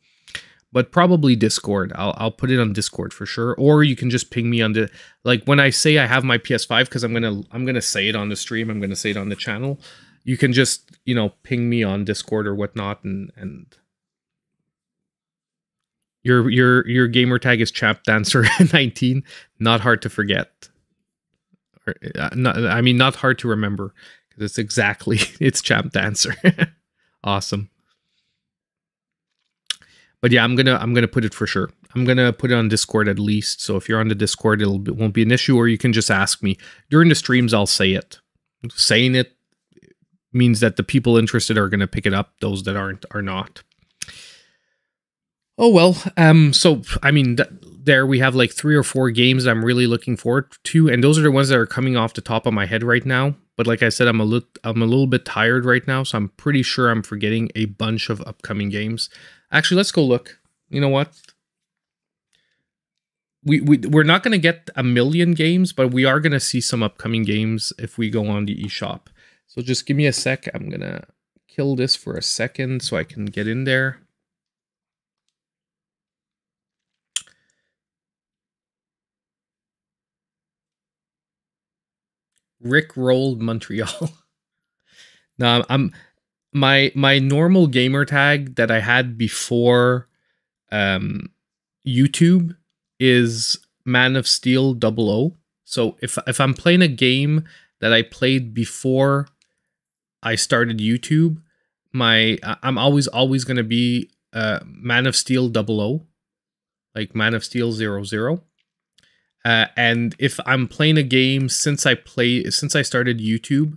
But probably Discord. I'll I'll put it on Discord for sure. Or you can just ping me on the, like, when I say I have my P S five, because I'm gonna I'm gonna say it on the stream. I'm gonna say it on the channel. You can just, you know, ping me on Discord or whatnot, and and your your your gamer tag is Chap Dancer nineteen. Not hard to forget. Or, uh, not, I mean, not hard to remember, because it's exactly it's Chap Dancer. Awesome. But yeah, I'm gonna I'm gonna put it for sure. I'm gonna put it on Discord at least. So if you're on the Discord, it'll it won't be an issue, or you can just ask me during the streams. I'll say it. Saying it means that the people interested are gonna pick it up. Those that aren't are not. Oh well. Um. So I mean, th there we have like three or four games that I'm really looking forward to, and those are the ones that are coming off the top of my head right now. But like I said, I'm a little I'm a little bit tired right now, so I'm pretty sure I'm forgetting a bunch of upcoming games. Actually, let's go look. You know what? We, we, we're not going to get a million games, but we are going to see some upcoming games if we go on the eShop. So just give me a sec. I'm going to kill this for a second so I can get in there. Rick rolled Montreal. No, I'm... My my normal gamer tag that I had before um, YouTube is Man of Steel double O. So if, if I'm playing a game that I played before I started YouTube, my I'm always, always going to be uh, Man of Steel double O, like Man of Steel zero zero. Uh, and if I'm playing a game since I play since I started YouTube,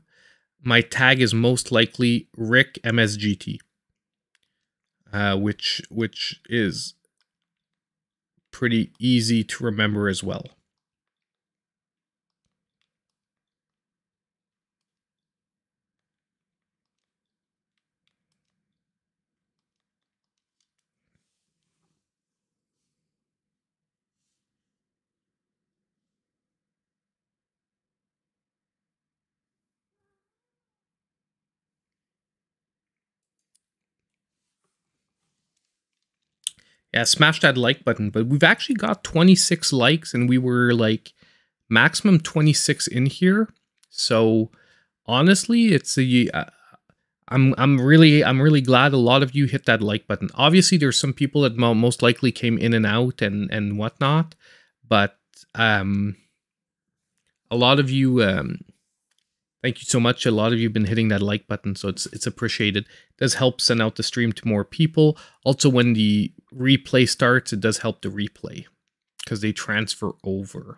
my tag is most likely Rick M S G T, uh, which which is pretty easy to remember as well. Yeah, smash that like button. But we've actually got twenty-six likes, and we were like maximum twenty-six in here. So honestly, it's a uh, I'm I'm really I'm really glad a lot of you hit that like button. Obviously, there's some people that most likely came in and out and and whatnot, but um, a lot of you. Um, Thank you so much. A lot of you have been hitting that like button, so it's it's appreciated. It does help send out the stream to more people. Also, when the replay starts, it does help the replay because they transfer over.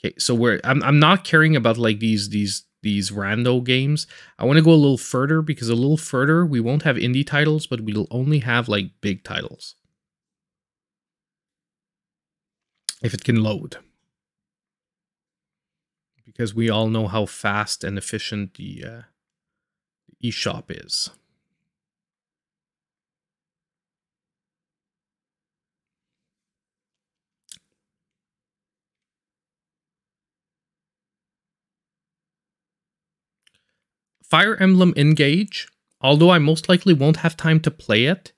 Okay, so we're I'm I'm not caring about like these these these rando games. I want to go a little further, because a little further we won't have indie titles, but we'll only have like big titles. If it can load. Because we all know how fast and efficient the uh, eShop is. Fire Emblem Engage. Although I most likely won't have time to play it,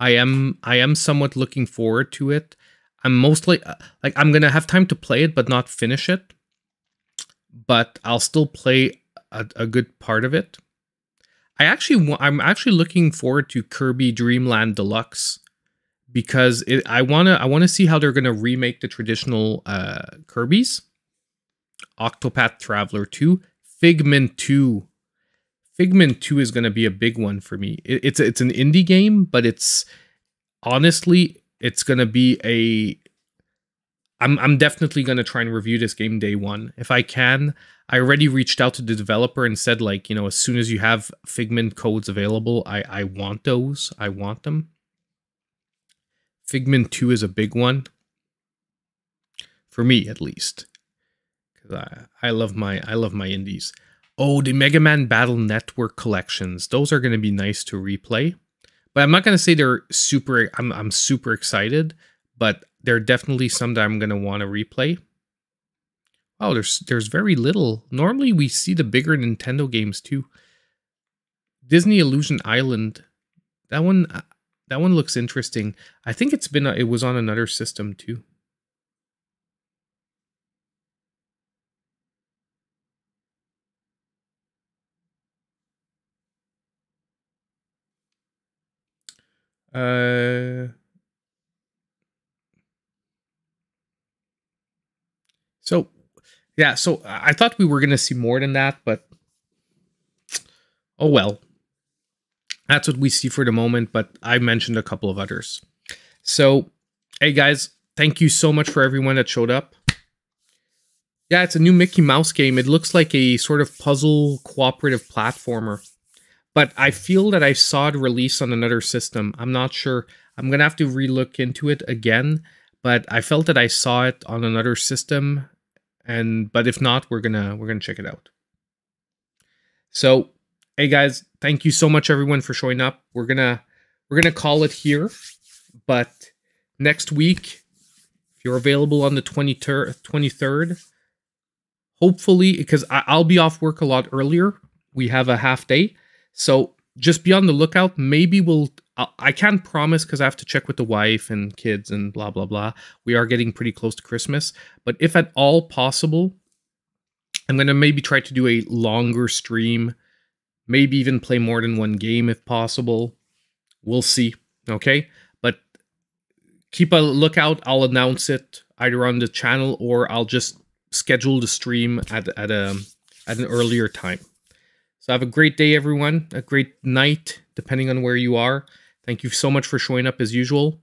I am I am somewhat looking forward to it. I'm mostly like I'm gonna have time to play it, but not finish it. But I'll still play a, a good part of it. I actually, I'm actually looking forward to Kirby Dream Land Deluxe, because it, I wanna, I wanna see how they're gonna remake the traditional uh, Kirby's. Octopath Traveler Two, Figment Two. Figment Two is gonna be a big one for me. It, it's it's an indie game, but it's honestly, it's gonna be a. I'm, I'm definitely going to try and review this game day one. If I can, I already reached out to the developer and said, like, you know, as soon as you have Figment codes available, I, I want those. I want them. Figment two is a big one. For me, at least. Because I, I love my I love my indies. Oh, the Mega Man Battle Network collections. Those are going to be nice to replay. But I'm not going to say they're super... I'm, I'm super excited. But they're definitely some that I'm going to want to replay. Oh, there's, there's very little. Normally, we see the bigger Nintendo games, too. Disney Illusion Island. That one... That one looks interesting. I think it's been... It was on another system, too. Uh, so, yeah, so I thought we were going to see more than that, but oh well. That's what we see for the moment, but I mentioned a couple of others. So, hey guys, thank you so much for everyone that showed up. Yeah, it's a new Mickey Mouse game. It looks like a sort of puzzle cooperative platformer. But I feel that I saw it released on another system. I'm not sure. I'm going to have to relook into it again. But I felt that I saw it on another system. And but if not, we're going to we're going to check it out. So, hey guys, thank you so much everyone for showing up. We're going to we're going to call it here. But next week, if you're available on the twenty-third, hopefully, because I'll be off work a lot earlier. We have a half day. So just be on the lookout. Maybe we'll, I can't promise because I have to check with the wife and kids and blah, blah, blah. We are getting pretty close to Christmas. But if at all possible, I'm going to maybe try to do a longer stream. Maybe even play more than one game if possible. We'll see. Okay. But keep a lookout. I'll announce it either on the channel or I'll just schedule the stream at, at, a, at an earlier time. So have a great day, everyone. A great night, depending on where you are. Thank you so much for showing up as usual.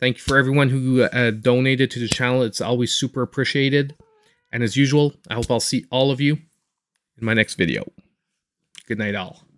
Thank you for everyone who uh, donated to the channel. It's always super appreciated. And as usual, I hope I'll see all of you in my next video. Good night, all.